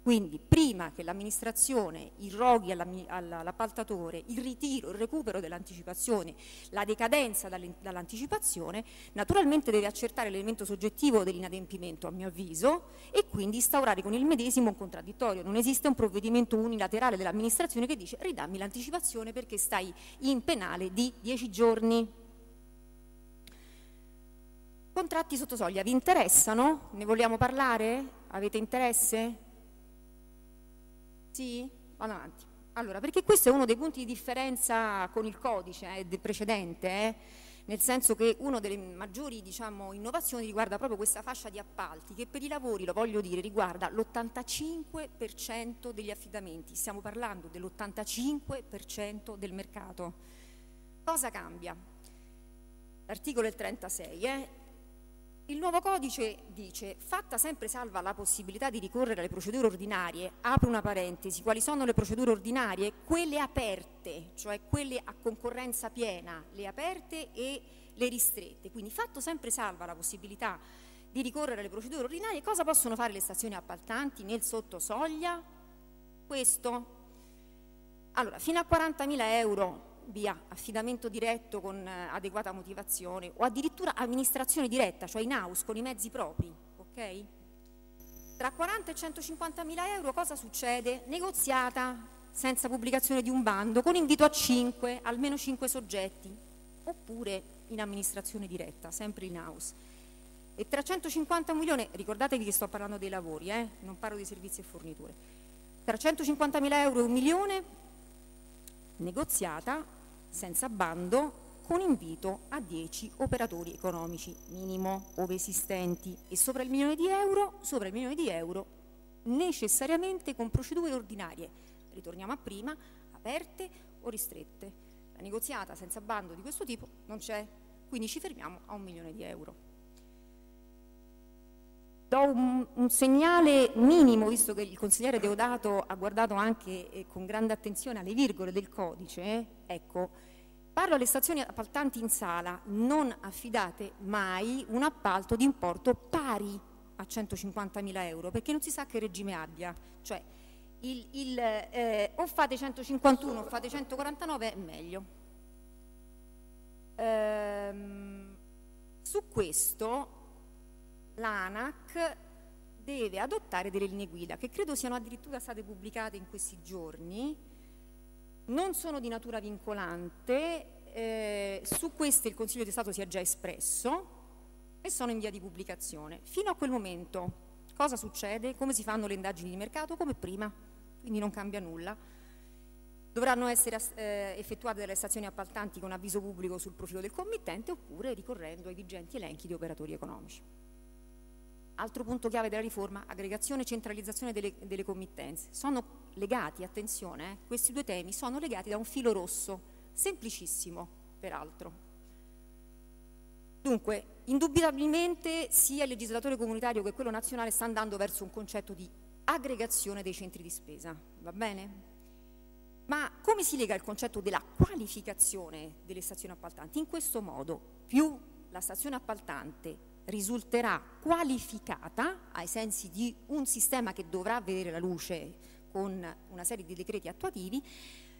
quindi prima che l'amministrazione irroghi all'appaltatore il ritiro, il recupero dell'anticipazione, la decadenza dall'anticipazione, naturalmente deve accertare l'elemento soggettivo dell'inadempimento a mio avviso e quindi instaurare con il medesimo un contraddittorio. Non esiste un provvedimento unilaterale dell'amministrazione che dice ridammi l'anticipazione perché stai in penale di dieci giorni. Contratti sotto soglia, vi interessano? Ne vogliamo parlare? Avete interesse? Sì? Vado avanti. Allora, perché questo è uno dei punti di differenza con il codice eh, del precedente, eh, nel senso che una delle maggiori diciamo, innovazioni riguarda proprio questa fascia di appalti che per i lavori, lo voglio dire, riguarda l'ottantacinque per cento degli affidamenti. Stiamo parlando dell'ottantacinque per cento del mercato. Cosa cambia? L'articolo è il trentasei, eh? Il nuovo codice dice, fatta sempre salva la possibilità di ricorrere alle procedure ordinarie, apro una parentesi, quali sono le procedure ordinarie? Quelle aperte, cioè quelle a concorrenza piena, le aperte e le ristrette, quindi fatto sempre salva la possibilità di ricorrere alle procedure ordinarie, cosa possono fare le stazioni appaltanti nel sottosoglia? Questo. Allora, fino a quarantamila euro. Via, affidamento diretto con adeguata motivazione o addirittura amministrazione diretta, cioè in house con i mezzi propri, ok? Tra quaranta e centocinquantamila euro cosa succede? Negoziata senza pubblicazione di un bando con invito a cinque, almeno cinque soggetti, oppure in amministrazione diretta, sempre in house. E trecentocinquanta milioni, ricordatevi che sto parlando dei lavori, eh? Non parlo di servizi e forniture. trecentocinquantamila euro e un milione negoziata senza bando con invito a dieci operatori economici minimo ove esistenti e sopra il milione di euro, sopra il milione di euro necessariamente con procedure ordinarie, ritorniamo a prima, aperte o ristrette. La negoziata senza bando di questo tipo non c'è, quindi ci fermiamo a un milione di euro. Do un, un segnale minimo, visto che il consigliere Deodato ha guardato anche eh, con grande attenzione alle virgole del codice, eh? Ecco, parlo alle stazioni appaltanti in sala, non affidate mai un appalto di importo pari a centocinquantamila euro, perché non si sa che regime abbia, cioè il, il, eh, o fate centocinquantuno o fate centoquarantanove è meglio. Ehm, su questo l'ANAC deve adottare delle linee guida che credo siano addirittura state pubblicate in questi giorni, non sono di natura vincolante, eh, su queste il Consiglio di Stato si è già espresso e sono in via di pubblicazione. Fino a quel momento cosa succede? Come si fanno le indagini di mercato? Come prima, quindi non cambia nulla. Dovranno essere eh, effettuate dalle stazioni appaltanti con avviso pubblico sul profilo del committente oppure ricorrendo ai vigenti elenchi di operatori economici. Altro punto chiave della riforma, aggregazione e centralizzazione delle, delle committenze. Sono legati, attenzione, eh, questi due temi sono legati da un filo rosso, semplicissimo peraltro. Dunque, indubitabilmente sia il legislatore comunitario che quello nazionale sta andando verso un concetto di aggregazione dei centri di spesa, va bene? Ma come si lega il concetto della qualificazione delle stazioni appaltanti? In questo modo, più la stazione appaltante risulterà qualificata ai sensi di un sistema che dovrà vedere la luce con una serie di decreti attuativi,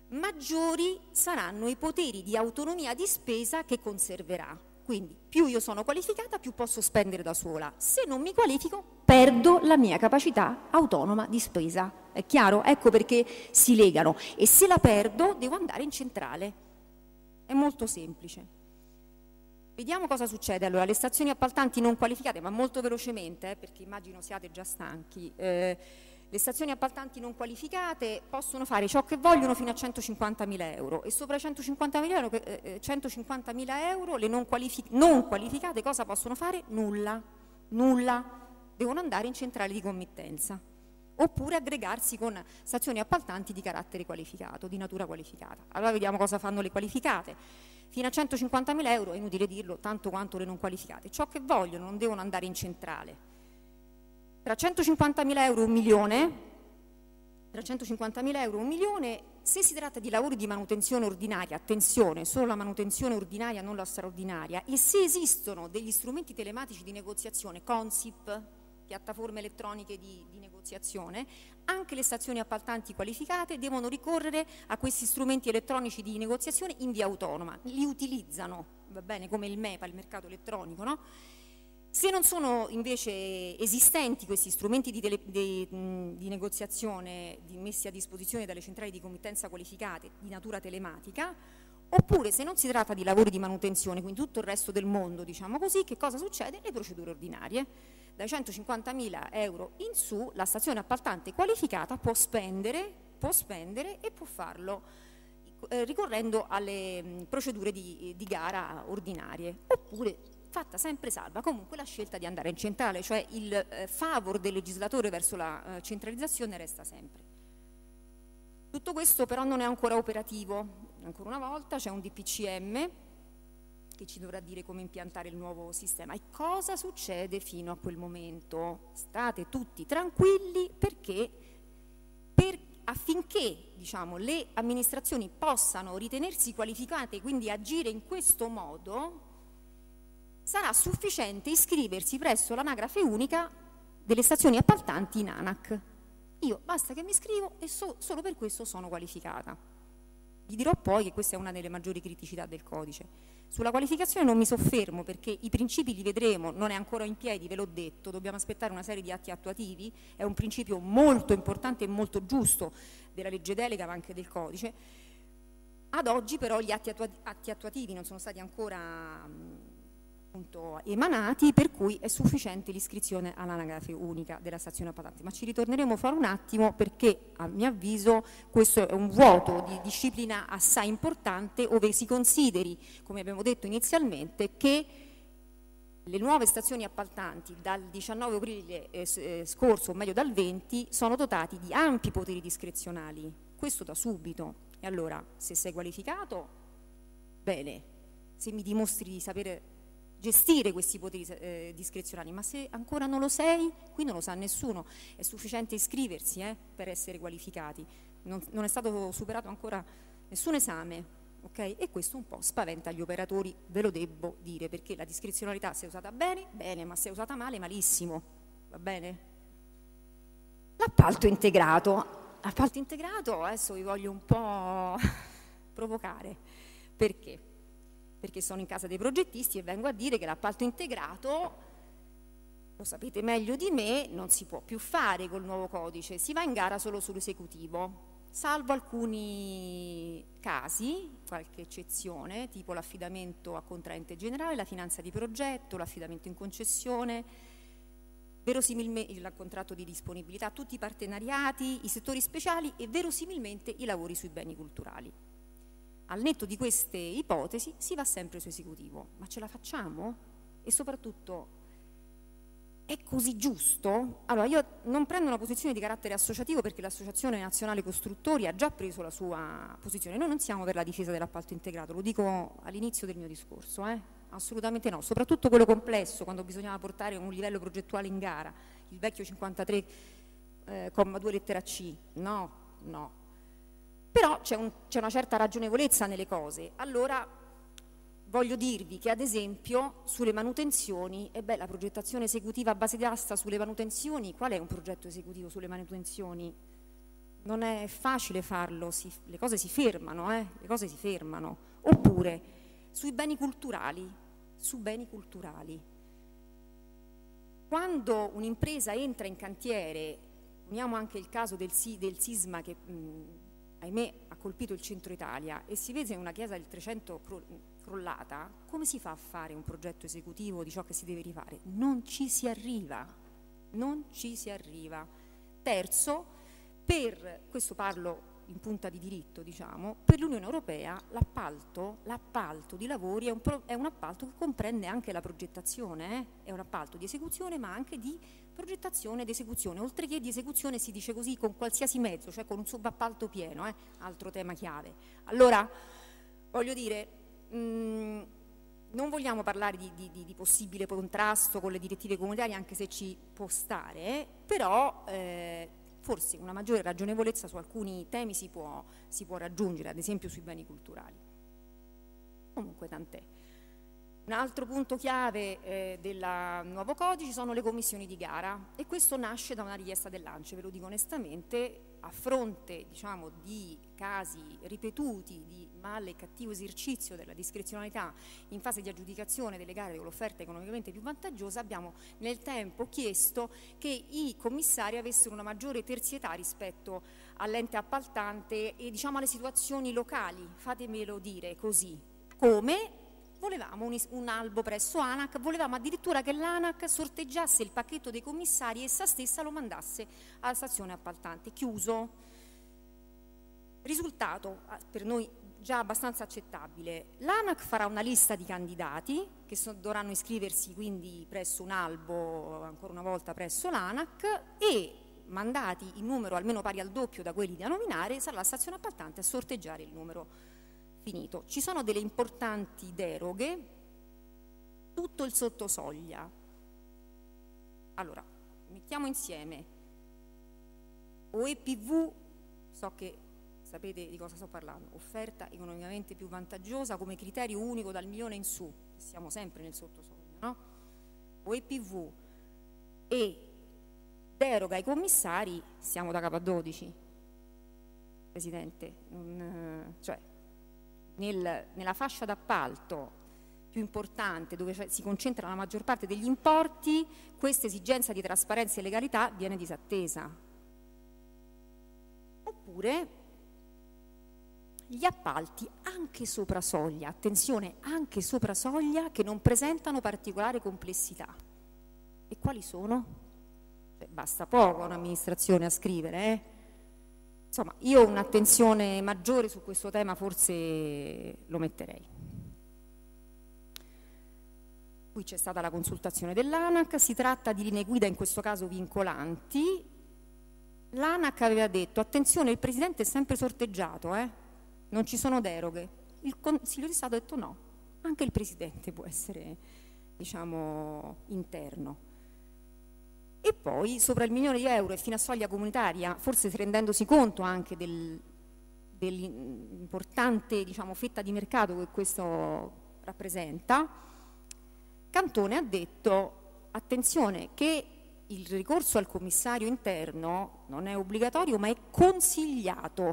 maggiori saranno i poteri di autonomia di spesa che conserverà. Quindi più io sono qualificata, più posso spendere da sola. Se non mi qualifico, perdo la mia capacità autonoma di spesa. È chiaro? Ecco perché si legano. E se la perdo, devo andare in centrale. È molto semplice. Vediamo cosa succede. Allora, le stazioni appaltanti non qualificate, ma molto velocemente, eh, perché immagino siate già stanchi, eh, le stazioni appaltanti non qualificate possono fare ciò che vogliono fino a centocinquantamila euro e sopra i centocinquantamila euro, eh, centocinquantamila euro le non, qualific non qualificate cosa possono fare? Nulla, nulla, devono andare in centrale di committenza oppure aggregarsi con stazioni appaltanti di carattere qualificato, di natura qualificata. Allora vediamo cosa fanno le qualificate. Fino a centocinquantamila euro, è inutile dirlo, tanto quanto le non qualificate, ciò che vogliono, non devono andare in centrale. Tra centocinquantamila euro e un milione, tra centocinquantamila euro e un milione, se si tratta di lavori di manutenzione ordinaria, attenzione, solo la manutenzione ordinaria, non la straordinaria, e se esistono degli strumenti telematici di negoziazione, CONSIP, piattaforme elettroniche di, di negoziazione, anche le stazioni appaltanti qualificate devono ricorrere a questi strumenti elettronici di negoziazione in via autonoma, li utilizzano, va bene, come il MEPA, il mercato elettronico, no? Se non sono invece esistenti questi strumenti di, tele, di, di negoziazione di messi a disposizione dalle centrali di committenza qualificate di natura telematica, oppure se non si tratta di lavori di manutenzione, quindi tutto il resto del mondo, diciamo così, che cosa succede? Le procedure ordinarie. Dai centocinquantamila euro in su la stazione appaltante qualificata può spendere, può spendere e può farlo eh, ricorrendo alle mh, procedure di, di gara ordinarie, oppure fatta sempre salva comunque la scelta di andare in centrale, cioè il eh, favor del legislatore verso la eh, centralizzazione resta sempre. Tutto questo però non è ancora operativo, ancora una volta c'è un D P C M che ci dovrà dire come impiantare il nuovo sistema e cosa succede fino a quel momento. State tutti tranquilli perché per, affinché diciamo, le amministrazioni possano ritenersi qualificate e quindi agire in questo modo, sarà sufficiente iscriversi presso l'anagrafe unica delle stazioni appaltanti in ANAC. Io basta che mi iscrivo e so, solo per questo sono qualificata. Vi dirò poi che questa è una delle maggiori criticità del codice. Sulla qualificazione non mi soffermo perché i principi li vedremo, non è ancora in piedi, ve l'ho detto, dobbiamo aspettare una serie di atti attuativi, è un principio molto importante e molto giusto della legge delega ma anche del codice. Ad oggi però gli atti attuativi non sono stati ancora emanati, per cui è sufficiente l'iscrizione all'anagrafe unica della stazione appaltante, ma ci ritorneremo fra un attimo perché a mio avviso questo è un vuoto di disciplina assai importante ove si consideri, come abbiamo detto inizialmente, che le nuove stazioni appaltanti dal diciannove aprile eh, scorso, o meglio dal venti, sono dotati di ampi poteri discrezionali, questo da subito. E allora se sei qualificato, bene, se mi dimostri di sapere gestire questi poteri eh, discrezionali, ma se ancora non lo sei, qui non lo sa nessuno, è sufficiente iscriversi eh, per essere qualificati, non, non è stato superato ancora nessun esame, okay? E questo un po' spaventa gli operatori, ve lo devo dire, perché la discrezionalità se è usata bene, bene, ma se è usata male, malissimo, va bene? L'appalto integrato, l'appalto integrato adesso vi voglio un po' provocare, perché? Perché sono in casa dei progettisti e vengo a dire che l'appalto integrato, lo sapete meglio di me, non si può più fare col nuovo codice, si va in gara solo sull'esecutivo, salvo alcuni casi, qualche eccezione, tipo l'affidamento a contraente generale, la finanza di progetto, l'affidamento in concessione, verosimilmente il contratto di disponibilità, tutti i partenariati, i settori speciali e verosimilmente i lavori sui beni culturali. Al netto di queste ipotesi si va sempre su esecutivo, ma ce la facciamo? E soprattutto è così giusto? Allora, io non prendo una posizione di carattere associativo perché l'Associazione Nazionale Costruttori ha già preso la sua posizione. Noi non siamo per la difesa dell'appalto integrato, lo dico all'inizio del mio discorso, eh? Assolutamente no, soprattutto quello complesso, quando bisognava portare un livello progettuale in gara, il vecchio cinquantatré comma due eh, lettera C, no, no. Però c'è un, una certa ragionevolezza nelle cose. Allora voglio dirvi che, ad esempio, sulle manutenzioni, e beh, la progettazione esecutiva a base di asta sulle manutenzioni, qual è un progetto esecutivo sulle manutenzioni? Non è facile farlo, si, le cose si fermano, eh? Le cose si fermano. Oppure sui beni culturali, su beni culturali. Quando un'impresa entra in cantiere, poniamo anche il caso del, del sisma che... Mh, ahimè, ha colpito il centro Italia, e si vede una chiesa del trecento crollata, come si fa a fare un progetto esecutivo di ciò che si deve rifare? Non ci si arriva, non ci si arriva. Terzo, per, questo parlo in punta di diritto, diciamo, per l'Unione Europea l'appalto, l'appalto di lavori è un, pro, è un appalto che comprende anche la progettazione, eh? È un appalto di esecuzione ma anche di progettazione ed esecuzione, oltre che di esecuzione si dice così con qualsiasi mezzo, cioè con un subappalto pieno, eh? Altro tema chiave. Allora, voglio dire, mh, non vogliamo parlare di, di, di, di possibile contrasto con le direttive comunitarie, anche se ci può stare, eh? Però... Eh, forse una maggiore ragionevolezza su alcuni temi si può, si può raggiungere, ad esempio sui beni culturali. Comunque tant'è. Un altro punto chiave eh, del nuovo codice sono le commissioni di gara, e questo nasce da una richiesta dell'A N C E, ve lo dico onestamente, a fronte, diciamo, di casi ripetuti di male e cattivo esercizio della discrezionalità in fase di aggiudicazione delle gare con l'offerta economicamente più vantaggiosa, abbiamo nel tempo chiesto che i commissari avessero una maggiore terzietà rispetto all'ente appaltante e, diciamo, alle situazioni locali, fatemelo dire così, come volevamo un, un albo presso ANAC, volevamo addirittura che l'ANAC sorteggiasse il pacchetto dei commissari e essa stessa lo mandasse alla stazione appaltante. Chiuso. Risultato per noi già abbastanza accettabile. L'ANAC farà una lista di candidati che so, dovranno iscriversi quindi presso un albo, ancora una volta presso l'ANAC, e mandati in numero almeno pari al doppio da quelli da nominare, sarà la stazione appaltante a sorteggiare il numero. Finito. Ci sono delle importanti deroghe, tutto il sottosoglia. Allora, mettiamo insieme O E P V, so che sapete di cosa sto parlando, offerta economicamente più vantaggiosa come criterio unico dal milione in su, siamo sempre nel sottosoglia, no? O E P V e deroga ai commissari, siamo da capo a dodici, Presidente, non, cioè... Nel, nella fascia d'appalto più importante, dove si concentra la maggior parte degli importi, questa esigenza di trasparenza e legalità viene disattesa. Oppure gli appalti anche sopra soglia, attenzione, anche sopra soglia, che non presentano particolare complessità. E quali sono? Beh, basta poco un'amministrazione a scrivere, eh? Insomma, io un'attenzione maggiore su questo tema forse lo metterei. Qui c'è stata la consultazione dell'ANAC, si tratta di linee guida in questo caso vincolanti. L'ANAC aveva detto, attenzione, il Presidente è sempre sorteggiato, eh? Non ci sono deroghe. Il Consiglio di Stato ha detto no, anche il Presidente può essere, diciamo, interno. E poi sopra il milione di euro e fino a soglia comunitaria, forse rendendosi conto anche del, dell'importante, diciamo, fetta di mercato che questo rappresenta, Cantone ha detto, attenzione, che il ricorso al commissario interno non è obbligatorio ma è consigliato.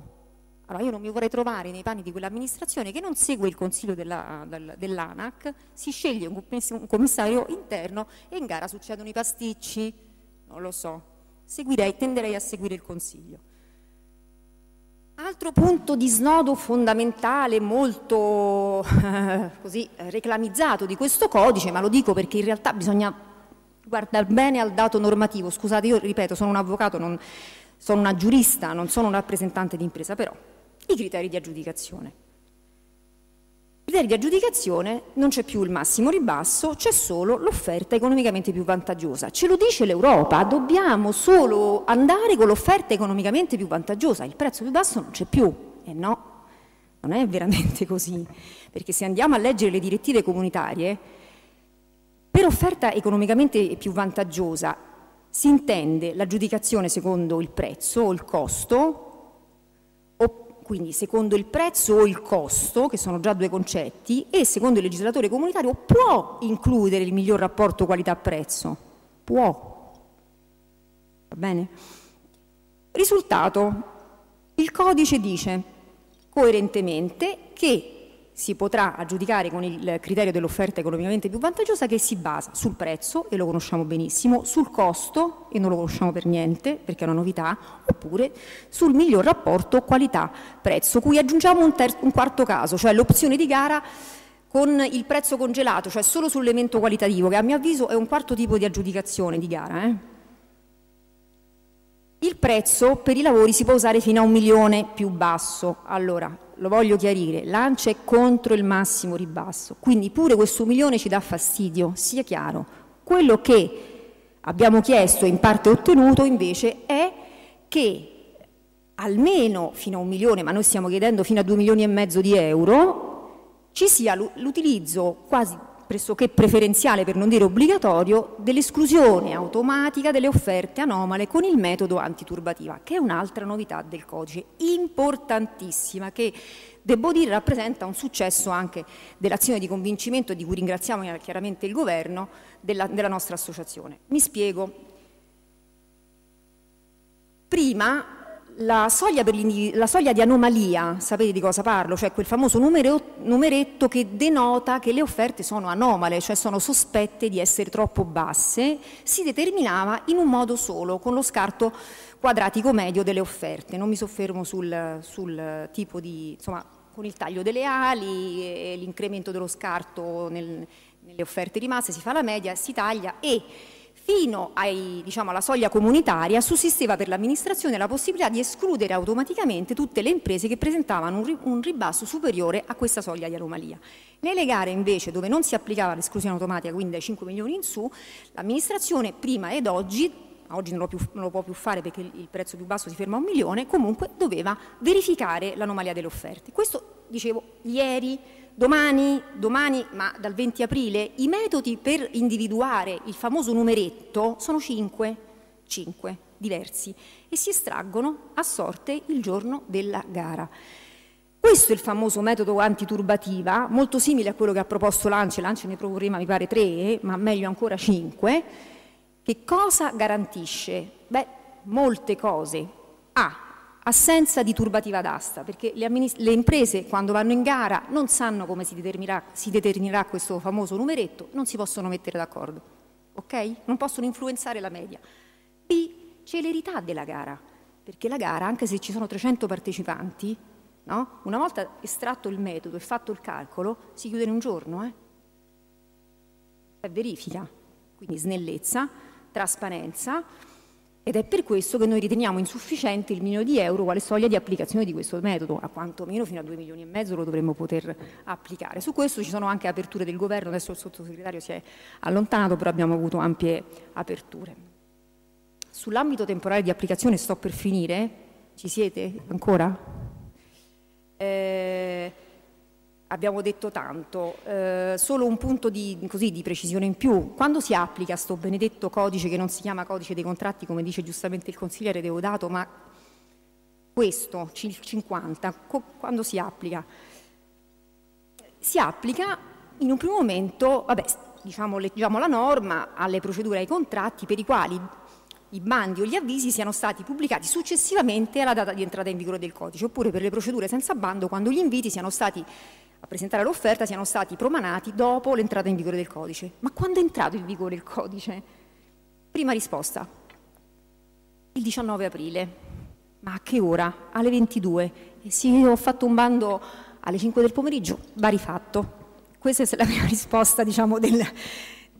Allora io non mi vorrei trovare nei panni di quell'amministrazione che non segue il consiglio dell'ANAC, della, si sceglie un, un commissario interno e in gara succedono i pasticci. Non lo so, seguirei, tenderei a seguire il Consiglio. Altro punto di snodo fondamentale, molto eh, così reclamizzato di questo codice, ma lo dico perché in realtà bisogna guardare bene al dato normativo. Scusate, io ripeto, sono un avvocato, non, sono una giurista, non sono un rappresentante di impresa, però i criteri di aggiudicazione. Criteri di aggiudicazione, non c'è più il massimo ribasso, c'è solo l'offerta economicamente più vantaggiosa. Ce lo dice l'Europa, dobbiamo solo andare con l'offerta economicamente più vantaggiosa, il prezzo più basso non c'è più. E eh no, non è veramente così, perché se andiamo a leggere le direttive comunitarie, per offerta economicamente più vantaggiosa si intende l'aggiudicazione secondo il prezzo o il costo, quindi secondo il prezzo o il costo, che sono già due concetti, e secondo il legislatore comunitario può includere il miglior rapporto qualità-prezzo. Può. Va bene? Risultato. Il codice dice coerentemente che si potrà aggiudicare con il criterio dell'offerta economicamente più vantaggiosa, che si basa sul prezzo, e lo conosciamo benissimo, sul costo, e non lo conosciamo per niente perché è una novità, oppure sul miglior rapporto qualità-prezzo, cui aggiungiamo un, un quarto caso, cioè l'opzione di gara con il prezzo congelato, cioè solo sull'elemento qualitativo, che a mio avviso è un quarto tipo di aggiudicazione di gara. Eh? Il prezzo per i lavori si può usare fino a un milione più basso. Allora, lo voglio chiarire, l'ANCE è contro il massimo ribasso, quindi pure questo milione ci dà fastidio, sia chiaro. Quello che abbiamo chiesto e in parte ottenuto invece è che almeno fino a un milione, ma noi stiamo chiedendo fino a due milioni e mezzo di euro, ci sia l'utilizzo quasi pressoché preferenziale, per non dire obbligatorio, dell'esclusione automatica delle offerte anomale con il metodo antiturbativa, che è un'altra novità del codice importantissima, che devo dire rappresenta un successo anche dell'azione di convincimento, di cui ringraziamo chiaramente il governo, della, della nostra associazione. Mi spiego. Prima la soglia, per gli, la soglia di anomalia, sapete di cosa parlo? Cioè quel famoso numero, numeretto che denota che le offerte sono anomale, cioè sono sospette di essere troppo basse, si determinava in un modo solo, con lo scarto quadratico medio delle offerte. Non mi soffermo sul, sul tipo di, insomma, con il taglio delle ali e l'incremento dello scarto nel, nelle offerte rimaste, si fa la media, si taglia e... Fino ai, diciamo, alla soglia comunitaria sussisteva per l'amministrazione la possibilità di escludere automaticamente tutte le imprese che presentavano un, ri, un ribasso superiore a questa soglia di anomalia. Nelle gare invece dove non si applicava l'esclusione automatica, quindi dai cinque milioni in su, l'amministrazione prima ed oggi, oggi non lo, più, non lo può più fare perché il prezzo più basso si ferma a un milione, comunque doveva verificare l'anomalia delle offerte. Questo dicevo ieri. Domani, domani, ma dal venti aprile, i metodi per individuare il famoso numeretto sono cinque, cinque diversi e si estraggono a sorte il giorno della gara. Questo è il famoso metodo antiturbativa, molto simile a quello che ha proposto l'ANCE, l'ANCE ne proporremo mi pare tre, ma meglio ancora cinque. Che cosa garantisce? Beh, molte cose. A. Assenza di turbativa d'asta, perché le, le imprese quando vanno in gara non sanno come si determinerà, si determinerà questo famoso numeretto, non si possono mettere d'accordo, ok? Non possono influenzare la media. B. Celerità della gara, perché la gara, anche se ci sono trecento partecipanti, no? Una volta estratto il metodo e fatto il calcolo, si chiude in un giorno, eh? È verifica, quindi snellezza, trasparenza. Ed è per questo che noi riteniamo insufficiente il milione di euro quale soglia di applicazione di questo metodo, a quantomeno fino a due milioni e mezzo lo dovremmo poter applicare. Su questo ci sono anche aperture del governo, adesso il sottosegretario si è allontanato, però abbiamo avuto ampie aperture. Sull'ambito temporale di applicazione sto per finire, ci siete ancora? Eh... Abbiamo detto tanto, eh, solo un punto di, così, di precisione in più. Quando si applica sto benedetto codice, che non si chiama codice dei contratti, come dice giustamente il consigliere Deodato, ma questo, cinquanta, quando si applica? Si applica in un primo momento, vabbè, diciamo, diciamo la norma, alle procedure e ai contratti per i quali i bandi o gli avvisi siano stati pubblicati successivamente alla data di entrata in vigore del codice, oppure per le procedure senza bando quando gli inviti siano stati a presentare l'offerta siano stati promanati dopo l'entrata in vigore del codice. Ma quando è entrato in vigore il codice? Prima risposta, il diciannove aprile. Ma a che ora? Alle ventidue. E se io ho fatto un bando alle cinque del pomeriggio, va rifatto. Questa è la prima risposta, diciamo, del,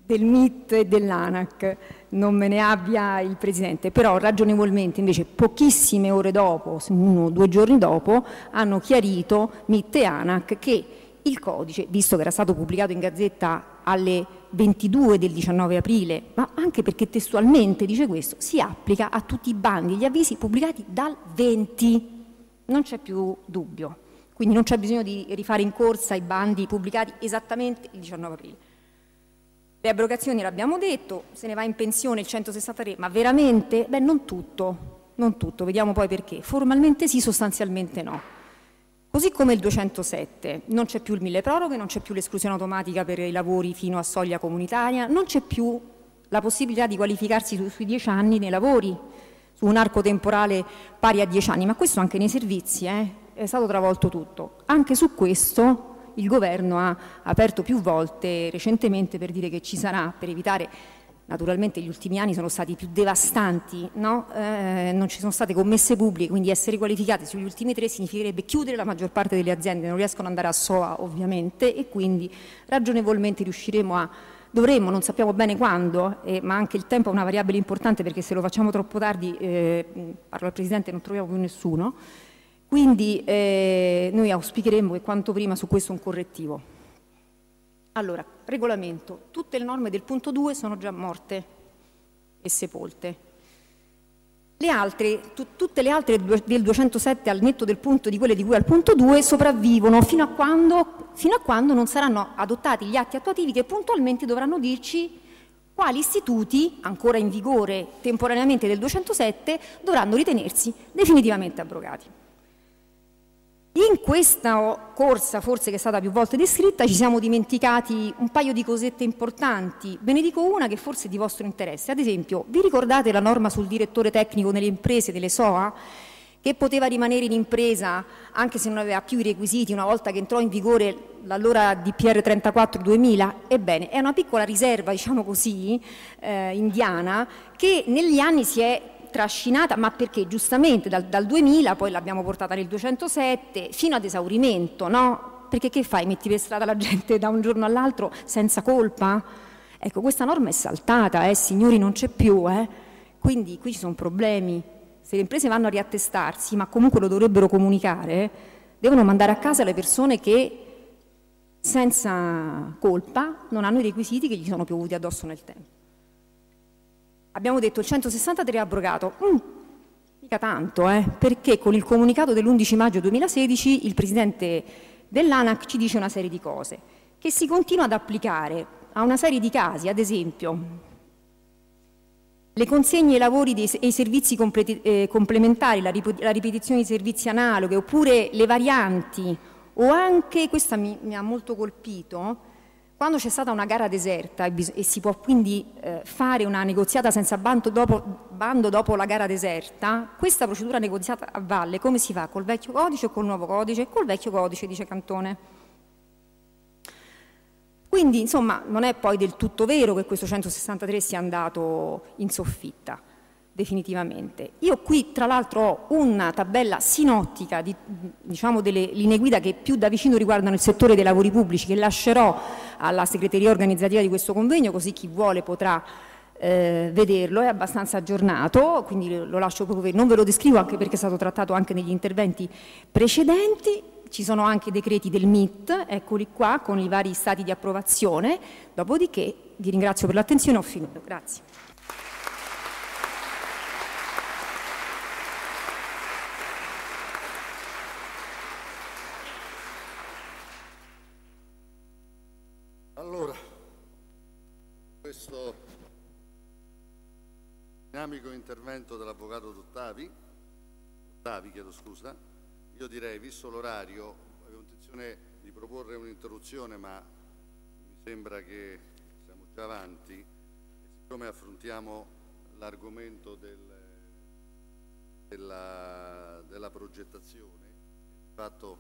del M I T e dell'ANAC. Non me ne abbia il Presidente, però ragionevolmente invece pochissime ore dopo, uno o due giorni dopo, hanno chiarito M I T e ANAC che il codice, visto che era stato pubblicato in Gazzetta alle ventidue del diciannove aprile, ma anche perché testualmente dice questo, si applica a tutti i bandi e gli avvisi pubblicati dal venti. Non c'è più dubbio, quindi non c'è bisogno di rifare in corsa i bandi pubblicati esattamente il diciannove aprile. Le abrogazioni l'abbiamo detto, se ne va in pensione il centosessantatré, ma veramente? Beh, non tutto, non tutto, vediamo poi perché. Formalmente sì, sostanzialmente no. Così come il duecentosette, non c'è più il milleproroghe, non c'è più l'esclusione automatica per i lavori fino a soglia comunitaria, non c'è più la possibilità di qualificarsi su, sui dieci anni nei lavori, su un arco temporale pari a dieci anni, ma questo anche nei servizi, eh, è stato travolto tutto. Anche su questo il Governo ha aperto più volte recentemente per dire che ci sarà, per evitare, naturalmente gli ultimi anni sono stati più devastanti, no? eh, non ci sono state commesse pubbliche, quindi essere qualificati sugli ultimi tre significherebbe chiudere la maggior parte delle aziende, non riescono ad andare a S O A ovviamente, e quindi ragionevolmente riusciremo a, dovremmo, non sappiamo bene quando, eh, ma anche il tempo è una variabile importante perché se lo facciamo troppo tardi, eh, parlo al Presidente, non troviamo più nessuno. Quindi eh, noi auspicheremmo che quanto prima su questo un correttivo. Allora, regolamento. Tutte le norme del punto due sono già morte e sepolte. Le altre, tu, tutte le altre del duecentosette al netto del punto di quelle di cui al punto due sopravvivono fino a quando, fino a quando non saranno adottati gli atti attuativi che puntualmente dovranno dirci quali istituti, ancora in vigore temporaneamente del duecentosette, dovranno ritenersi definitivamente abrogati. In questa corsa, forse che è stata più volte descritta, ci siamo dimenticati un paio di cosette importanti. Ve ne dico una che forse è di vostro interesse. Ad esempio, vi ricordate la norma sul direttore tecnico nelle imprese delle S O A? Che poteva rimanere in impresa anche se non aveva più i requisiti una volta che entrò in vigore l'allora D P R trentaquattro duemila? Ebbene, è una piccola riserva, diciamo così, eh, indiana, che negli anni si è trascinata, ma perché giustamente dal, dal duemila, poi l'abbiamo portata nel duecentosette, fino ad esaurimento, no? Perché che fai? Metti per strada la gente da un giorno all'altro senza colpa? Ecco, questa norma è saltata, eh, signori, non c'è più, eh? Quindi qui ci sono problemi. Se le imprese vanno a riattestarsi, ma comunque lo dovrebbero comunicare, devono mandare a casa le persone che senza colpa non hanno i requisiti che gli sono piovuti addosso nel tempo. Abbiamo detto il centosessantatré abrogato, mm, mica tanto, eh, perché con il comunicato dell'undici maggio duemilasedici il Presidente dell'ANAC ci dice una serie di cose, che si continua ad applicare a una serie di casi, ad esempio le consegne ai lavori dei, e i servizi completi, eh, complementari, la, rip la ripetizione di servizi analoghi, oppure le varianti, o anche, questa mi, mi ha molto colpito, quando c'è stata una gara deserta e, e si può quindi eh, fare una negoziata senza bando dopo, bando dopo la gara deserta, questa procedura negoziata a valle come si fa? Col vecchio codice o col nuovo codice? Col vecchio codice, dice Cantone. Quindi, insomma, non è poi del tutto vero che questo centosessantatré sia andato in soffitta, definitivamente. Io qui, tra l'altro, ho una tabella sinottica di, diciamo, delle linee guida che più da vicino riguardano il settore dei lavori pubblici, che lascerò alla segreteria organizzativa di questo convegno, così chi vuole potrà eh, vederlo, è abbastanza aggiornato, quindi lo lascio proprio, non ve lo descrivo anche perché è stato trattato anche negli interventi precedenti. Ci sono anche decreti del M I T, eccoli qua, con i vari stati di approvazione, dopodiché vi ringrazio per l'attenzione, ho finito, grazie. Questo dinamico intervento dell'avvocato Ottavi, Ottavi, chiedo scusa, io direi, visto l'orario, avevo intenzione di proporre un'interruzione, ma mi sembra che siamo già avanti, e siccome affrontiamo l'argomento del, della, della progettazione, di fatto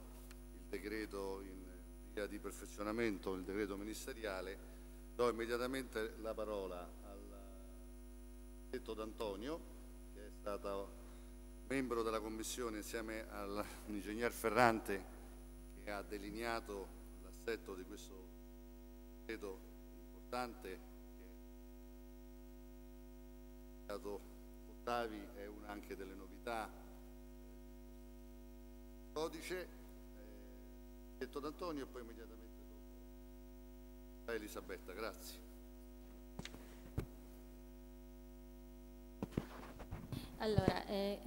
il decreto in via di perfezionamento, il decreto ministeriale, do immediatamente la parola al Detto D'Antonio, che è stato membro della Commissione insieme all'ingegner Ferrante, che ha delineato l'assetto di questo decreto importante, che è stato Ottavi, è una anche delle novità del codice, detto D'Antonio e poi immediatamente dopo Elisabetta, grazie. Allora, eh,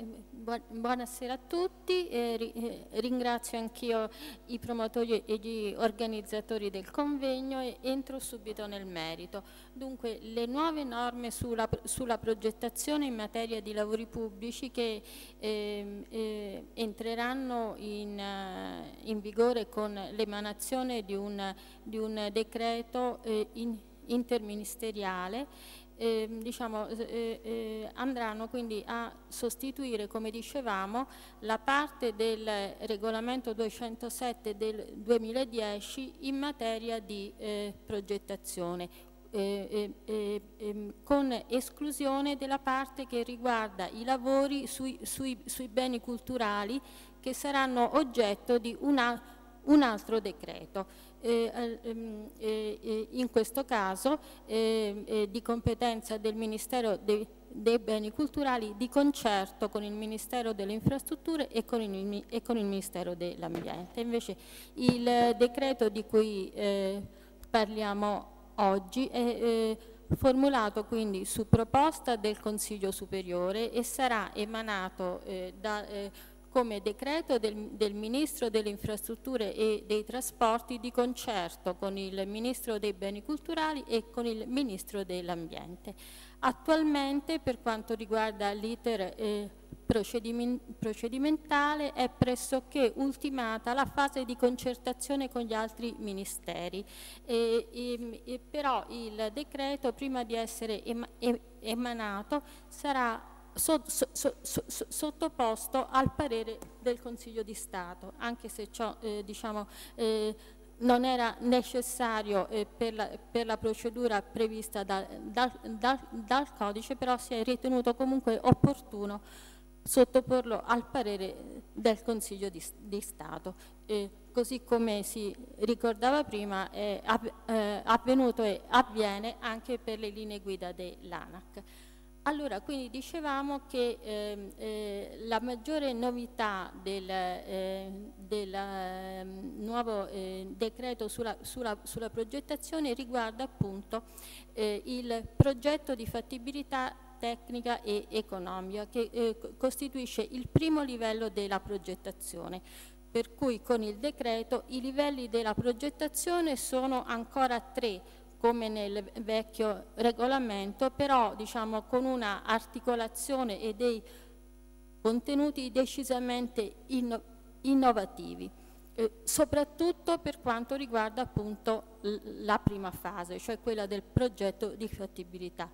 buonasera a tutti, eh, ringrazio anch'io i promotori e gli organizzatori del convegno e entro subito nel merito. Dunque, le nuove norme sulla, sulla progettazione in materia di lavori pubblici che eh, eh, entreranno in, in vigore con l'emanazione di un, di un decreto eh, in, interministeriale. Eh, diciamo, eh, eh, andranno quindi a sostituire, come dicevamo, la parte del regolamento duecentosette del duemiladieci in materia di eh, progettazione, eh, eh, eh, con esclusione della parte che riguarda i lavori sui, sui, sui beni culturali che saranno oggetto di una, un altro decreto. Eh, eh, in questo caso eh, eh, di competenza del Ministero dei, dei Beni Culturali di concerto con il Ministero delle Infrastrutture e con il, e con il Ministero dell'Ambiente. Invece il decreto di cui eh, parliamo oggi è eh, formulato quindi su proposta del Consiglio Superiore e sarà emanato eh, da... Eh, come decreto del, del Ministro delle Infrastrutture e dei Trasporti di concerto con il Ministro dei Beni Culturali e con il Ministro dell'Ambiente. Attualmente, per quanto riguarda l'iter eh, procedimentale, è pressoché ultimata la fase di concertazione con gli altri ministeri, e, e, e però il decreto, prima di essere em, em, emanato, sarà sottoposto al parere del Consiglio di Stato, anche se ciò eh, diciamo, eh, non era necessario eh, per, la, per la procedura prevista da, da, da, dal codice, però si è ritenuto comunque opportuno sottoporlo al parere del Consiglio di, di Stato. Eh, così come si ricordava prima, è av- eh, avvenuto e avviene anche per le linee guida dell'ANAC. Allora, quindi dicevamo che eh, eh, la maggiore novità del, eh, del eh, nuovo eh, decreto sulla, sulla, sulla progettazione riguarda appunto eh, il progetto di fattibilità tecnica e economica, che eh, costituisce il primo livello della progettazione, per cui con il decreto i livelli della progettazione sono ancora tre, come nel vecchio regolamento, però diciamo con una articolazione e dei contenuti decisamente inno- innovativi, eh, soprattutto per quanto riguarda appunto la prima fase, cioè quella del progetto di fattibilità.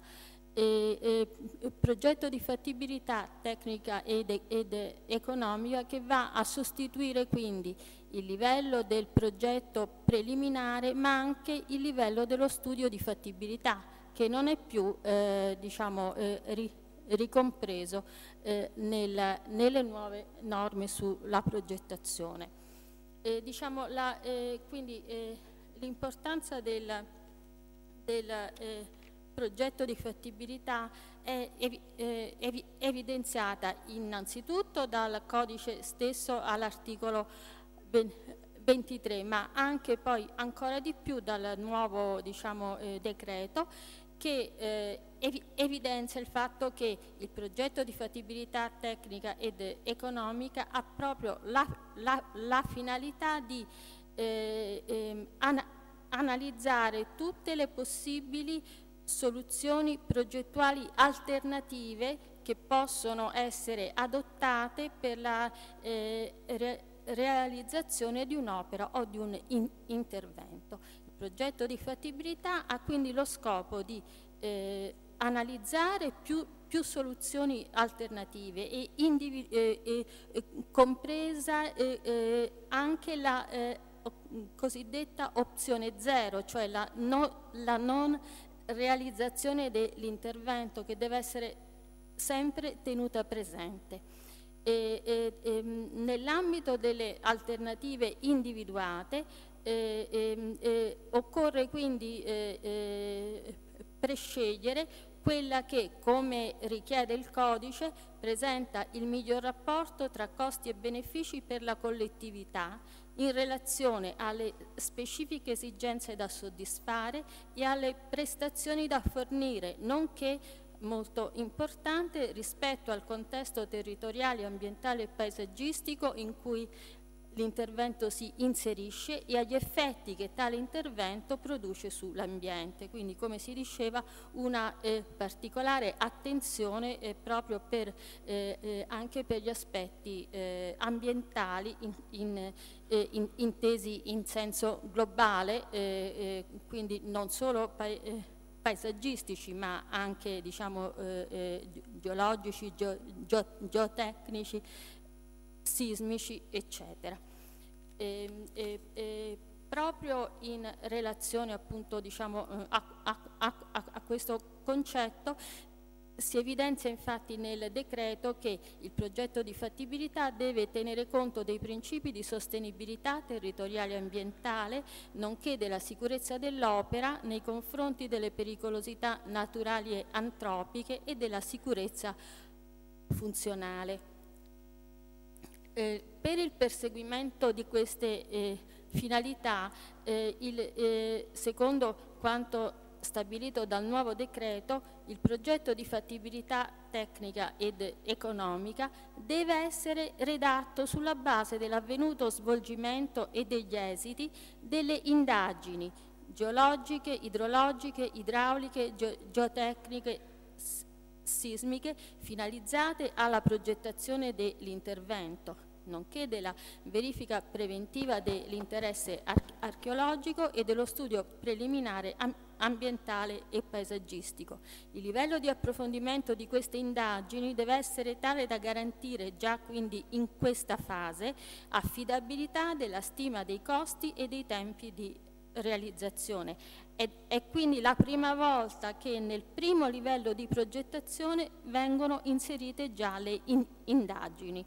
E, e, il progetto di fattibilità tecnica ed, ed economica che va a sostituire quindi il livello del progetto preliminare, ma anche il livello dello studio di fattibilità, che non è più eh, diciamo, eh, ri, ricompreso eh, nel, nelle nuove norme sulla progettazione. Eh, diciamo, la, eh, quindi eh, l'importanza del... del eh, progetto di fattibilità è ev eh, ev evidenziata innanzitutto dal codice stesso all'articolo ventitré, ma anche poi ancora di più dal nuovo diciamo, eh, decreto, che eh, ev evidenzia il fatto che il progetto di fattibilità tecnica ed economica ha proprio la, la, la finalità di eh, eh, an analizzare tutte le possibili soluzioni progettuali alternative che possono essere adottate per la eh, re realizzazione di un'opera o di un in intervento. Il progetto di fattibilità ha quindi lo scopo di eh, analizzare più, più soluzioni alternative, e eh, eh, eh, compresa eh, eh, anche la eh, cosiddetta opzione zero, cioè la, no, la non realizzazione dell'intervento, che deve essere sempre tenuta presente. E, e, e, nell'ambito delle alternative individuate e, e, e, occorre quindi e, e, prescegliere quella che, come richiede il codice, presenta il miglior rapporto tra costi e benefici per la collettività in relazione alle specifiche esigenze da soddisfare e alle prestazioni da fornire, nonché, molto importante, rispetto al contesto territoriale, ambientale e paesaggistico in cui l'intervento si inserisce e agli effetti che tale intervento produce sull'ambiente. Quindi, come si diceva, una eh, particolare attenzione eh, proprio per, eh, eh, anche per gli aspetti eh, ambientali in, in, eh, in, intesi in senso globale, eh, eh, quindi non solo pa eh, paesaggistici ma anche, diciamo, eh, eh, geologici, ge ge geotecnici, sismici, eccetera. E, e, e proprio in relazione, appunto, diciamo, a, a, a, a questo concetto si evidenzia infatti nel decreto che il progetto di fattibilità deve tenere conto dei principi di sostenibilità territoriale e ambientale, nonché della sicurezza dell'opera nei confronti delle pericolosità naturali e antropiche e della sicurezza funzionale. Eh, per il perseguimento di queste eh, finalità, eh, il, eh, secondo quanto stabilito dal nuovo decreto, il progetto di fattibilità tecnica ed economica deve essere redatto sulla base dell'avvenuto svolgimento e degli esiti delle indagini geologiche, idrologiche, idrauliche, ge- geotecniche, sismiche, finalizzate alla progettazione dell'intervento, nonché della verifica preventiva dell'interesse ar- archeologico e dello studio preliminare am- ambientale e paesaggistico. Il livello di approfondimento di queste indagini deve essere tale da garantire, già quindi in questa fase, affidabilità della stima dei costi e dei tempi di realizzazione. È, è quindi la prima volta che nel primo livello di progettazione vengono inserite già le in, indagini.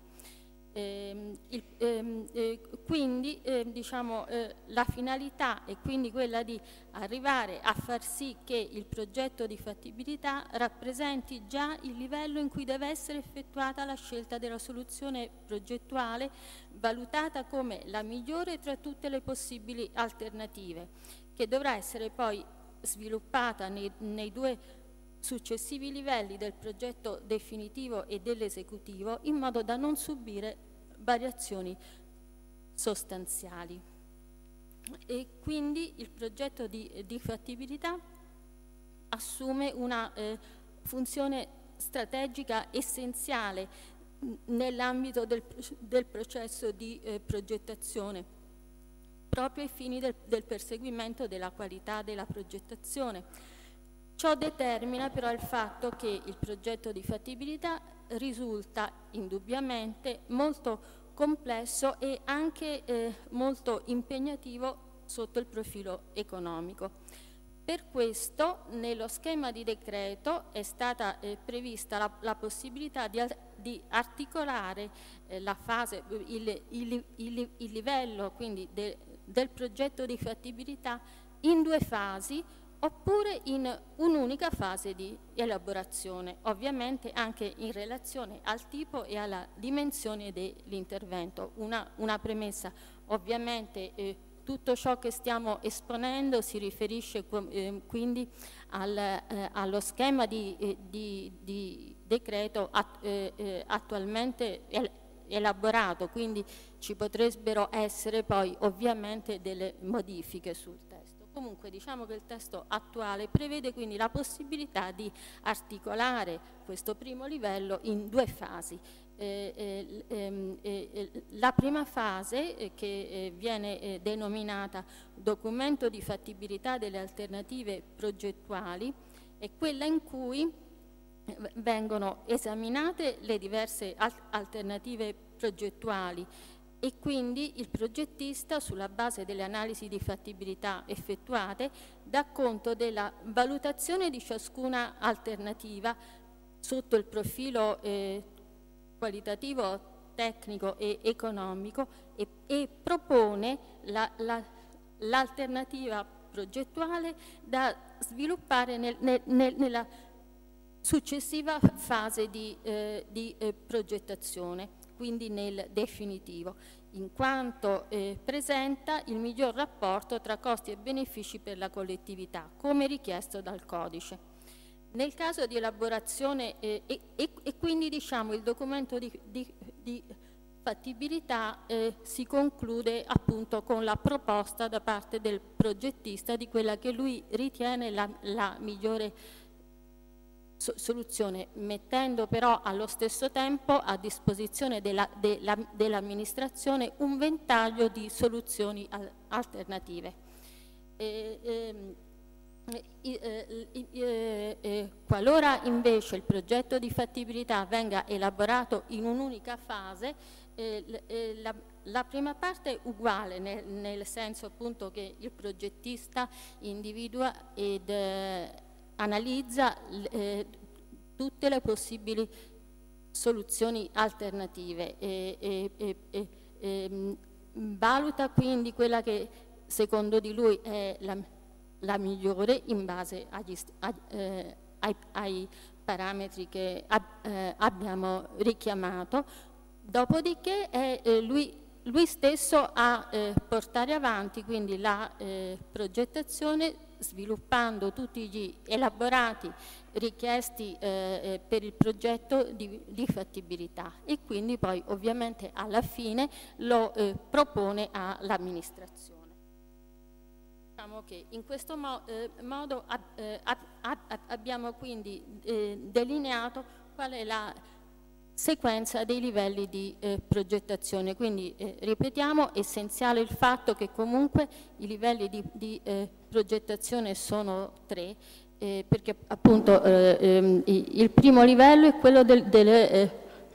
Ehm, il, ehm, eh, quindi eh, diciamo, eh, la finalità è quindi quella di arrivare a far sì che il progetto di fattibilità rappresenti già il livello in cui deve essere effettuata la scelta della soluzione progettuale, valutata come la migliore tra tutte le possibili alternative, che dovrà essere poi sviluppata nei, nei due successivi livelli del progetto definitivo e dell'esecutivo, in modo da non subire variazioni sostanziali. E quindi il progetto di, di fattibilità assume una eh, funzione strategica essenziale nell'ambito del, del processo di eh, progettazione, proprio ai fini del, del perseguimento della qualità della progettazione. Ciò determina però il fatto che il progetto di fattibilità risulta indubbiamente molto complesso e anche eh, molto impegnativo sotto il profilo economico. Per questo, nello schema di decreto è stata eh, prevista la, la possibilità di di articolare eh, la fase, il, il, il, il livello quindi de, del progetto di fattibilità in due fasi, oppure in un'unica fase di elaborazione, ovviamente anche in relazione al tipo e alla dimensione dell'intervento. Una, una premessa: ovviamente eh, tutto ciò che stiamo esponendo si riferisce eh, quindi al, eh, allo schema di, eh, di, di decreto at, eh, eh, attualmente el elaborato, quindi ci potrebbero essere poi ovviamente delle modifiche sul testo. Comunque, diciamo che il testo attuale prevede quindi la possibilità di articolare questo primo livello in due fasi. Eh, eh, eh, eh, la prima fase, eh, che eh, viene eh, denominata documento di fattibilità delle alternative progettuali, è quella in cui vengono esaminate le diverse alternative progettuali e quindi il progettista, sulla base delle analisi di fattibilità effettuate, dà conto della valutazione di ciascuna alternativa sotto il profilo eh, qualitativo, tecnico e economico e, e propone la, la, l'alternativa progettuale da sviluppare nel, nel, nella successiva fase di, eh, di eh, progettazione, quindi nel definitivo, in quanto eh, presenta il miglior rapporto tra costi e benefici per la collettività, come richiesto dal codice. Nel caso di elaborazione eh, e, e quindi diciamo il documento di, di, di fattibilità eh, si conclude appunto con la proposta da parte del progettista di quella che lui ritiene la, la migliore so soluzione, mettendo però allo stesso tempo a disposizione della, della, dell'amministrazione un ventaglio di soluzioni alternative. E, ehm, Eh, eh, eh, eh, qualora invece il progetto di fattibilità venga elaborato in un'unica fase, eh, eh, la, la prima parte è uguale nel, nel senso appunto che il progettista individua ed eh, analizza eh, tutte le possibili soluzioni alternative e, e, e, e, e valuta quindi quella che secondo di lui è la la migliore in base agli, a, eh, ai, ai parametri che ab, eh, abbiamo richiamato, dopodiché è eh, lui, lui stesso a eh, portare avanti quindi la eh, progettazione sviluppando tutti gli elaborati richiesti eh, per il progetto di, di fattibilità e quindi poi ovviamente alla fine lo eh, propone all'amministrazione. Diciamo che in questo mo eh, modo ab eh, ab ab abbiamo quindi eh, delineato qual è la sequenza dei livelli di eh, progettazione, quindi eh, ripetiamo, essenziale il fatto che comunque i livelli di, di eh, progettazione sono tre, eh, perché appunto eh, ehm, il primo livello è quello del, del eh,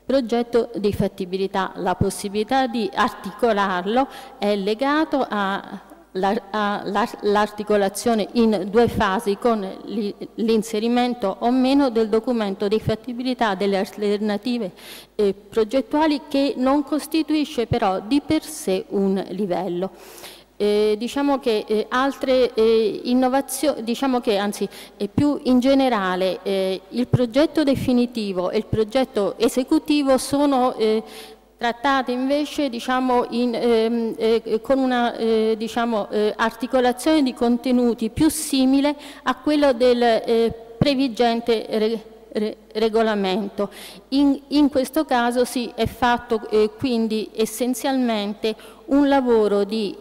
progetto di fattibilità, la possibilità di articolarlo è legato a l'articolazione in due fasi con l'inserimento o meno del documento di fattibilità delle alternative eh, progettuali che non costituisce però di per sé un livello. Eh, diciamo che eh, altre eh, innovazioni, diciamo che anzi eh, più in generale eh, il progetto definitivo e il progetto esecutivo sono eh, trattate invece diciamo, in, ehm, eh, con una eh, diciamo, eh, articolazione di contenuti più simile a quello del eh, previgente re, re, regolamento. In, in questo caso si è fatto eh, quindi essenzialmente un lavoro di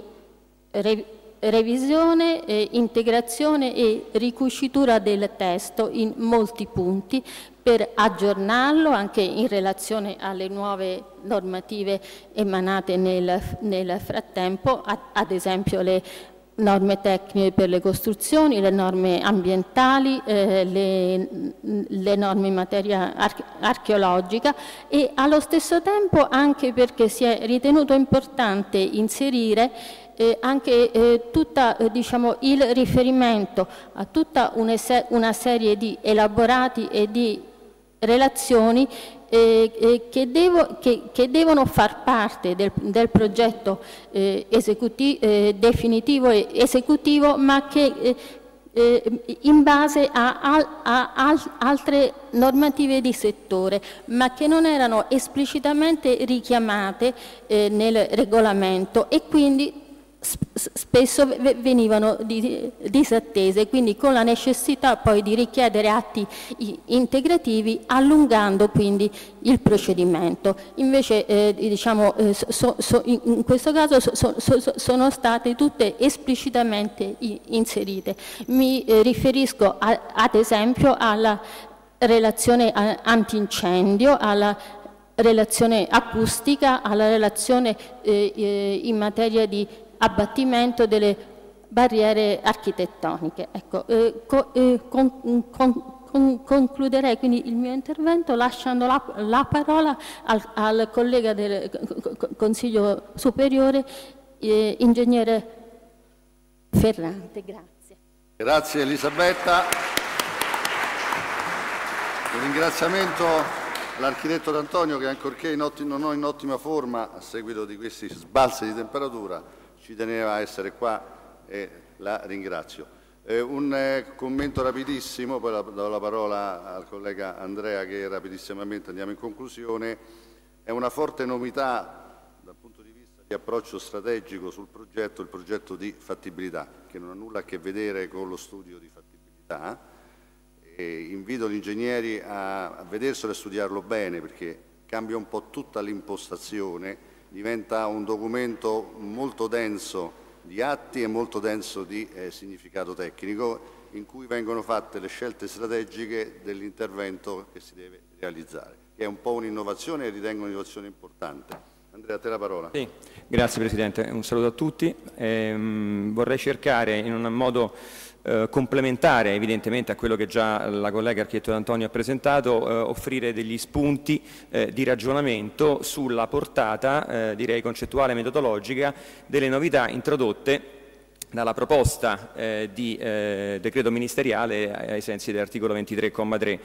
re, revisione, eh, integrazione e ricucitura del testo in molti punti, per aggiornarlo anche in relazione alle nuove normative emanate nel, nel frattempo, ad, ad esempio le norme tecniche per le costruzioni, le norme ambientali, eh, le, le norme in materia archeologica e allo stesso tempo anche perché si è ritenuto importante inserire Eh, anche eh, tutta, eh, diciamo, il riferimento a tutta una, se una serie di elaborati e di relazioni eh, eh, che, devo, che, che devono far parte del, del progetto eh, esecutivo, eh, definitivo e esecutivo, ma che eh, eh, in base a, al a al altre normative di settore, ma che non erano esplicitamente richiamate eh, nel regolamento e quindi spesso venivano disattese, quindi con la necessità poi di richiedere atti integrativi allungando quindi il procedimento. Invece eh, diciamo, eh, so, so, in questo caso so, so, sono state tutte esplicitamente inserite. Mi eh, riferisco a, ad esempio alla relazione antincendio, alla relazione acustica, alla relazione eh, in materia di abbattimento delle barriere architettoniche. Ecco, eh, co, eh, con, con, con, concluderei quindi il mio intervento lasciando la, la parola al, al collega del Consiglio Superiore, eh, ingegnere Ferrante. Grazie. Grazie Elisabetta. Un ringraziamento all'architetto D'Antonio che ancorché in ottimo, non in ottima forma a seguito di questi sbalzi di temperatura, ci teneva a essere qua e la ringrazio. Eh, un eh, commento rapidissimo, poi la, do la parola al collega Andrea che rapidissimamente andiamo in conclusione. È una forte novità dal punto di vista di approccio strategico sul progetto, il progetto di fattibilità, che non ha nulla a che vedere con lo studio di fattibilità. E invito gli ingegneri a, a vederselo e studiarlo bene, perché cambia un po' tutta l'impostazione, diventa un documento molto denso di atti e molto denso di eh, significato tecnico, in cui vengono fatte le scelte strategiche dell'intervento che si deve realizzare. È un po' un'innovazione e ritengo un'innovazione importante. Andrea, a te la parola. Sì, grazie Presidente, un saluto a tutti. Ehm, vorrei cercare in un modo eh, complementare evidentemente a quello che già la collega architetto D'Antonio ha presentato, eh, offrire degli spunti eh, di ragionamento sulla portata, eh, direi concettuale e metodologica, delle novità introdotte dalla proposta eh, di eh, decreto ministeriale ai sensi dell'articolo ventitré comma tre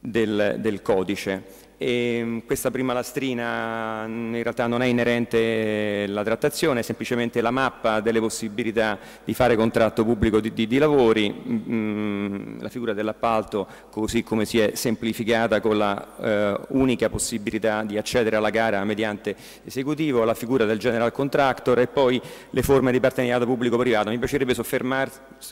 del, del codice. E questa prima lastrina in realtà non è inerente alla trattazione, è semplicemente la mappa delle possibilità di fare contratto pubblico di, di, di lavori. Mm, la figura dell'appalto, così come si è semplificata con la eh, unica possibilità di accedere alla gara mediante esecutivo, la figura del general contractor e poi le forme di partenariato pubblico-privato. Mi piacerebbe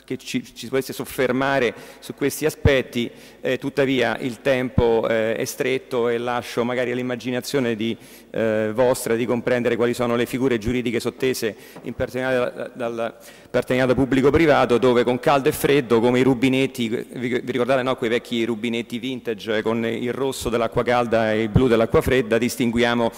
che ci, ci potesse soffermare su questi aspetti, eh, tuttavia il tempo eh, è stretto e lascio magari all'immaginazione di, eh, vostra di comprendere quali sono le figure giuridiche sottese in partenariato, dal partenariato pubblico-privato, dove con caldo e freddo, come i rubinetti, vi ricordate no, quei vecchi rubinetti vintage con il rosso dell'acqua calda e il blu dell'acqua fredda, distinguiamo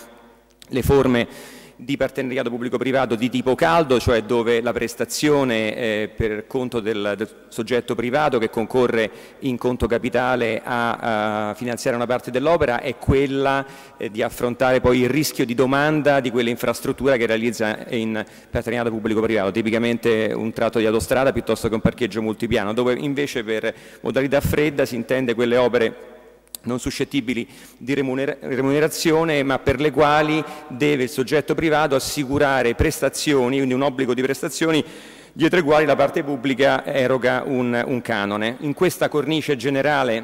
le forme di partenariato pubblico-privato di tipo caldo, cioè dove la prestazione eh, per conto del, del soggetto privato che concorre in conto capitale a, a finanziare una parte dell'opera, è quella eh, di affrontare poi il rischio di domanda di quell'infrastruttura che realizza in partenariato pubblico-privato, tipicamente un tratto di autostrada piuttosto che un parcheggio multipiano, dove invece per modalità fredda si intende quelle opere non suscettibili di remunerazione, ma per le quali deve il soggetto privato assicurare prestazioni, quindi un obbligo di prestazioni, dietro i quali la parte pubblica eroga un, un canone. In questa cornice generale,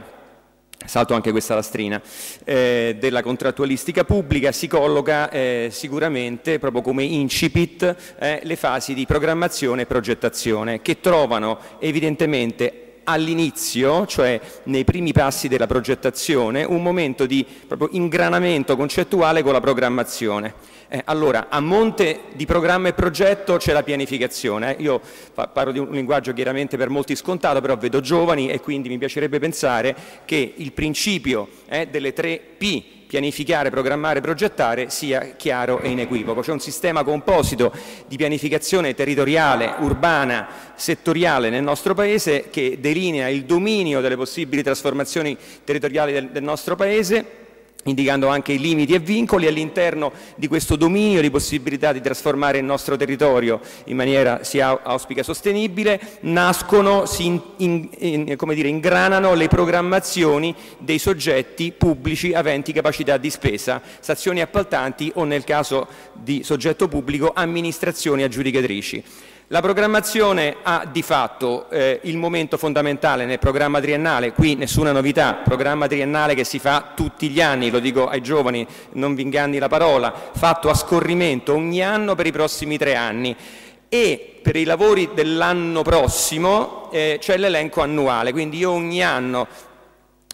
salto anche questa lastrina, eh, della contrattualistica pubblica si colloca eh, sicuramente, proprio come incipit, eh, le fasi di programmazione e progettazione, che trovano evidentemente all'inizio, cioè nei primi passi della progettazione, un momento di proprio ingranamento concettuale con la programmazione. Eh, allora, a monte di programma e progetto c'è la pianificazione. Eh. Io parlo di un linguaggio chiaramente per molti scontato, però vedo giovani e quindi mi piacerebbe pensare che il principio eh, delle tre P, pianificare, programmare, progettare, sia chiaro e inequivoco. C'è un sistema composito di pianificazione territoriale, urbana, settoriale nel nostro Paese che delinea il dominio delle possibili trasformazioni territoriali del, del nostro Paese, indicando anche i limiti e vincoli. All'interno di questo dominio di possibilità di trasformare il nostro territorio in maniera si auspica sostenibile, nascono, si in, in, in, come dire, ingranano le programmazioni dei soggetti pubblici aventi capacità di spesa, stazioni appaltanti o, nel caso di soggetto pubblico, amministrazioni aggiudicatrici. La programmazione ha di fatto eh, il momento fondamentale nel programma triennale, qui nessuna novità, programma triennale che si fa tutti gli anni, lo dico ai giovani, non vi inganni la parola, fatto a scorrimento ogni anno per i prossimi tre anni. E per i lavori dell'anno prossimo eh, c'è l'elenco annuale, quindi io ogni anno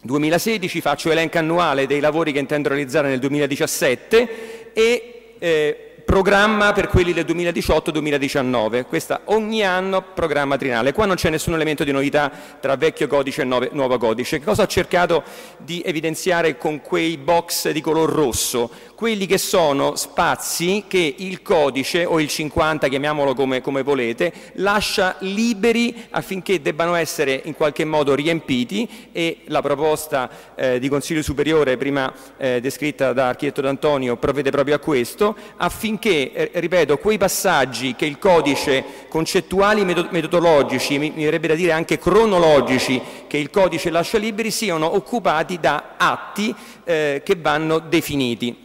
duemilasedici faccio elenco annuale dei lavori che intendo realizzare nel duemiladiciassette e... Eh, programma per quelli del duemiladiciotto duemiladiciannove, questa ogni anno programma triennale. Qua non c'è nessun elemento di novità tra vecchio codice e nuovo codice. Cosa ho cercato di evidenziare con quei box di color rosso? Quelli che sono spazi che il codice o il cinquanta, chiamiamolo come, come volete, lascia liberi affinché debbano essere in qualche modo riempiti, e la proposta eh, di Consiglio Superiore prima eh, descritta da architetto D'Antonio provvede proprio a questo, affinché Finché, ripeto, quei passaggi che il codice, concettuali, metodologici, mi verrebbe da dire anche cronologici, che il codice lascia liberi, siano occupati da atti eh, che vanno definiti.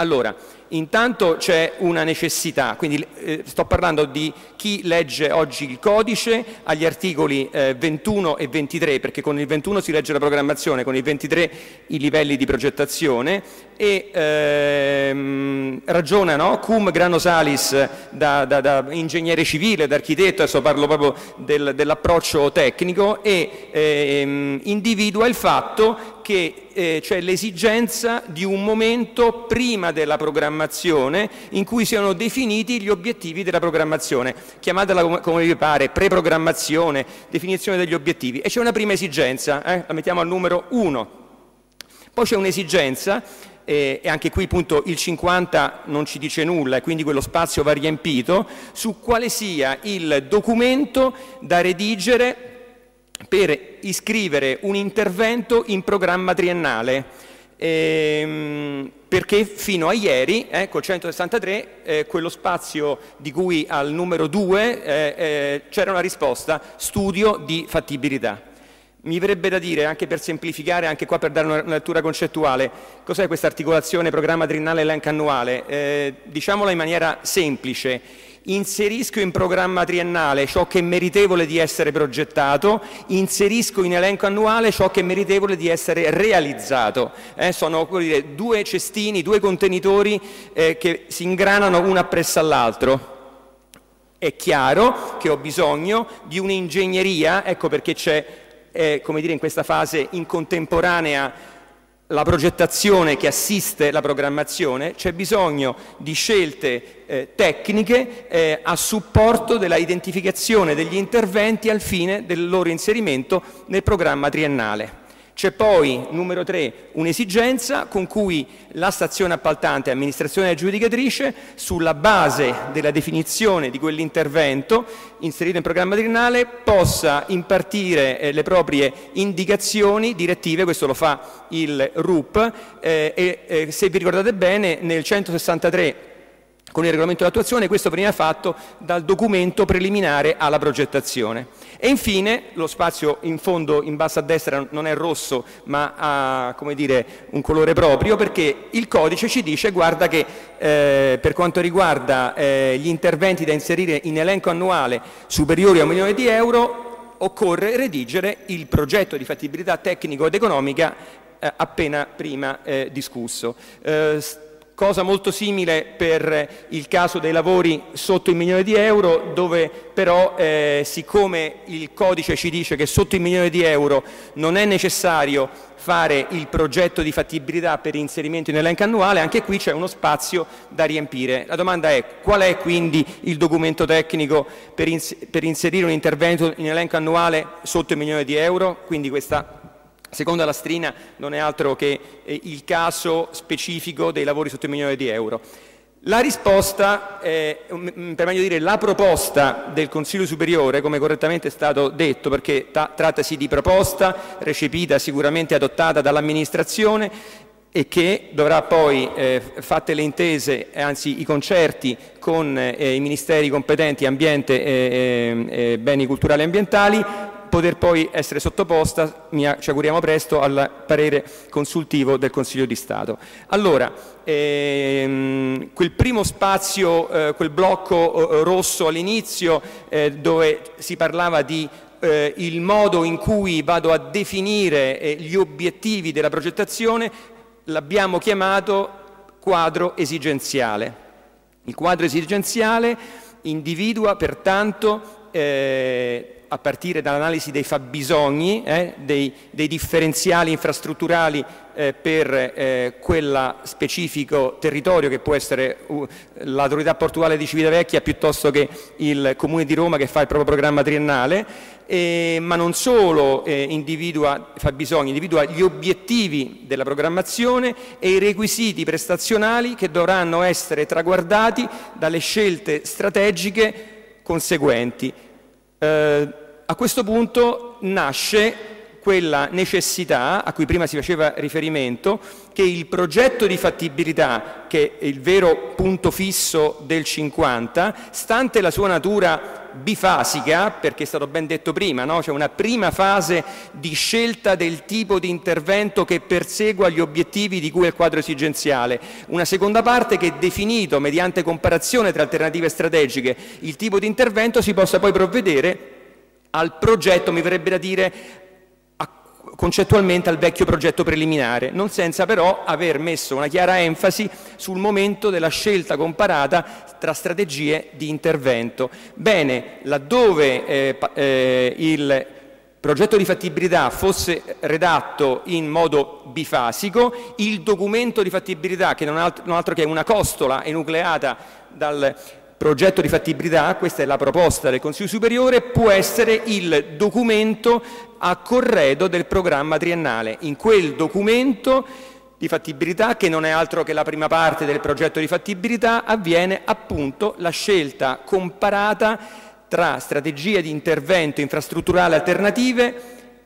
Allora, intanto c'è una necessità, quindi eh, sto parlando di chi legge oggi il codice agli articoli eh, ventuno e ventitré, perché con il ventuno si legge la programmazione, con il ventitré i livelli di progettazione, e ehm, ragiona, no? Cum grano salis da, da, da ingegnere civile, da architetto, adesso parlo proprio del, dell'approccio tecnico, e ehm, individua il fatto che eh, c'è l'esigenza di un momento prima della programmazione in cui siano definiti gli obiettivi della programmazione, chiamatela come vi pare, preprogrammazione, definizione degli obiettivi, e c'è una prima esigenza, eh? La mettiamo al numero uno. Poi c'è un'esigenza, eh, e anche qui appunto il cinquanta non ci dice nulla e quindi quello spazio va riempito, su quale sia il documento da redigere per iscrivere un intervento in programma triennale, ehm, perché fino a ieri, eh, col centosessantatré, eh, quello spazio di cui al numero due eh, eh, c'era una risposta, studio di fattibilità. Mi verrebbe da dire, anche per semplificare, anche qua per dare una lettura concettuale, cos'è questa articolazione programma triennale elenco annuale? Eh, diciamola in maniera semplice. Inserisco in programma triennale ciò che è meritevole di essere progettato, inserisco in elenco annuale ciò che è meritevole di essere realizzato. Eh, sono come dire, due cestini, due contenitori eh, che si ingranano uno appresso all'altro. È chiaro che ho bisogno di un'ingegneria, ecco perché c'è, eh, come dire, in questa fase in contemporanea la progettazione che assiste la programmazione, c'è bisogno di scelte eh, tecniche eh, a supporto della identificazione degli interventi al fine del loro inserimento nel programma triennale. C'è poi, numero tre, un'esigenza con cui la stazione appaltante e amministrazione aggiudicatrice, sulla base della definizione di quell'intervento inserito in programma triennale, possa impartire eh, le proprie indicazioni direttive, questo lo fa il R U P, eh, e eh, se vi ricordate bene nel centosessantatré con il regolamento d'attuazione questo veniva fatto dal documento preliminare alla progettazione. E infine lo spazio in fondo in basso a destra non è rosso ma ha, come dire, un colore proprio, perché il codice ci dice, guarda che eh, per quanto riguarda eh, gli interventi da inserire in elenco annuale superiori a un milione di euro occorre redigere il progetto di fattibilità tecnico ed economica eh, appena prima eh, discusso. Eh, Cosa molto simile per il caso dei lavori sotto il milione di euro, dove però eh, siccome il codice ci dice che sotto il milione di euro non è necessario fare il progetto di fattibilità per inserimento in elenco annuale, anche qui c'è uno spazio da riempire. La domanda è: qual è quindi il documento tecnico per, ins- per inserire un intervento in elenco annuale sotto il milione di euro? Quindi questa seconda lastrina non è altro che eh, il caso specifico dei lavori sotto il milione di euro. La risposta, eh, per meglio dire la proposta del Consiglio Superiore, come correttamente è stato detto, perché ta- trattasi di proposta recepita, sicuramente adottata dall'amministrazione, e che dovrà poi, eh, fatte le intese, anzi i concerti con eh, i ministeri competenti ambiente e eh, eh, beni culturali e ambientali, poter poi essere sottoposta, ci auguriamo presto, al parere consultivo del Consiglio di Stato. Allora, ehm, quel primo spazio, eh, quel blocco eh, rosso all'inizio, eh, dove si parlava di eh, il modo in cui vado a definire eh, gli obiettivi della progettazione, l'abbiamo chiamato quadro esigenziale. Il quadro esigenziale individua pertanto, eh, a partire dall'analisi dei fabbisogni, eh, dei, dei differenziali infrastrutturali eh, per eh, quel specifico territorio, che può essere uh, l'autorità portuale di Civitavecchia piuttosto che il Comune di Roma che fa il proprio programma triennale, eh, ma non solo eh, individua fabbisogni, individua gli obiettivi della programmazione e i requisiti prestazionali che dovranno essere traguardati dalle scelte strategiche conseguenti. Eh, a questo punto nasce quella necessità a cui prima si faceva riferimento, che il progetto di fattibilità, che è il vero punto fisso del cinquanta, stante la sua natura bifasica, perché è stato ben detto prima, no? Cioè una prima fase di scelta del tipo di intervento che persegua gli obiettivi di cui è il quadro esigenziale, una seconda parte che, definito mediante comparazione tra alternative strategiche il tipo di intervento, si possa poi provvedere al progetto, mi verrebbe da dire concettualmente al vecchio progetto preliminare, non senza però aver messo una chiara enfasi sul momento della scelta comparata tra strategie di intervento. Bene, laddove eh, eh, il progetto di fattibilità fosse redatto in modo bifasico, il documento di fattibilità, che non altro che una costola enucleata dal progetto di fattibilità, questa è la proposta del Consiglio Superiore, può essere il documento a corredo del programma triennale. In quel documento di fattibilità, che non è altro che la prima parte del progetto di fattibilità, avviene appunto la scelta comparata tra strategie di intervento infrastrutturale alternative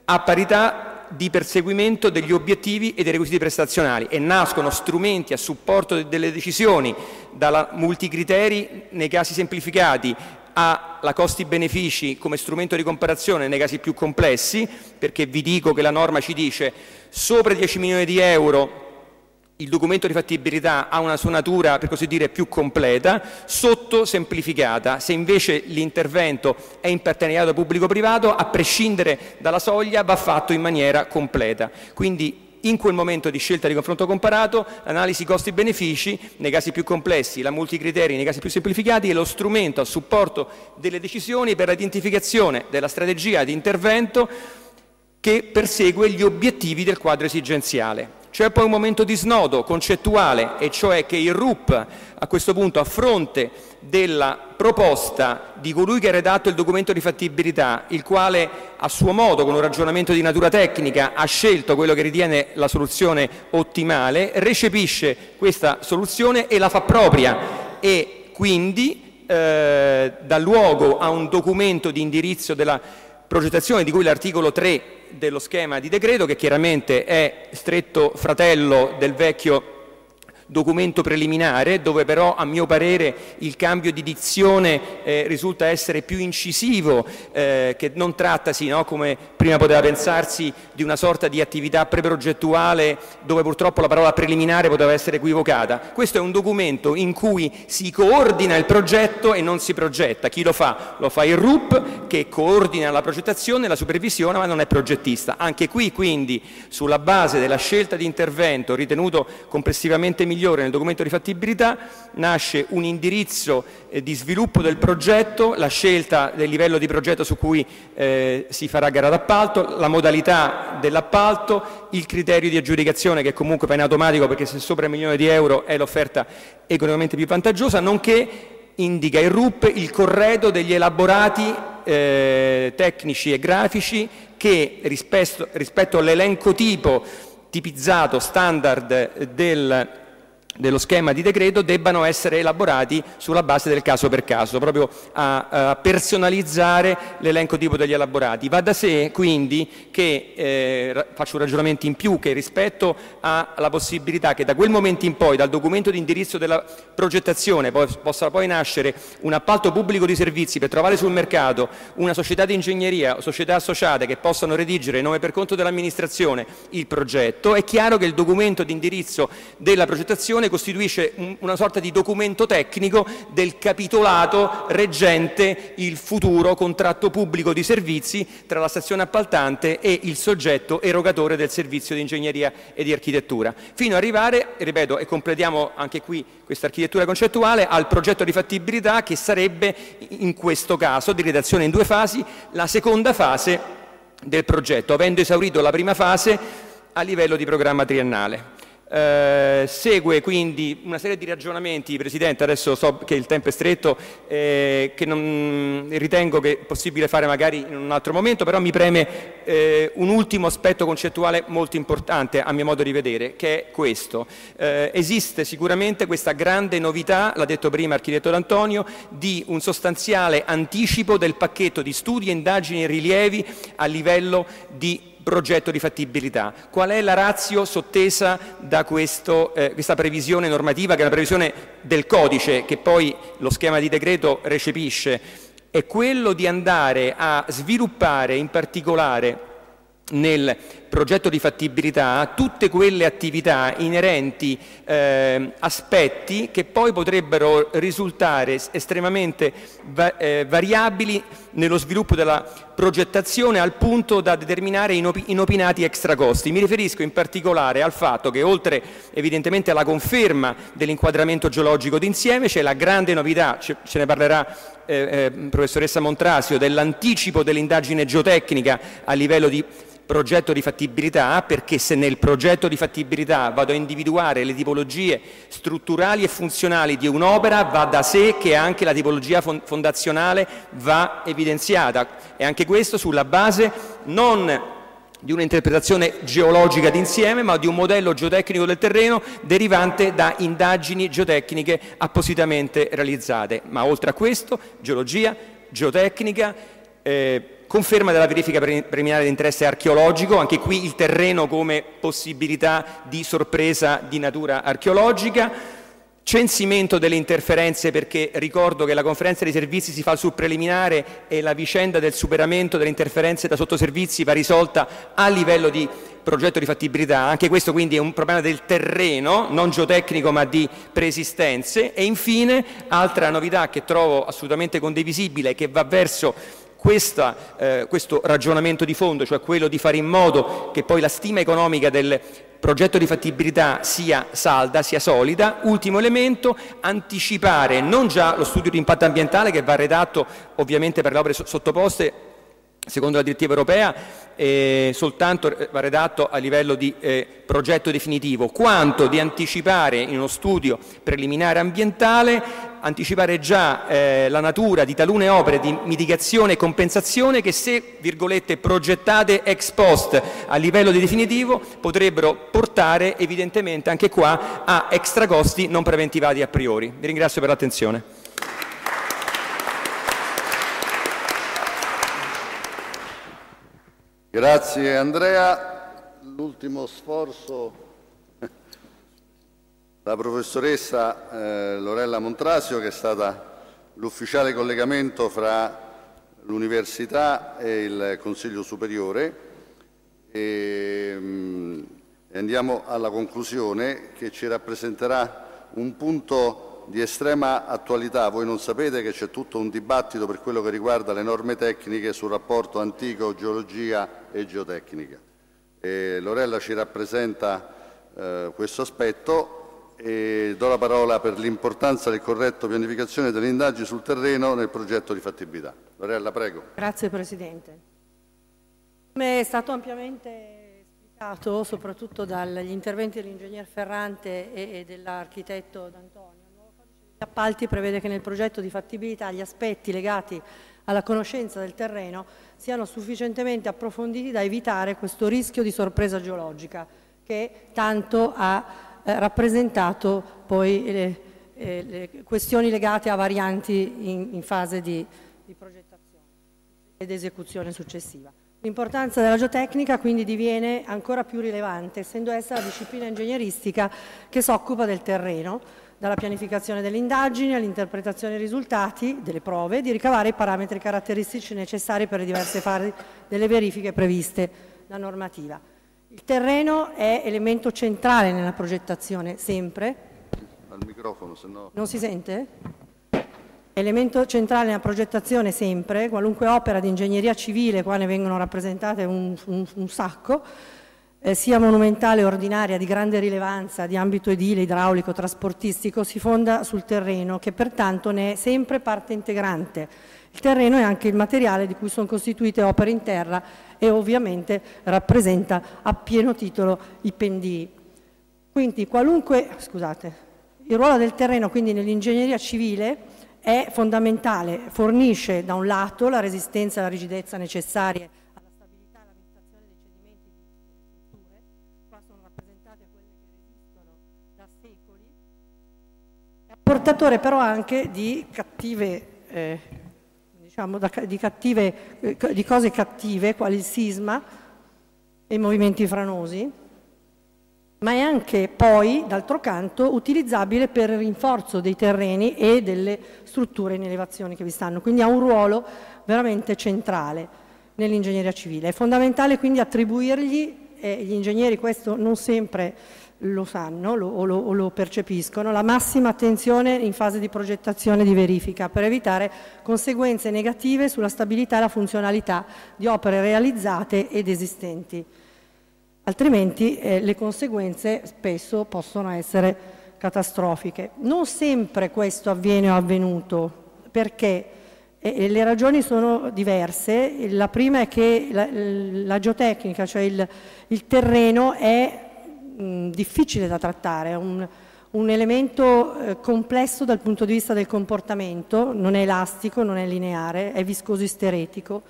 a parità di perseguimento degli obiettivi e dei requisiti prestazionali, e nascono strumenti a supporto delle decisioni, dalla multicriteri nei casi semplificati alla costi-benefici come strumento di comparazione nei casi più complessi, perché vi dico che la norma ci dice sopra dieci milioni di euro il documento di fattibilità ha una suonatura, per così dire, più completa, sotto semplificata. Se invece l'intervento è in partenariato pubblico-privato, a prescindere dalla soglia va fatto in maniera completa. Quindi in quel momento di scelta di confronto comparato, l'analisi costi-benefici nei casi più complessi, la multicriteri nei casi più semplificati è lo strumento a supporto delle decisioni per l'identificazione della strategia di intervento che persegue gli obiettivi del quadro esigenziale. C'è poi un momento di snodo concettuale, e cioè che il R U P, a questo punto, a fronte della proposta di colui che ha redatto il documento di fattibilità, il quale a suo modo, con un ragionamento di natura tecnica, ha scelto quello che ritiene la soluzione ottimale, recepisce questa soluzione e la fa propria, e quindi eh, dà luogo a un documento di indirizzo della progettazione, di cui l'articolo tre dello schema di decreto, che chiaramente è stretto fratello del vecchio documento preliminare, dove però a mio parere il cambio di dizione eh, risulta essere più incisivo, eh, che non trattasi, no, come prima poteva pensarsi, di una sorta di attività preprogettuale, dove purtroppo la parola preliminare poteva essere equivocata. Questo è un documento in cui si coordina il progetto e non si progetta. Chi lo fa? Lo fa il R U P, che coordina la progettazione e la supervisione, ma non è progettista. Anche qui, quindi, sulla base della scelta di intervento ritenuto complessivamente migliore nel documento di fattibilità, nasce un indirizzo eh, di sviluppo del progetto, la scelta del livello di progetto su cui eh, si farà gara d'appalto, la modalità dell'appalto, il criterio di aggiudicazione, che comunque va in automatico, perché se sopra un milione di euro è l'offerta economicamente più vantaggiosa, nonché indica il R U P il corredo degli elaborati eh, tecnici e grafici che rispetto, rispetto all'elenco tipo tipizzato standard del dello schema di decreto debbano essere elaborati sulla base del caso per caso, proprio a, a personalizzare l'elenco tipo degli elaborati. Va da sé quindi che eh, faccio un ragionamento in più, che rispetto alla possibilità che da quel momento in poi, dal documento di indirizzo della progettazione, po possa poi nascere un appalto pubblico di servizi per trovare sul mercato una società di ingegneria o società associate che possano redigere in nome per conto dell'amministrazione il progetto, è chiaro che il documento di indirizzo della progettazione costituisce una sorta di documento tecnico del capitolato reggente il futuro contratto pubblico di servizi tra la stazione appaltante e il soggetto erogatore del servizio di ingegneria e di architettura, fino ad arrivare, ripeto, e completiamo anche qui questa architettura concettuale, al progetto di fattibilità, che sarebbe in questo caso di redazione in due fasi, la seconda fase del progetto, avendo esaurito la prima fase a livello di programma triennale. Eh, segue quindi una serie di ragionamenti, Presidente, adesso so che il tempo è stretto, eh, che non ritengo che è possibile fare magari in un altro momento, però mi preme eh, un ultimo aspetto concettuale molto importante a mio modo di vedere, che è questo. Eh, esiste sicuramente questa grande novità, l'ha detto prima l'architetto D'Antonio, di un sostanziale anticipo del pacchetto di studi, indagini e rilievi a livello di progetto di fattibilità. Qual è la ratio sottesa da questo, eh, questa previsione normativa, che è una previsione del codice che poi lo schema di decreto recepisce? è quello di andare a sviluppare in particolare nel progetto di fattibilità tutte quelle attività inerenti eh, aspetti che poi potrebbero risultare estremamente va eh, variabili nello sviluppo della progettazione, al punto da determinare inop inopinati extracosti. Mi riferisco in particolare al fatto che, oltre evidentemente alla conferma dell'inquadramento geologico d'insieme, c'è la grande novità, ce, ce ne parlerà eh, eh, professoressa Montrasio, dell'anticipo dell'indagine geotecnica a livello di progetto di fattibilità, perché se nel progetto di fattibilità vado a individuare le tipologie strutturali e funzionali di un'opera, va da sé che anche la tipologia fondazionale va evidenziata, e anche questo sulla base non di un'interpretazione geologica d'insieme, ma di un modello geotecnico del terreno derivante da indagini geotecniche appositamente realizzate. Ma oltre a questo, geologia, geotecnica, eh, conferma della verifica preliminare di interesse archeologico, anche qui il terreno come possibilità di sorpresa di natura archeologica, censimento delle interferenze, perché ricordo che la conferenza dei servizi si fa sul preliminare e la vicenda del superamento delle interferenze da sottoservizi va risolta a livello di progetto di fattibilità, anche questo quindi è un problema del terreno, non geotecnico ma di preesistenze. E infine, altra novità che trovo assolutamente condivisibile, che va verso Questa, eh, questo ragionamento di fondo, cioè quello di fare in modo che poi la stima economica del progetto di fattibilità sia salda, sia solida. Ultimo elemento, anticipare non già lo studio di impatto ambientale, che va redatto ovviamente per le opere sottoposte secondo la direttiva europea, eh, soltanto va redatto a livello di eh, progetto definitivo, quanto di anticipare in uno studio preliminare ambientale anticipare già eh, la natura di talune opere di mitigazione e compensazione che, se virgolette, progettate ex post a livello di definitivo, potrebbero portare evidentemente anche qua a extra costi non preventivati a priori. Vi ringrazio per l'attenzione. Grazie Andrea. L'ultimo sforzo. La professoressa eh, Lorella Montrasio, che è stata l'ufficiale collegamento fra l'Università e il Consiglio Superiore. E, mh, andiamo alla conclusione, che ci rappresenterà un punto di estrema attualità. Voi non sapete che c'è tutto un dibattito per quello che riguarda le norme tecniche sul rapporto antico, geologia e geotecnica. E Lorella ci rappresenta eh, questo aspetto. E do la parola per l'importanza del corretto pianificazione delle indagini sul terreno nel progetto di fattibilità. Lorella, prego. Grazie Presidente. Come è stato ampiamente spiegato, soprattutto dagli interventi dell'ingegner Ferrante e dell'architetto D'Antonio, il nuovo codice degli appalti prevede che nel progetto di fattibilità gli aspetti legati alla conoscenza del terreno siano sufficientemente approfonditi da evitare questo rischio di sorpresa geologica che tanto ha Eh, rappresentato poi le, eh, le questioni legate a varianti in, in fase di, di progettazione ed esecuzione successiva. L'importanza della geotecnica quindi diviene ancora più rilevante, essendo essa la disciplina ingegneristica che si occupa del terreno, dalla pianificazione delle indagini all'interpretazione dei risultati delle prove, di ricavare i parametri caratteristici necessari per le diverse fasi delle verifiche previste da normativa. Il terreno è elemento centrale nella progettazione, sempre. Al microfono, se no... Non si sente? Elemento centrale nella progettazione, sempre, qualunque opera di ingegneria civile, qua ne vengono rappresentate un, un, un sacco, eh, sia monumentale o ordinaria, di grande rilevanza, di ambito edile, idraulico, trasportistico, si fonda sul terreno, che pertanto ne è sempre parte integrante. Il terreno è anche il materiale di cui sono costituite opere in terra e ovviamente rappresenta a pieno titolo i pendii. Quindi qualunque, scusate, il ruolo del terreno quindi nell'ingegneria civile è fondamentale, fornisce da un lato la resistenza e la rigidezza necessarie alla stabilità e alla limitazione dei cedimenti di strutture, qua sono rappresentate quelle che resistono da secoli, è portatore però anche di cattive... Eh, diciamo, di, cattive, di cose cattive, quali il sisma e i movimenti franosi, ma è anche poi, d'altro canto, utilizzabile per il rinforzo dei terreni e delle strutture in elevazione che vi stanno. Quindi ha un ruolo veramente centrale nell'ingegneria civile. È fondamentale quindi attribuirgli, eh, gli ingegneri questo non sempre lo sanno lo, o, lo, o lo percepiscono, la massima attenzione in fase di progettazione e di verifica per evitare conseguenze negative sulla stabilità e la funzionalità di opere realizzate ed esistenti. Altrimenti eh, le conseguenze spesso possono essere catastrofiche. Non sempre questo avviene o è avvenuto, perché eh, le ragioni sono diverse. La prima è che la, la geotecnica, cioè il, il terreno, è mh, difficile da trattare, è un, un elemento eh, complesso dal punto di vista del comportamento, non è elastico, non è lineare, è viscoso isteretico.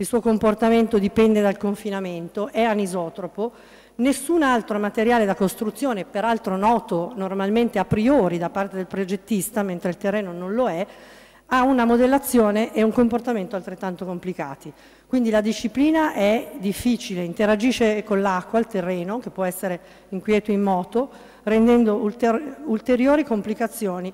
Il suo comportamento dipende dal confinamento, è anisotropo, nessun altro materiale da costruzione, peraltro noto normalmente a priori da parte del progettista, mentre il terreno non lo è, ha una modellazione e un comportamento altrettanto complicati. Quindi la disciplina è difficile, interagisce con l'acqua, il terreno, che può essere inquieto in moto, rendendo ulter- ulteriori complicazioni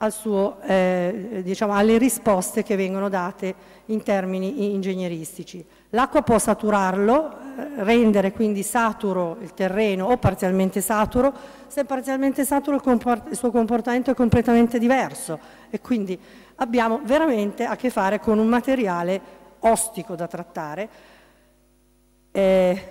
al suo, eh, diciamo, alle risposte che vengono date in termini ingegneristici. L'acqua può saturarlo, rendere quindi saturo il terreno o parzialmente saturo. Se è parzialmente saturo il suo comportamento è completamente diverso e quindi abbiamo veramente a che fare con un materiale ostico da trattare. Eh,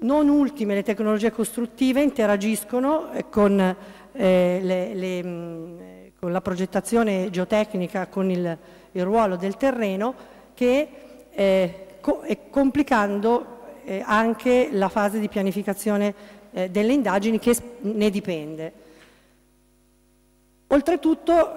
non ultime le tecnologie costruttive interagiscono con eh, le... le con la progettazione geotecnica, con il, il ruolo del terreno, che eh, co è complicando eh, anche la fase di pianificazione eh, delle indagini che ne dipende. Oltretutto,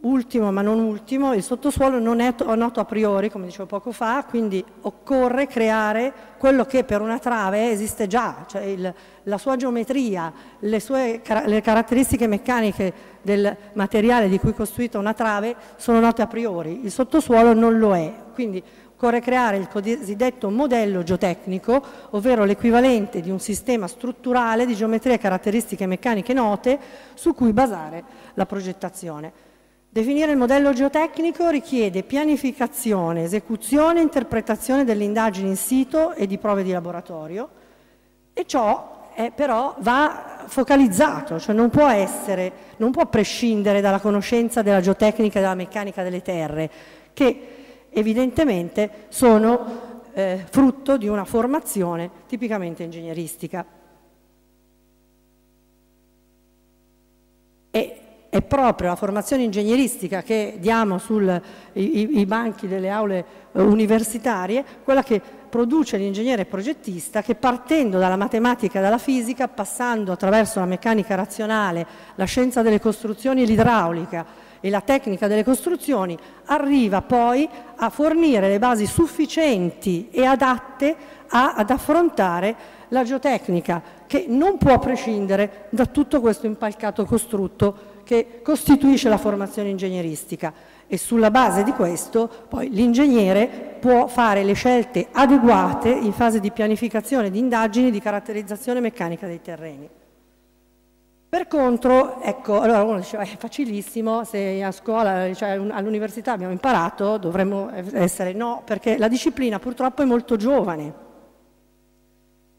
ultimo ma non ultimo, il sottosuolo non è noto a priori, come dicevo poco fa, quindi occorre creare quello che per una trave esiste già, cioè il, la sua geometria, le sue le caratteristiche meccaniche del materiale di cui è costruita una trave sono note a priori, il sottosuolo non lo è, quindi occorre creare il cosiddetto modello geotecnico, ovvero l'equivalente di un sistema strutturale di geometria e caratteristiche meccaniche note su cui basare la progettazione. Definire il modello geotecnico richiede pianificazione, esecuzione e interpretazione delle indagini in sito e di prove di laboratorio, e ciò Eh, però va focalizzato, cioè non può essere, non può prescindere dalla conoscenza della geotecnica e della meccanica delle terre, che evidentemente sono eh, frutto di una formazione tipicamente ingegneristica. E è proprio la formazione ingegneristica che diamo sui banchi delle aule eh, universitarie, quella che produce l'ingegnere progettista, che partendo dalla matematica e dalla fisica, passando attraverso la meccanica razionale, la scienza delle costruzioni e l'idraulica e la tecnica delle costruzioni, arriva poi a fornire le basi sufficienti e adatte a, ad affrontare la geotecnica, che non può prescindere da tutto questo impalcato costrutto che costituisce la formazione ingegneristica. E sulla base di questo poi l'ingegnere può fare le scelte adeguate in fase di pianificazione, di indagini, di caratterizzazione meccanica dei terreni. Per contro, ecco, allora uno diceva è facilissimo, se a scuola, cioè all'università abbiamo imparato, dovremmo essere no, perché la disciplina purtroppo è molto giovane.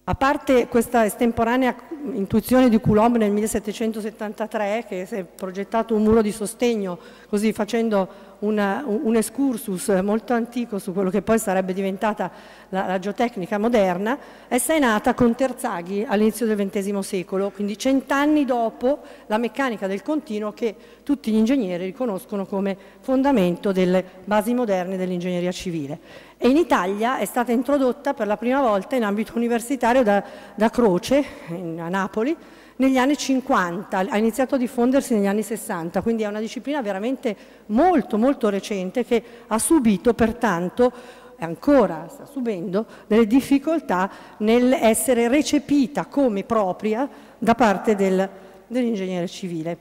A parte questa estemporanea intuizione di Coulomb nel millesettecentosettantatré, che si è progettato un muro di sostegno, così facendo una, un excursus molto antico su quello che poi sarebbe diventata la, la geotecnica moderna, essa è nata con Terzaghi all'inizio del ventesimo secolo, quindi cent'anni dopo la meccanica del continuo che tutti gli ingegneri riconoscono come fondamento delle basi moderne dell'ingegneria civile. E in Italia è stata introdotta per la prima volta in ambito universitario da, da Croce, in, a Napoli, negli anni cinquanta, ha iniziato a diffondersi negli anni sessanta, quindi è una disciplina veramente molto molto recente, che ha subito pertanto, e ancora sta subendo, delle difficoltà nell'essere recepita come propria da parte del, dell'ingegnere civile.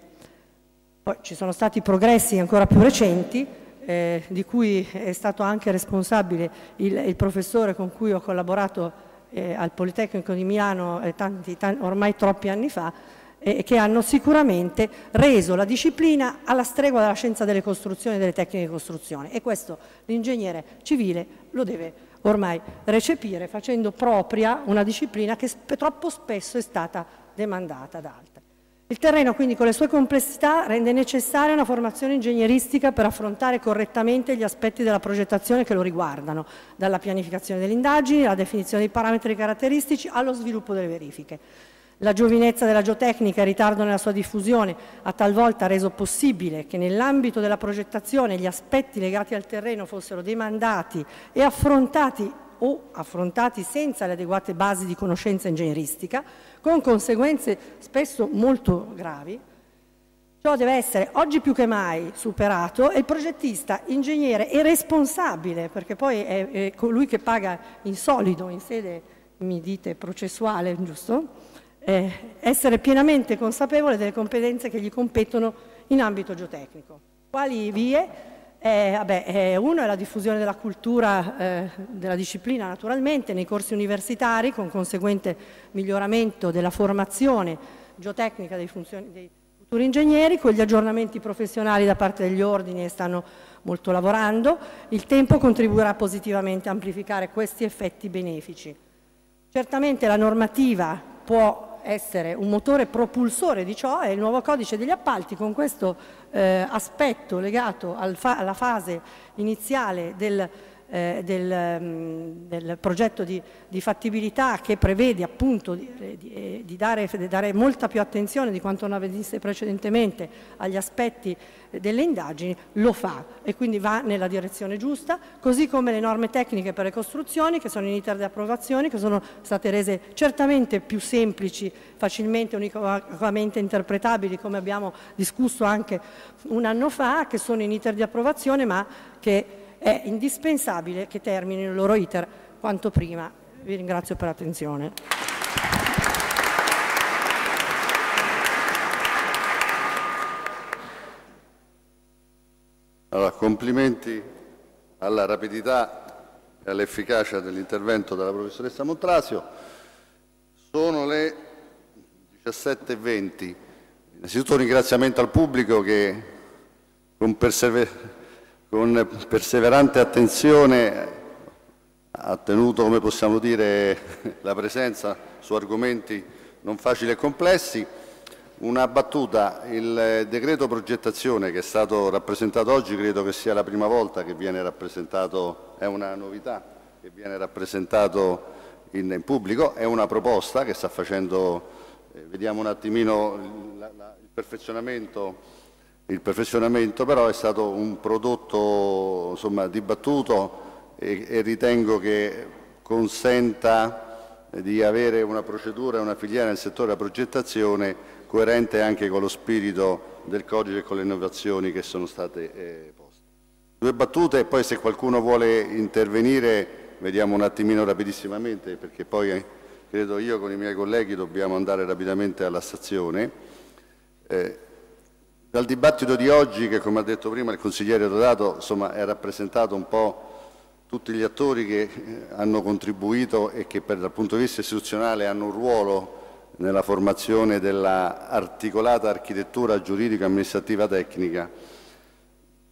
Poi ci sono stati progressi ancora più recenti, Eh, di cui è stato anche responsabile il, il professore con cui ho collaborato eh, al Politecnico di Milano eh, tanti, tanti, ormai troppi anni fa, eh, che hanno sicuramente reso la disciplina alla stregua della scienza delle costruzioni e delle tecniche di costruzione, e questo l'ingegnere civile lo deve ormai recepire facendo propria una disciplina che sp- troppo spesso è stata demandata da altre. Il terreno quindi con le sue complessità rende necessaria una formazione ingegneristica per affrontare correttamente gli aspetti della progettazione che lo riguardano, dalla pianificazione delle indagini, alla definizione dei parametri caratteristici, allo sviluppo delle verifiche. La giovinezza della geotecnica e il ritardo nella sua diffusione ha talvolta reso possibile che nell'ambito della progettazione gli aspetti legati al terreno fossero demandati e affrontati o affrontati senza le adeguate basi di conoscenza ingegneristica, con conseguenze spesso molto gravi. Ciò deve essere oggi più che mai superato e il progettista, ingegnere e responsabile, perché poi è, è colui che paga in solido, in sede, mi dite, processuale, giusto? Eh, essere pienamente consapevole delle competenze che gli competono in ambito geotecnico. Quali vie? Eh, vabbè, eh, uno è la diffusione della cultura eh, della disciplina naturalmente nei corsi universitari, con conseguente miglioramento della formazione geotecnica dei, dei futuri ingegneri, con gli aggiornamenti professionali da parte degli ordini, e stanno molto lavorando. Il tempo contribuirà positivamente a amplificare questi effetti benefici. Certamente la normativa può essere un motore propulsore di ciò, e il nuovo codice degli appalti, con questo eh, aspetto legato al fa alla fase iniziale del, eh, del, mh, del progetto di, di fattibilità, che prevede appunto di, di, di, dare, di dare molta più attenzione di quanto non avvenisse precedentemente agli aspetti delle indagini, lo fa e quindi va nella direzione giusta, così come le norme tecniche per le costruzioni che sono in iter di approvazione, che sono state rese certamente più semplici, facilmente, unicamente interpretabili, come abbiamo discusso anche un anno fa, che sono in iter di approvazione, ma che è indispensabile che terminino il loro iter quanto prima. Vi ringrazio per l'attenzione. Allora, complimenti alla rapidità e all'efficacia dell'intervento della professoressa Montrasio. Sono le diciassette e venti. Innanzitutto un ringraziamento al pubblico che con, persever con perseverante attenzione ha tenuto, come possiamo dire, la presenza su argomenti non facili e complessi. Una battuta, il decreto progettazione che è stato rappresentato oggi credo che sia la prima volta che viene rappresentato, è una novità che viene rappresentato in, in pubblico, è una proposta che sta facendo, eh, vediamo un attimino il, la, la, il, perfezionamento, il perfezionamento, però è stato un prodotto insomma, dibattuto e, e ritengo che consenta di avere una procedura e una filiera nel settore della progettazione coerente anche con lo spirito del codice e con le innovazioni che sono state eh, poste. Due battute e poi se qualcuno vuole intervenire vediamo un attimino rapidissimamente, perché poi eh, credo io con i miei colleghi dobbiamo andare rapidamente alla stazione. Eh, dal dibattito di oggi, che come ha detto prima il consigliere Deodato, insomma è rappresentato un po' tutti gli attori che eh, hanno contribuito e che per, dal punto di vista istituzionale hanno un ruolo nella formazione dell'articolata architettura giuridico-amministrativa tecnica.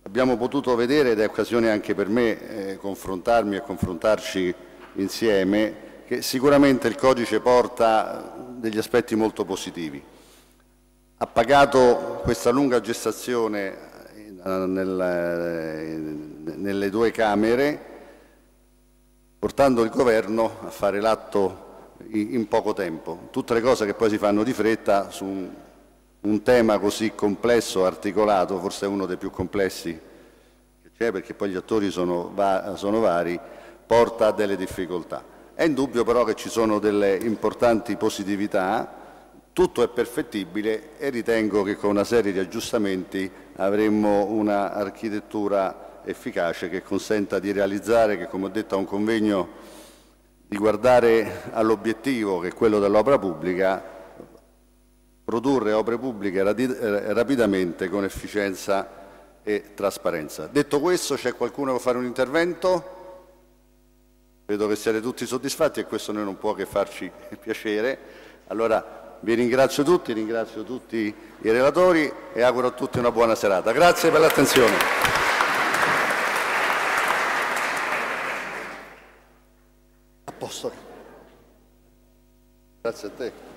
Abbiamo potuto vedere, ed è occasione anche per me eh, confrontarmi e confrontarci insieme, che sicuramente il codice porta degli aspetti molto positivi. Ha pagato questa lunga gestazione eh, nel, eh, nelle due Camere, portando il Governo a fare l'atto in poco tempo. Tutte le cose che poi si fanno di fretta su un, un tema così complesso, articolato, forse è uno dei più complessi che c'è, perché poi gli attori sono, va, sono vari, porta a delle difficoltà. È indubbio però che ci sono delle importanti positività, tutto è perfettibile e ritengo che con una serie di aggiustamenti avremmo una architettura efficace che consenta di realizzare, che come ho detto a un convegno, di guardare all'obiettivo che è quello dell'opera pubblica, produrre opere pubbliche rapidamente con efficienza e trasparenza. Detto questo, c'è qualcuno che vuole fare un intervento? Vedo che siete tutti soddisfatti e questo noi non può che farci piacere. Allora vi ringrazio tutti, ringrazio tutti i relatori e auguro a tutti una buona serata. Grazie per l'attenzione. Grazie a te.